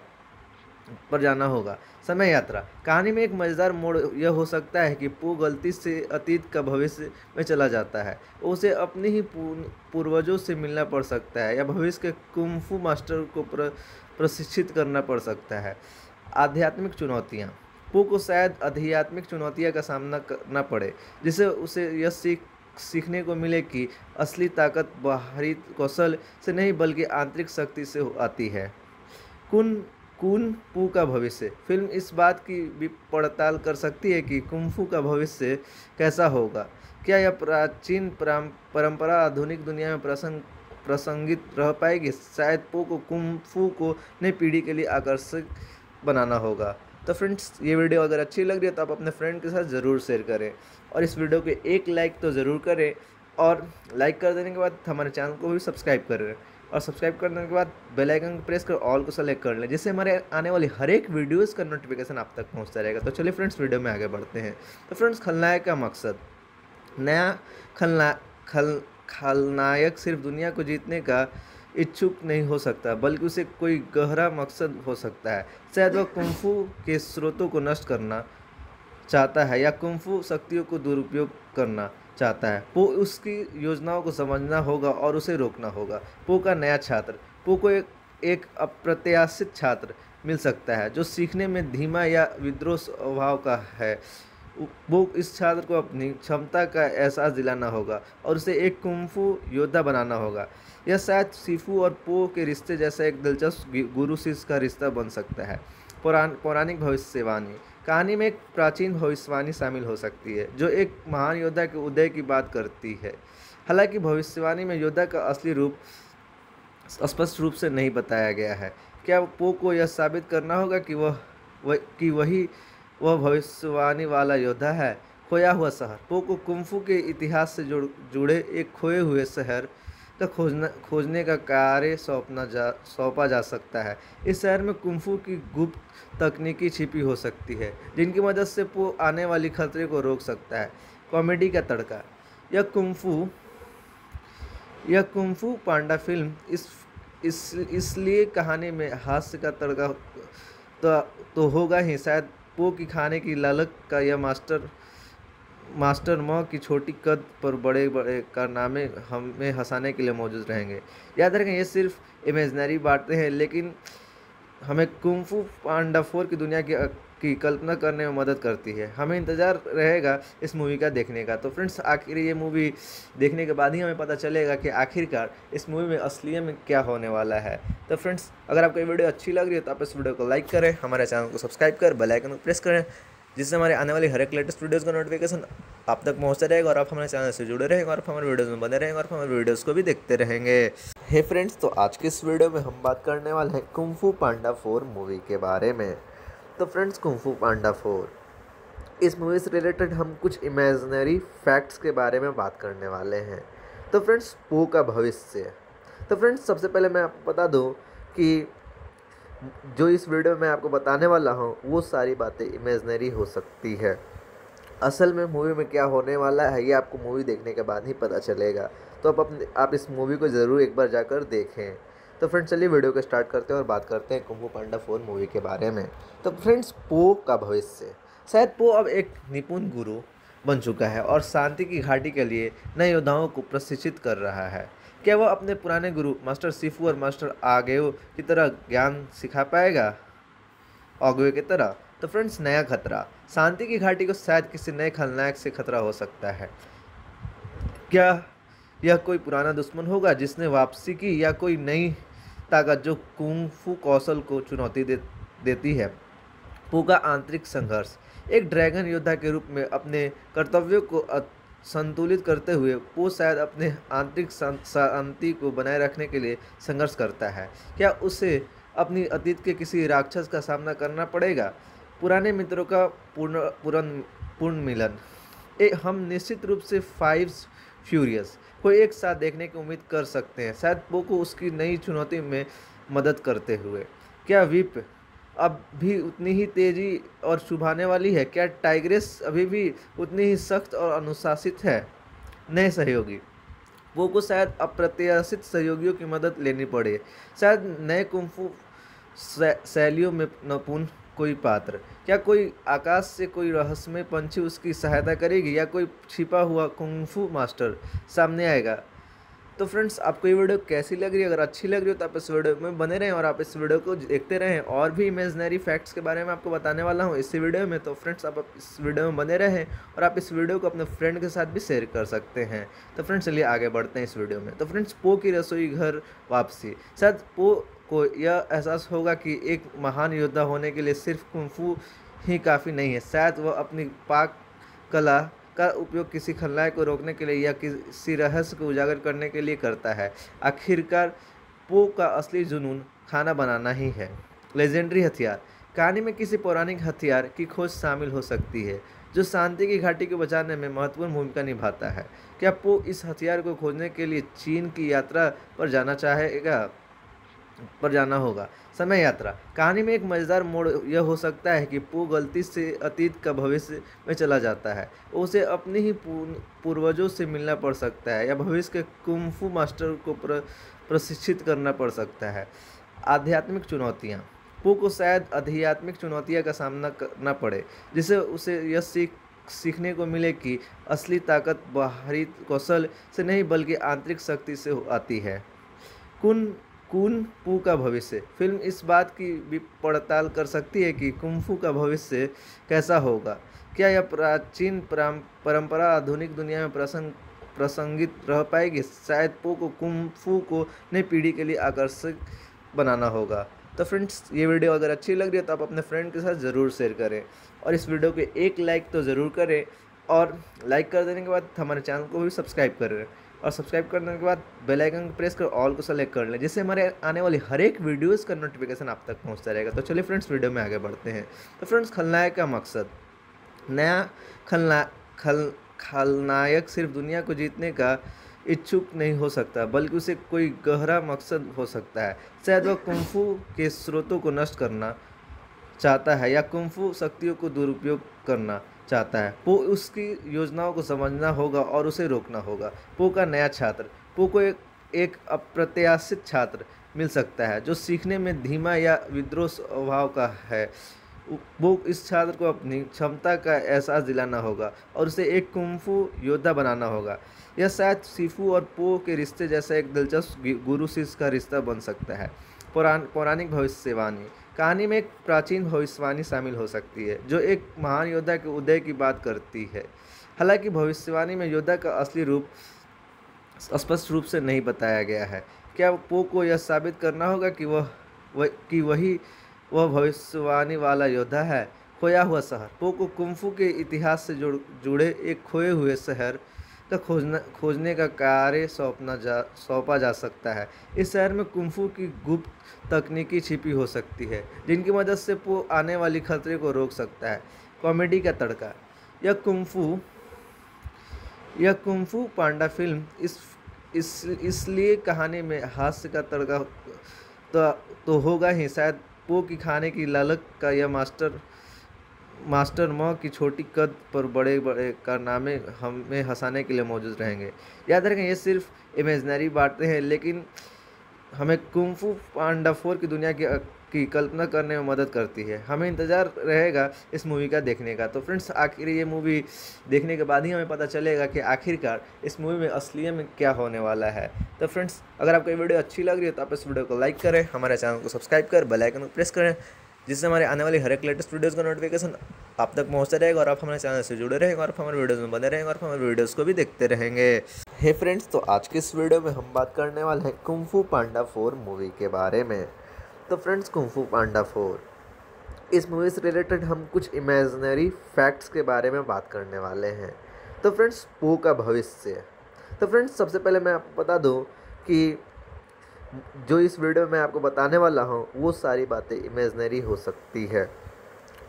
पर जाना होगा। समय यात्रा, कहानी में एक मज़ेदार मोड़ यह हो सकता है कि पो गलती से अतीत का भविष्य में चला जाता है। उसे अपने ही पूर्वजों से मिलना पड़ सकता है या भविष्य के कुंफू मास्टर को प्रशिक्षित करना पड़ सकता है। आध्यात्मिक चुनौतियाँ, पो को शायद आध्यात्मिक चुनौतियाँ का सामना करना पड़े, जिससे उसे यह सीखने को मिले कि असली ताकत बाहरी कौशल से नहीं बल्कि आंतरिक शक्ति से आती है। कुंग फू का भविष्य, फिल्म इस बात की भी पड़ताल कर सकती है कि कुंग फू का भविष्य कैसा होगा। क्या यह प्राचीन परंपरा आधुनिक दुनिया में प्रसंगित रह पाएगी? शायद पो को कुंग फू को नई पीढ़ी के लिए आकर्षक बनाना होगा। तो फ्रेंड्स ये वीडियो अगर अच्छी लग रही है तो आप अपने फ्रेंड के साथ ज़रूर शेयर करें और इस वीडियो को एक लाइक तो ज़रूर करें, और लाइक कर देने के बाद हमारे चैनल को भी सब्सक्राइब करें और सब्सक्राइब करने के बाद बेल आइकन प्रेस कर ऑल को सेलेक्ट कर लें, जिससे हमारे आने वाली हर एक वीडियोस का नोटिफिकेशन आप तक पहुंचता रहेगा। तो चलिए फ्रेंड्स वीडियो में आगे बढ़ते हैं। तो फ्रेंड्स खलनायक का मकसद, नया खलनायक सिर्फ दुनिया को जीतने का इच्छुक नहीं हो सकता, बल्कि उसे कोई गहरा मकसद हो सकता है। शायद वह कुंफू के स्रोतों को नष्ट करना चाहता है या कुंफू शक्तियों को दुरुपयोग करना चाहता है। पो उसकी योजनाओं को समझना होगा और उसे रोकना होगा। पो का नया छात्र, पो को एक अप्रत्याशित छात्र मिल सकता है जो सीखने में धीमा या विद्रोह स्वभाव का है। वो इस छात्र को अपनी क्षमता का एहसास दिलाना होगा और उसे एक कुंफू योद्धा बनाना होगा। यह शायद शिफू और पो के रिश्ते जैसा एक दिलचस्प गुरु शिष्य का रिश्ता बन सकता है। पौराणिक भविष्यवाणी, कहानी में एक प्राचीन भविष्यवाणी शामिल हो सकती है जो एक महान योद्धा के उदय की बात करती है। हालांकि भविष्यवाणी में योद्धा का असली रूप स्पष्ट रूप से नहीं बताया गया है। क्या पो को यह साबित करना होगा कि वह भविष्यवाणी वाला योद्धा है? खोया हुआ शहर, पो को कुंफू के इतिहास से जुड़े एक खोए हुए शहर का खोजने का कार्य सौंपा जा सकता है। इस शहर में कुंफू की गुप्त तकनीकी छिपी हो सकती है जिनकी मदद से पो आने वाली खतरे को रोक सकता है। कॉमेडी का तड़का, यह कुंफू पांडा फिल्म इसलिए कहानी में हास्य का तड़का तो होगा ही। शायद पो की खाने की लालच का यह मास्टर मौ की छोटी कद पर बड़े बड़े कारनामे हमें हंसाने के लिए मौजूद रहेंगे। याद रखें ये सिर्फ इमेजनरी बातें हैं, लेकिन हमें कुंग फू पांडा 4 की दुनिया की कल्पना करने में मदद करती है। हमें इंतज़ार रहेगा इस मूवी का देखने का। तो फ्रेंड्स आखिर ये मूवी देखने के बाद ही हमें पता चलेगा कि आखिरकार इस मूवी में असलियत में क्या होने वाला है। तो फ्रेंड्स अगर आपको ये वीडियो अच्छी लग रही है तो आप इस वीडियो को लाइक करें, हमारे चैनल को सब्सक्राइब कर बेल आइकन को प्रेस करें जिससे हमारे आने वाले हर एक लेटेस्ट वीडियोज़ का नोटिफिकेशन आप तक पहुंचता रहेगा और आप हमारे चैनल से जुड़े रहेंगे और आप हमारे वीडियोज़ में बने रहेंगे और आप हमारे वीडियोज़ को भी देखते रहेंगे। हे फ्रेंड्स, तो आज के इस वीडियो में हम बात करने वाले हैं कुंग फू पांडा 4 मूवी के बारे में। तो फ्रेंड्स, कुंग फू पांडा 4 इस मूवी से रिलेटेड हम कुछ इमेजिनरी फैक्ट्स के बारे में बात करने वाले हैं। तो फ्रेंड्स, पू का भविष्य। तो फ्रेंड्स, सबसे पहले मैं आपको बता दूं कि जो इस वीडियो में मैं आपको बताने वाला हूं वो सारी बातें इमेजिनरी हो सकती है। असल में मूवी में क्या होने वाला है ये आपको मूवी देखने के बाद ही पता चलेगा। तो आप इस मूवी को ज़रूर एक बार जाकर देखें। तो फ्रेंड्स, चलिए वीडियो को स्टार्ट करते हैं और बात करते हैं कुंग फू पांडा 4 मूवी के बारे में। तो फ्रेंड्स, पो का भविष्य। शायद पो अब एक निपुण गुरु बन चुका है और शांति की घाटी के लिए नए योद्धाओं को प्रशिक्षित कर रहा है। क्या वह अपने पुराने गुरु मास्टर शिफू और मास्टर आगेव की तरह ज्ञान सिखा पाएगा की तरह? तो फ्रेंड्स, नया खतरा। शांति की घाटी को शायद किसी नए खलनायक से खतरा हो सकता है। क्या यह कोई पुराना दुश्मन होगा जिसने वापसी की, या कोई नई ताकत जो कुंग फू कौशल को चुनौती देती है? पू का आंतरिक संघर्ष। एक ड्रैगन योद्धा के रूप में अपने कर्तव्यों को संतुलित करते हुए पू शायद अपने आंतरिक शांति को बनाए रखने के लिए संघर्ष करता है। क्या उसे अपनी अतीत के किसी राक्षस का सामना करना पड़ेगा? पुराने मित्रों का पूर्ण मिलन। हम निश्चित रूप से फाइव्स फ्यूरियस को एक साथ देखने की उम्मीद कर सकते हैं, शायद पो को उसकी नई चुनौती में मदद करते हुए। क्या विप अब भी उतनी ही तेज़ी और चुभाने वाली है? क्या टाइग्रेस अभी भी उतनी ही सख्त और अनुशासित है? नए सहयोगी। पो को शायद अप्रत्याशित सहयोगियों की मदद लेनी पड़े, शायद नए कुंग फू शैलियों में निपुण कोई पात्र। क्या कोई आकाश से कोई रहस्यमय पंछी उसकी सहायता करेगी, या कोई छिपा हुआ कुंग फू मास्टर सामने आएगा? तो फ्रेंड्स, आपको ये वीडियो कैसी लग रही है? अगर अच्छी लग रही हो तो आप इस वीडियो में बने रहें और आप इस वीडियो को देखते रहें। और भी इमेजिनरी फैक्ट्स के बारे में आपको बताने वाला हूँ इसी वीडियो में। तो फ्रेंड्स, आप इस वीडियो में बने रहें और आप इस वीडियो को अपने फ्रेंड के साथ भी शेयर कर सकते हैं। तो फ्रेंड्स, चलिए आगे बढ़ते हैं इस वीडियो में। तो फ्रेंड्स, पो की रसोई घर वापसी। शायद पो को यह एहसास होगा कि एक महान योद्धा होने के लिए सिर्फ कुंग फू ही काफ़ी नहीं है। शायद वह अपनी पाक कला का उपयोग किसी खलनायक को रोकने के लिए या किसी रहस्य को उजागर करने के लिए करता है। आखिरकार पो का असली जुनून खाना बनाना ही है। लेजेंडरी हथियार। कहानी में किसी पौराणिक हथियार की खोज शामिल हो सकती है जो शांति की घाटी को बचाने में महत्वपूर्ण भूमिका निभाता है। क्या पो इस हथियार को खोजने के लिए चीन की यात्रा पर जाना चाहेगा पर जाना होगा। समय यात्रा। कहानी में एक मज़ेदार मोड़ यह हो सकता है कि पू गलती से अतीत का भविष्य में चला जाता है। उसे अपने ही पूर्वजों से मिलना पड़ सकता है या भविष्य के कुंग फू मास्टर को प्रशिक्षित करना पड़ सकता है। आध्यात्मिक चुनौतियाँ। पू को शायद आध्यात्मिक चुनौतियाँ का सामना करना पड़े, जिससे उसे यह सीखने को मिले कि असली ताकत बाहरी कौशल से नहीं बल्कि आंतरिक शक्ति से आती है। कुंग फू का भविष्य। फिल्म इस बात की भी पड़ताल कर सकती है कि कुंग फू का भविष्य कैसा होगा। क्या यह प्राचीन परंपरा आधुनिक दुनिया में प्रसंगित रह पाएगी? शायद पो को कुंग फू को नई पीढ़ी के लिए आकर्षक बनाना होगा। तो फ्रेंड्स, ये वीडियो अगर अच्छी लग रही है तो आप अपने फ्रेंड के साथ ज़रूर शेयर करें और इस वीडियो को एक लाइक तो ज़रूर करें, और लाइक कर देने के बाद हमारे चैनल को भी सब्सक्राइब करें और सब्सक्राइब करने के बाद बेल आइकन प्रेस कर ऑल को सेलेक्ट कर लें, जिससे हमारे आने वाली हर एक वीडियोस का नोटिफिकेशन आप तक पहुंचता रहेगा। तो चलिए फ्रेंड्स, वीडियो में आगे बढ़ते हैं। तो फ्रेंड्स, खलनायक का मकसद। नया खलनायक सिर्फ दुनिया को जीतने का इच्छुक नहीं हो सकता, बल्कि उसे कोई गहरा मकसद हो सकता है। शायद वह कुंग फू के स्रोतों को नष्ट करना चाहता है या कुंग फू शक्तियों को दुरुपयोग करना चाहता है। पो उसकी योजनाओं को समझना होगा और उसे रोकना होगा। पो का नया छात्र। पो को एक अप्रत्याशित छात्र मिल सकता है जो सीखने में धीमा या विद्रोह स्वभाव का है। वो इस छात्र को अपनी क्षमता का एहसास दिलाना होगा और उसे एक कुंग फू योद्धा बनाना होगा। यह शायद शिफू और पो के रिश्ते जैसा एक दिलचस्प गुरु शिष्य का रिश्ता बन सकता है। पौराणिक भविष्यवाणी। कहानी में एक प्राचीन भविष्यवाणी शामिल हो सकती है जो एक महान योद्धा के उदय की बात करती है। हालांकि भविष्यवाणी में योद्धा का असली रूप स्पष्ट रूप से नहीं बताया गया है। क्या पो को यह साबित करना होगा कि वही वह भविष्यवाणी वाला योद्धा है? खोया हुआ शहर। पो को कुंफू के इतिहास से जुड़े एक खोए हुए शहर का खोजने का कार्य सौंपा जा सकता है। इस शहर में कुंफू की गुप्त तकनीकी छिपी हो सकती है जिनकी मदद से पो आने वाली खतरे को रोक सकता है। कॉमेडी का तड़का। यह कुंफू पांडा फिल्म इसलिए कहानी में हास्य का तड़का तो होगा ही। शायद पो की खाने की लालच का यह मास्टर माँ की छोटी कद पर बड़े बड़े कारनामे हमें हंसाने के लिए मौजूद रहेंगे। याद रखें ये सिर्फ इमेजनरी बातें हैं, लेकिन हमें कुंग फू पांडा 4 की दुनिया की कल्पना करने में मदद करती है। हमें इंतज़ार रहेगा इस मूवी का देखने का। तो फ्रेंड्स आखिर ये मूवी देखने के बाद ही हमें पता चलेगा कि आखिरकार इस मूवी में असलियत में क्या होने वाला है। तो फ्रेंड्स अगर आपको ये वीडियो अच्छी लग रही है तो आप इस वीडियो को लाइक करें, हमारे चैनल को सब्सक्राइब कर बेल आइकन को प्रेस करें, जिससे हमारे आने वाले हर एक लेटेस्ट वीडियोज़ का नोटिफिकेशन आप तक पहुँचता रहेगा और आप हमारे चैनल से जुड़े रहेंगे और आप हमारे वीडियोज़ में बने रहेंगे और हमारे वीडियोज़ को भी देखते रहेंगे। हे फ्रेंड्स, तो आज के इस वीडियो में हम बात करने वाले हैं कुंग फू पांडा 4 मूवी के बारे में। तो फ्रेंड्स कुंग फू पांडा 4 इस मूवी से रिलेटेड हम कुछ इमेजनरी फैक्ट्स के बारे में बात करने वाले हैं। तो फ्रेंड्स पो का भविष्य। तो फ्रेंड्स सबसे पहले मैं आपको बता दूं कि जो इस वीडियो में आपको बताने वाला हूं वो सारी बातें इमेजनरी हो सकती है।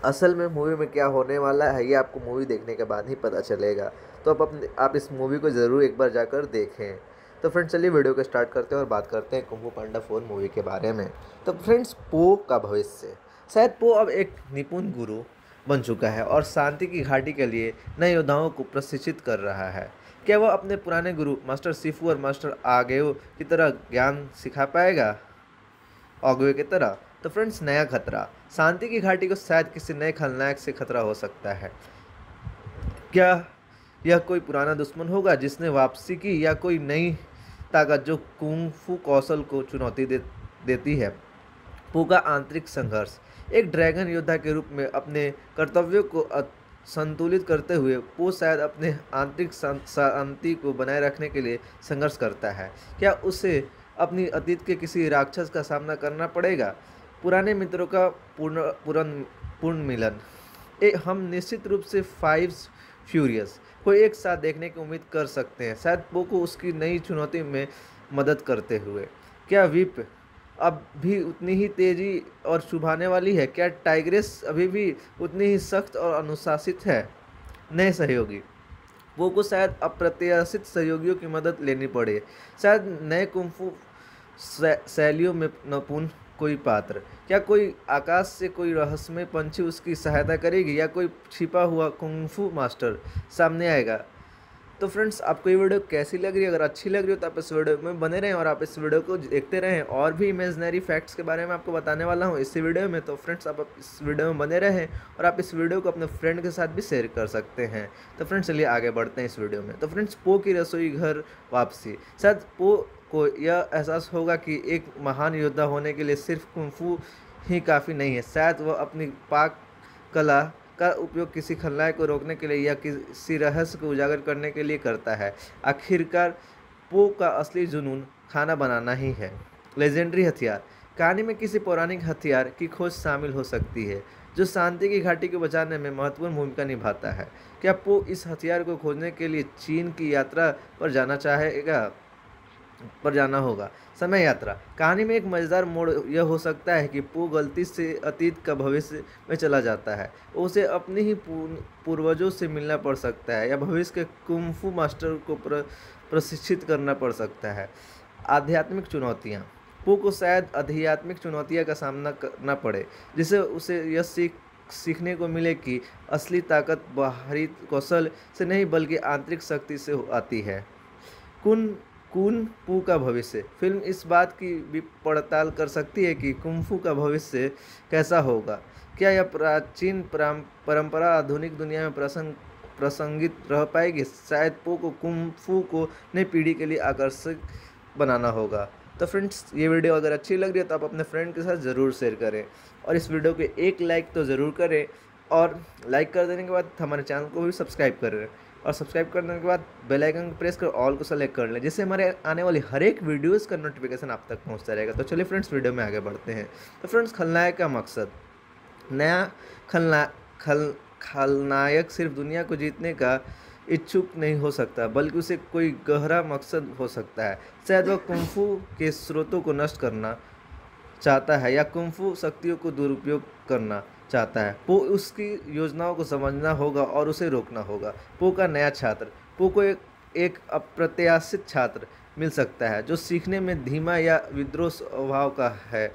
असल में मूवी में क्या होने वाला है ये आपको मूवी देखने के बाद ही पता चलेगा। तो आप इस मूवी को ज़रूर एक बार जाकर देखें। तो फ्रेंड्स चलिए वीडियो को स्टार्ट करते हैं और बात करते हैं कुंग फू पांडा 4 मूवी के बारे में। तो फ्रेंड्स पो का भविष्य। शायद पो अब एक निपुण गुरु बन चुका है और शांति की घाटी के लिए नए योद्धाओं को प्रशिक्षित कर रहा है। क्या वह अपने पुराने गुरु मास्टर शिफू और मास्टर आगेओ की तरह ज्ञान सिखा पाएगा तो फ्रेंड्स नया खतरा। शांति की घाटी को शायद किसी नए खलनायक से खतरा हो सकता है। क्या यह कोई पुराना दुश्मन होगा जिसने वापसी की, या कोई नई ताकत जो कुंग फू कौशल को चुनौती देती है। पो का आंतरिक संघर्ष। एक ड्रैगन योद्धा के रूप में अपने कर्तव्यों को संतुलित करते हुए पो शायद अपने आंतरिक शांति को बनाए रखने के लिए संघर्ष करता है। क्या उसे अपनी अतीत के किसी राक्षस का सामना करना पड़ेगा। पुराने मित्रों का पूर्ण मिलन। हम निश्चित रूप से फाइव्स फ्यूरियस को एक साथ देखने की उम्मीद कर सकते हैं, शायद पो को उसकी नई चुनौती में मदद करते हुए। क्या विप अब भी उतनी ही तेज़ी और चुभाने वाली है। क्या टाइग्रेस अभी भी उतनी ही सख्त और अनुशासित है। नए सहयोगी। पो को शायद अप्रत्याशित सहयोगियों की मदद लेनी पड़े। शायद नए कुंग फू शैलियों में नपुण कोई पात्र। क्या कोई आकाश से कोई रहस्यमय पंछी उसकी सहायता करेगी, या कोई छिपा हुआ कुंग फू मास्टर सामने आएगा। तो फ्रेंड्स आपको ये वीडियो कैसी लग रही है। अगर अच्छी लग रही हो तो आप इस वीडियो में बने रहें और आप इस वीडियो को देखते रहें। और भी इमेजनरी फैक्ट्स के बारे में आपको बताने वाला हूँ इसी वीडियो में। तो फ्रेंड्स आप इस वीडियो में बने रहें और आप इस वीडियो को अपने फ्रेंड के साथ भी शेयर कर सकते हैं। तो फ्रेंड्स चलिए आगे बढ़ते हैं इस वीडियो में। तो फ्रेंड्स पो की रसोई घर वापसी। शायद पो को यह एहसास होगा कि एक महान योद्धा होने के लिए सिर्फ कुंग फू ही काफ़ी नहीं है। शायद वह अपनी पाक कला का उपयोग किसी खलनायक को रोकने के लिए या किसी रहस्य को उजागर करने के लिए करता है। आखिरकार पो का असली जुनून खाना बनाना ही है। लेजेंडरी हथियार। कहानी में किसी पौराणिक हथियार की खोज शामिल हो सकती है जो शांति की घाटी को बचाने में महत्वपूर्ण भूमिका निभाता है। क्या पो इस हथियार को खोजने के लिए चीन की यात्रा पर जाना होगा। समय यात्रा। कहानी में एक मज़ेदार मोड़ यह हो सकता है कि पो गलती से अतीत का भविष्य में चला जाता है। उसे अपने ही पूर्वजों से मिलना पड़ सकता है या भविष्य के कुंग फू मास्टर को प्रशिक्षित करना पड़ सकता है। आध्यात्मिक चुनौतियाँ। पो को शायद आध्यात्मिक चुनौतियाँ का सामना करना पड़े, जिससे उसे यह सीखने को मिले कि असली ताकत बाहरी कौशल से नहीं बल्कि आंतरिक शक्ति से आती है। कुंग फू का भविष्य। फिल्म इस बात की भी पड़ताल कर सकती है कि कुंग फू का भविष्य कैसा होगा। क्या यह प्राचीन परंपरा आधुनिक दुनिया में प्रसंगित रह पाएगी। शायद पो को कुंग फू को नई पीढ़ी के लिए आकर्षक बनाना होगा। तो फ्रेंड्स ये वीडियो अगर अच्छी लग रही है तो आप अपने फ्रेंड के साथ ज़रूर शेयर करें और इस वीडियो को एक लाइक तो ज़रूर करें, और लाइक कर देने के बाद हमारे चैनल को भी सब्सक्राइब करें और सब्सक्राइब करने के बाद बेल आइकन प्रेस कर ऑल को सेलेक्ट कर लें, जिससे हमारे आने वाली हर एक वीडियोस का नोटिफिकेशन आप तक पहुंचता रहेगा। तो चलिए फ्रेंड्स वीडियो में आगे बढ़ते हैं। तो फ्रेंड्स खलनायक का मकसद। नया खलनायक खलनायक सिर्फ दुनिया को जीतने का इच्छुक नहीं हो सकता, बल्कि उसे कोई गहरा मकसद हो सकता है। शायद वह कुंफू के स्रोतों को नष्ट करना चाहता है या कुंफू शक्तियों को दुरुपयोग करना चाहता है। पो उसकी योजनाओं को समझना होगा और उसे रोकना होगा। पो का नया छात्र, पो को एक अप्रत्याशित छात्र मिल सकता है जो सीखने में धीमा या विद्रोह स्वभाव का है।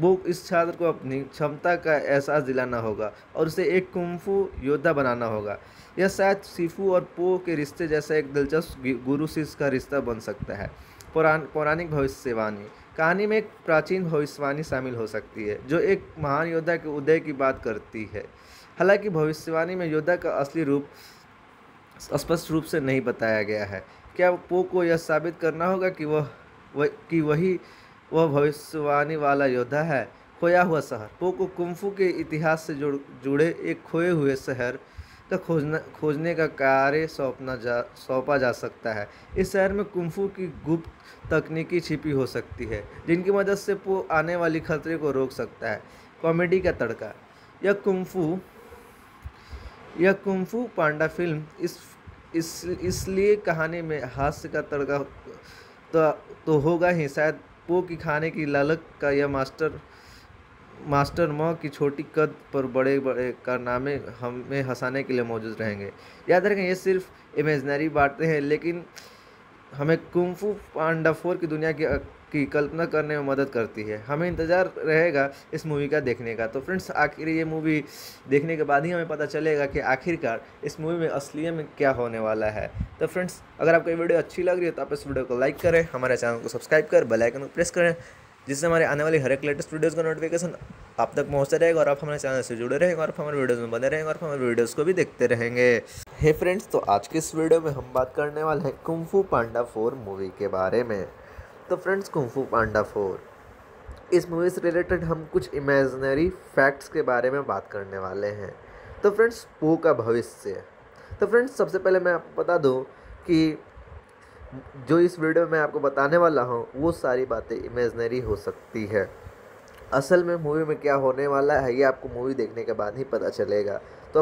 वो इस छात्र को अपनी क्षमता का एहसास दिलाना होगा और उसे एक कुंफू योद्धा बनाना होगा। यह शायद शिफू और पो के रिश्ते जैसा एक दिलचस्प गुरु शिष्य का रिश्ता बन सकता है। पौराणिक भविष्यवाणी, कहानी में एक प्राचीन भविष्यवाणी शामिल हो सकती है जो एक महान योद्धा के उदय की बात करती है। हालांकि भविष्यवाणी में योद्धा का असली रूप स्पष्ट रूप से नहीं बताया गया है। क्या पो को यह साबित करना होगा कि वह भविष्यवाणी वाला योद्धा है? खोया हुआ शहर, पो को कुंफू के इतिहास से जुड़े एक खोए हुए शहर का खोजने का कार्य सौंपा जा सकता है। इस शहर में कुंफू की गुप्त तकनीकी छिपी हो सकती है जिनकी मदद से पो आने वाली खतरे को रोक सकता है। कॉमेडी का तड़का, यह कुंफू पांडा फिल्म इसलिए कहानी में हास्य का तड़का तो होगा ही। शायद पो की खाने की लालच का यह मास्टर माँ की छोटी कद पर बड़े बड़े कारनामे हमें हंसाने के लिए मौजूद रहेंगे। याद रखें, ये सिर्फ इमेजनरी बातें हैं, लेकिन हमें कुंग फू पांडा 4 की दुनिया की कल्पना करने में मदद करती है। हमें इंतज़ार रहेगा इस मूवी का देखने का। तो फ्रेंड्स, आखिर ये मूवी देखने के बाद ही हमें पता चलेगा कि आखिरकार इस मूवी में असलियत में क्या होने वाला है। तो फ्रेंड्स, अगर आपको ये वीडियो अच्छी लग रही है तो आप इस वीडियो को लाइक करें, हमारे चैनल को सब्सक्राइब कर बेल आइकन को प्रेस करें, जिससे हमारे आने वाले हर एक लेटेस्ट वीडियोज़ का नोटिफिकेशन आप तक पहुँचता रहेगा और आप हमारे चैनल से जुड़े रहेंगे और हमारे वीडियोज़ में बने रहेंगे और हमारे वीडियोज़ को भी देखते रहेंगे। हे फ्रेंड्स, तो आज के इस वीडियो में हम बात करने वाले हैं कुंग फू पांडा 4 मूवी के बारे में। तो फ्रेंड्स, कुंग फू पांडा 4 इस मूवी से रिलेटेड हम कुछ इमेजनरी फैक्ट्स के बारे में बात करने वाले हैं। तो फ्रेंड्स, पो का भविष्य। तो फ्रेंड्स, सबसे पहले मैं आपको बता दूं कि जो इस वीडियो में आपको बताने वाला हूं वो सारी बातें इमेजनरी हो सकती है। असल में मूवी में क्या होने वाला है ये आपको मूवी देखने के बाद ही पता चलेगा। तो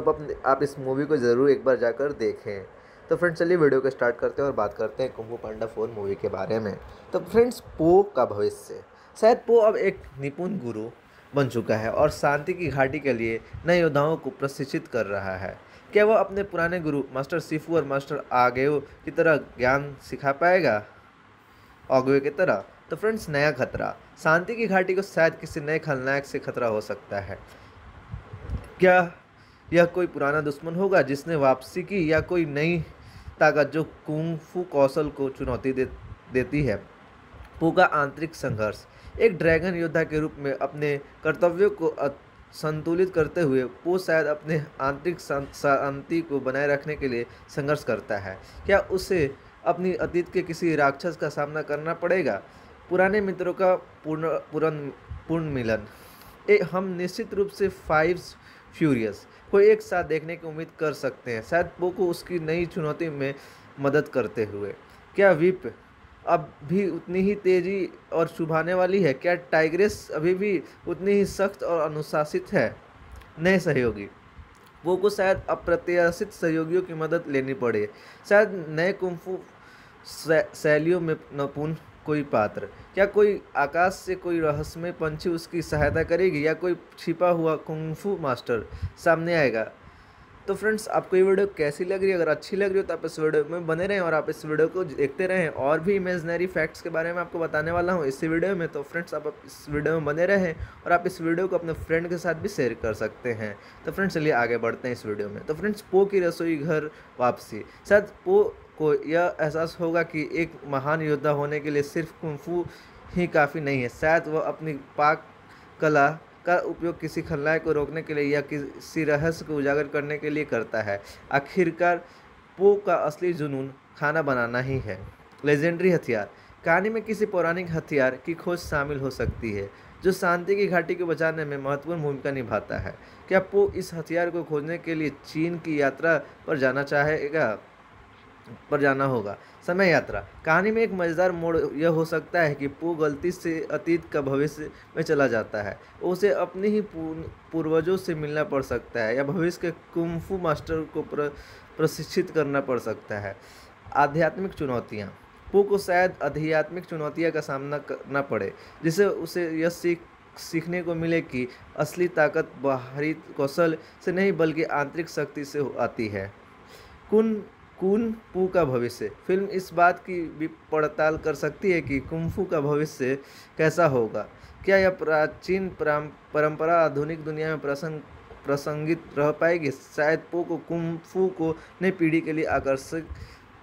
आप इस मूवी को ज़रूर एक बार जाकर देखें। तो फ्रेंड्स, चलिए वीडियो को स्टार्ट करते हैं और बात करते हैं कुंग फू पांडा 4 मूवी के बारे में। तो फ्रेंड्स, पो का भविष्य। शायद पो अब एक निपुण गुरु बन चुका है और शांति की घाटी के लिए नए योद्धाओं को प्रशिक्षित कर रहा है। क्या वह अपने पुराने गुरु मास्टर शिफू और मास्टर आगेओ की तरह ज्ञान सिखा पाएगा? आगेओ की तरह। तो फ्रेंड्स, नया खतरा। शांति की घाटी को शायद किसी नए खलनायक से खतरा हो सकता है। क्या यह कोई पुराना दुश्मन होगा जिसने वापसी की, या कोई नई ताकत जो कुंग फू कौशल को चुनौती देती है? पो का आंतरिक संघर्ष। एक ड्रैगन योद्धा के रूप में अपने कर्तव्यों को संतुलित करते हुए पो शायद अपने आंतरिक शांति को बनाए रखने के लिए संघर्ष करता है। क्या उसे अपनी अतीत के किसी राक्षस का सामना करना पड़ेगा? पुराने मित्रों का पुनर्मिलन। हम निश्चित रूप से फाइव्स फ्यूरियस को एक साथ देखने की उम्मीद कर सकते हैं, शायद पो को उसकी नई चुनौती में मदद करते हुए। क्या विप अब भी उतनी ही तेज़ी और चुभाने वाली है? क्या टाइग्रेस अभी भी उतनी ही सख्त और अनुशासित है? नए सहयोगी। पो को शायद अप्रत्याशित सहयोगियों की मदद लेनी पड़े। शायद नए कुंग फू शैलियों में नपुण कोई पात्र। क्या कोई आकाश से कोई रहस्यमय पंछी उसकी सहायता करेगी, या कोई छिपा हुआ कुंग फू मास्टर सामने आएगा? तो फ्रेंड्स, आपको ये वीडियो कैसी लग रही है? अगर अच्छी लग रही हो तो आप इस वीडियो में बने रहें और आप इस वीडियो को देखते रहें। और भी इमेजनरी फैक्ट्स के बारे में आपको बताने वाला हूँ इस वीडियो में। तो फ्रेंड्स, आप इस वीडियो में बने रहें और आप इस वीडियो को अपने फ्रेंड के साथ भी शेयर कर सकते हैं। तो फ्रेंड्स, चलिए आगे बढ़ते हैं इस वीडियो में। तो फ्रेंड्स, पो की रसोई घर वापसी। शायद पो को यह एहसास होगा कि एक महान योद्धा होने के लिए सिर्फ कुंग फू ही काफ़ी नहीं है। शायद वह अपनी पाक कला का उपयोग किसी खलनायक को रोकने के लिए या किसी रहस्य को उजागर करने के लिए करता है। आखिरकार पो का असली जुनून खाना बनाना ही है। लेजेंडरी हथियार। कहानी में किसी पौराणिक हथियार की खोज शामिल हो सकती है जो शांति की घाटी को बचाने में महत्वपूर्ण भूमिका निभाता है। क्या पो इस हथियार को खोजने के लिए चीन की यात्रा पर जाना चाहेगा? पर जाना होगा। समय यात्रा कहानी में एक मज़ेदार मोड़ यह हो सकता है कि पू गलती से अतीत का भविष्य में चला जाता है। उसे अपने ही पूर्वजों से मिलना पड़ सकता है या भविष्य के कुंग फू मास्टर को प्रशिक्षित करना पड़ सकता है। आध्यात्मिक चुनौतियाँ पू को शायद आध्यात्मिक चुनौतियाँ का सामना करना पड़े, जिससे उसे यह सीखने को मिले कि असली ताकत बाहरी कौशल से नहीं बल्कि आंतरिक शक्ति से आती है। कुंग फू का भविष्य फिल्म इस बात की भी पड़ताल कर सकती है कि कुंग फू का भविष्य कैसा होगा। क्या यह प्राचीन परंपरा आधुनिक दुनिया में प्रसंगित रह पाएगी? शायद पू को कुंग फू को नई पीढ़ी के लिए आकर्षक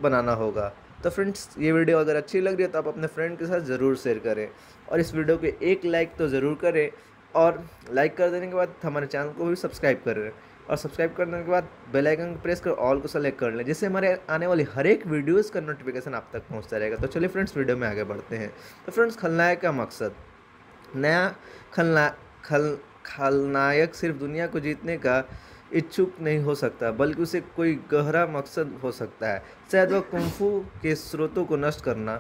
बनाना होगा। तो फ्रेंड्स, ये वीडियो अगर अच्छी लग रही है तो आप अपने फ्रेंड के साथ ज़रूर शेयर करें और इस वीडियो के एक लाइक तो ज़रूर करें, और लाइक कर देने के बाद हमारे चैनल को भी सब्सक्राइब करें और सब्सक्राइब करने के बाद बेल आइकन प्रेस कर ऑल को सेलेक्ट कर लें, जिससे हमारे आने वाली हर एक वीडियोस का नोटिफिकेशन आप तक पहुंचता रहेगा। तो चलिए फ्रेंड्स, वीडियो में आगे बढ़ते हैं। तो फ्रेंड्स, खलनायक का मकसद नया खलनायक सिर्फ दुनिया को जीतने का इच्छुक नहीं हो सकता, बल्कि उसे कोई गहरा मकसद हो सकता है। शायद वह कुंग फू के स्रोतों को नष्ट करना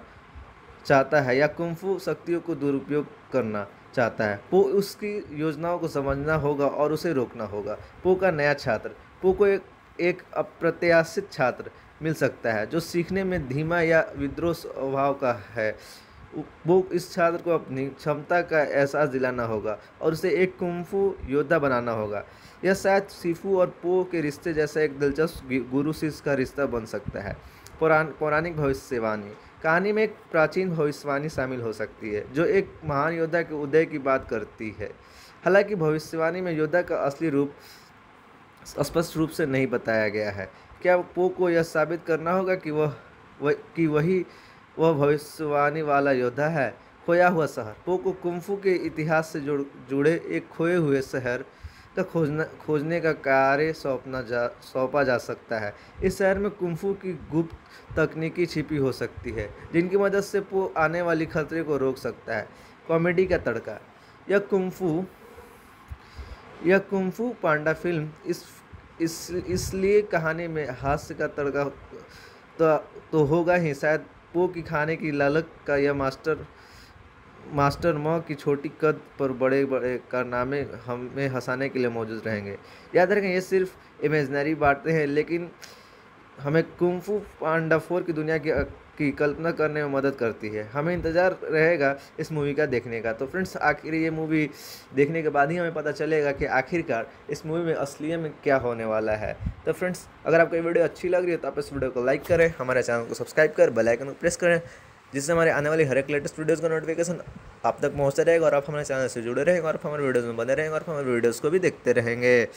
चाहता है या कुंग फू शक्तियों को दुरुपयोग करना चाहता है। पू उसकी योजनाओं को समझना होगा और उसे रोकना होगा। पू का नया छात्र पू को एक अप्रत्याशित छात्र मिल सकता है जो सीखने में धीमा या विद्रोह स्वभाव का है। वो इस छात्र को अपनी क्षमता का एहसास दिलाना होगा और उसे एक कुंग फू योद्धा बनाना होगा। यह शायद शिफू और पू के रिश्ते जैसा एक दिलचस्प गुरु शिष्य का रिश्ता बन सकता है। पौराणिक भविष्यवाणी कहानी में एक प्राचीन भविष्यवाणी शामिल हो सकती है जो एक महान योद्धा के उदय की बात करती है। हालांकि भविष्यवाणी में योद्धा का असली रूप स्पष्ट रूप से नहीं बताया गया है। क्या पू को यह साबित करना होगा कि वह भविष्यवाणी वाला योद्धा है? खोया हुआ शहर पू को कुंग फू के इतिहास से जुड़े एक खोए हुए शहर का खोजने का कार्य सौंपा जा सकता है। इस शहर में कुंग फू की गुप्त तकनीकी छिपी हो सकती है जिनकी मदद से पू आने वाली खतरे को रोक सकता है। कॉमेडी का तड़का यह कुंग फू पांडा फिल्म इसलिए कहानी में हास्य का तड़का तो होगा ही। शायद पू की खाने की लालच का यह मास्टर माँ की छोटी कद पर बड़े बड़े कारनामे हमें हंसाने के लिए मौजूद रहेंगे। याद रखें, ये सिर्फ इमेजनरी बातें हैं, लेकिन हमें कुंग फू पांडा 4 की दुनिया की कल्पना करने में मदद करती है। हमें इंतज़ार रहेगा इस मूवी का देखने का। तो फ्रेंड्स, आखिर ये मूवी देखने के बाद ही हमें पता चलेगा कि आखिरकार इस मूवी में असलियत में क्या होने वाला है। तो फ्रेंड्स, अगर आपको ये वीडियो अच्छी लग रही है तो आप इस वीडियो को लाइक करें, हमारे चैनल को सब्सक्राइब कर बेल आइकन को प्रेस करें, जिससे हमारे आने वाली हर एक लेटेस्ट वीडियोज़ का नोटिफिकेशन आप तक पहुँचता रहेगा और आप हमारे चैनल से जुड़े रहेंगे और आप हमारे वीडियोज़ में बने रहेंगे और हमारे वीडियोज़ को भी देखते रहेंगे।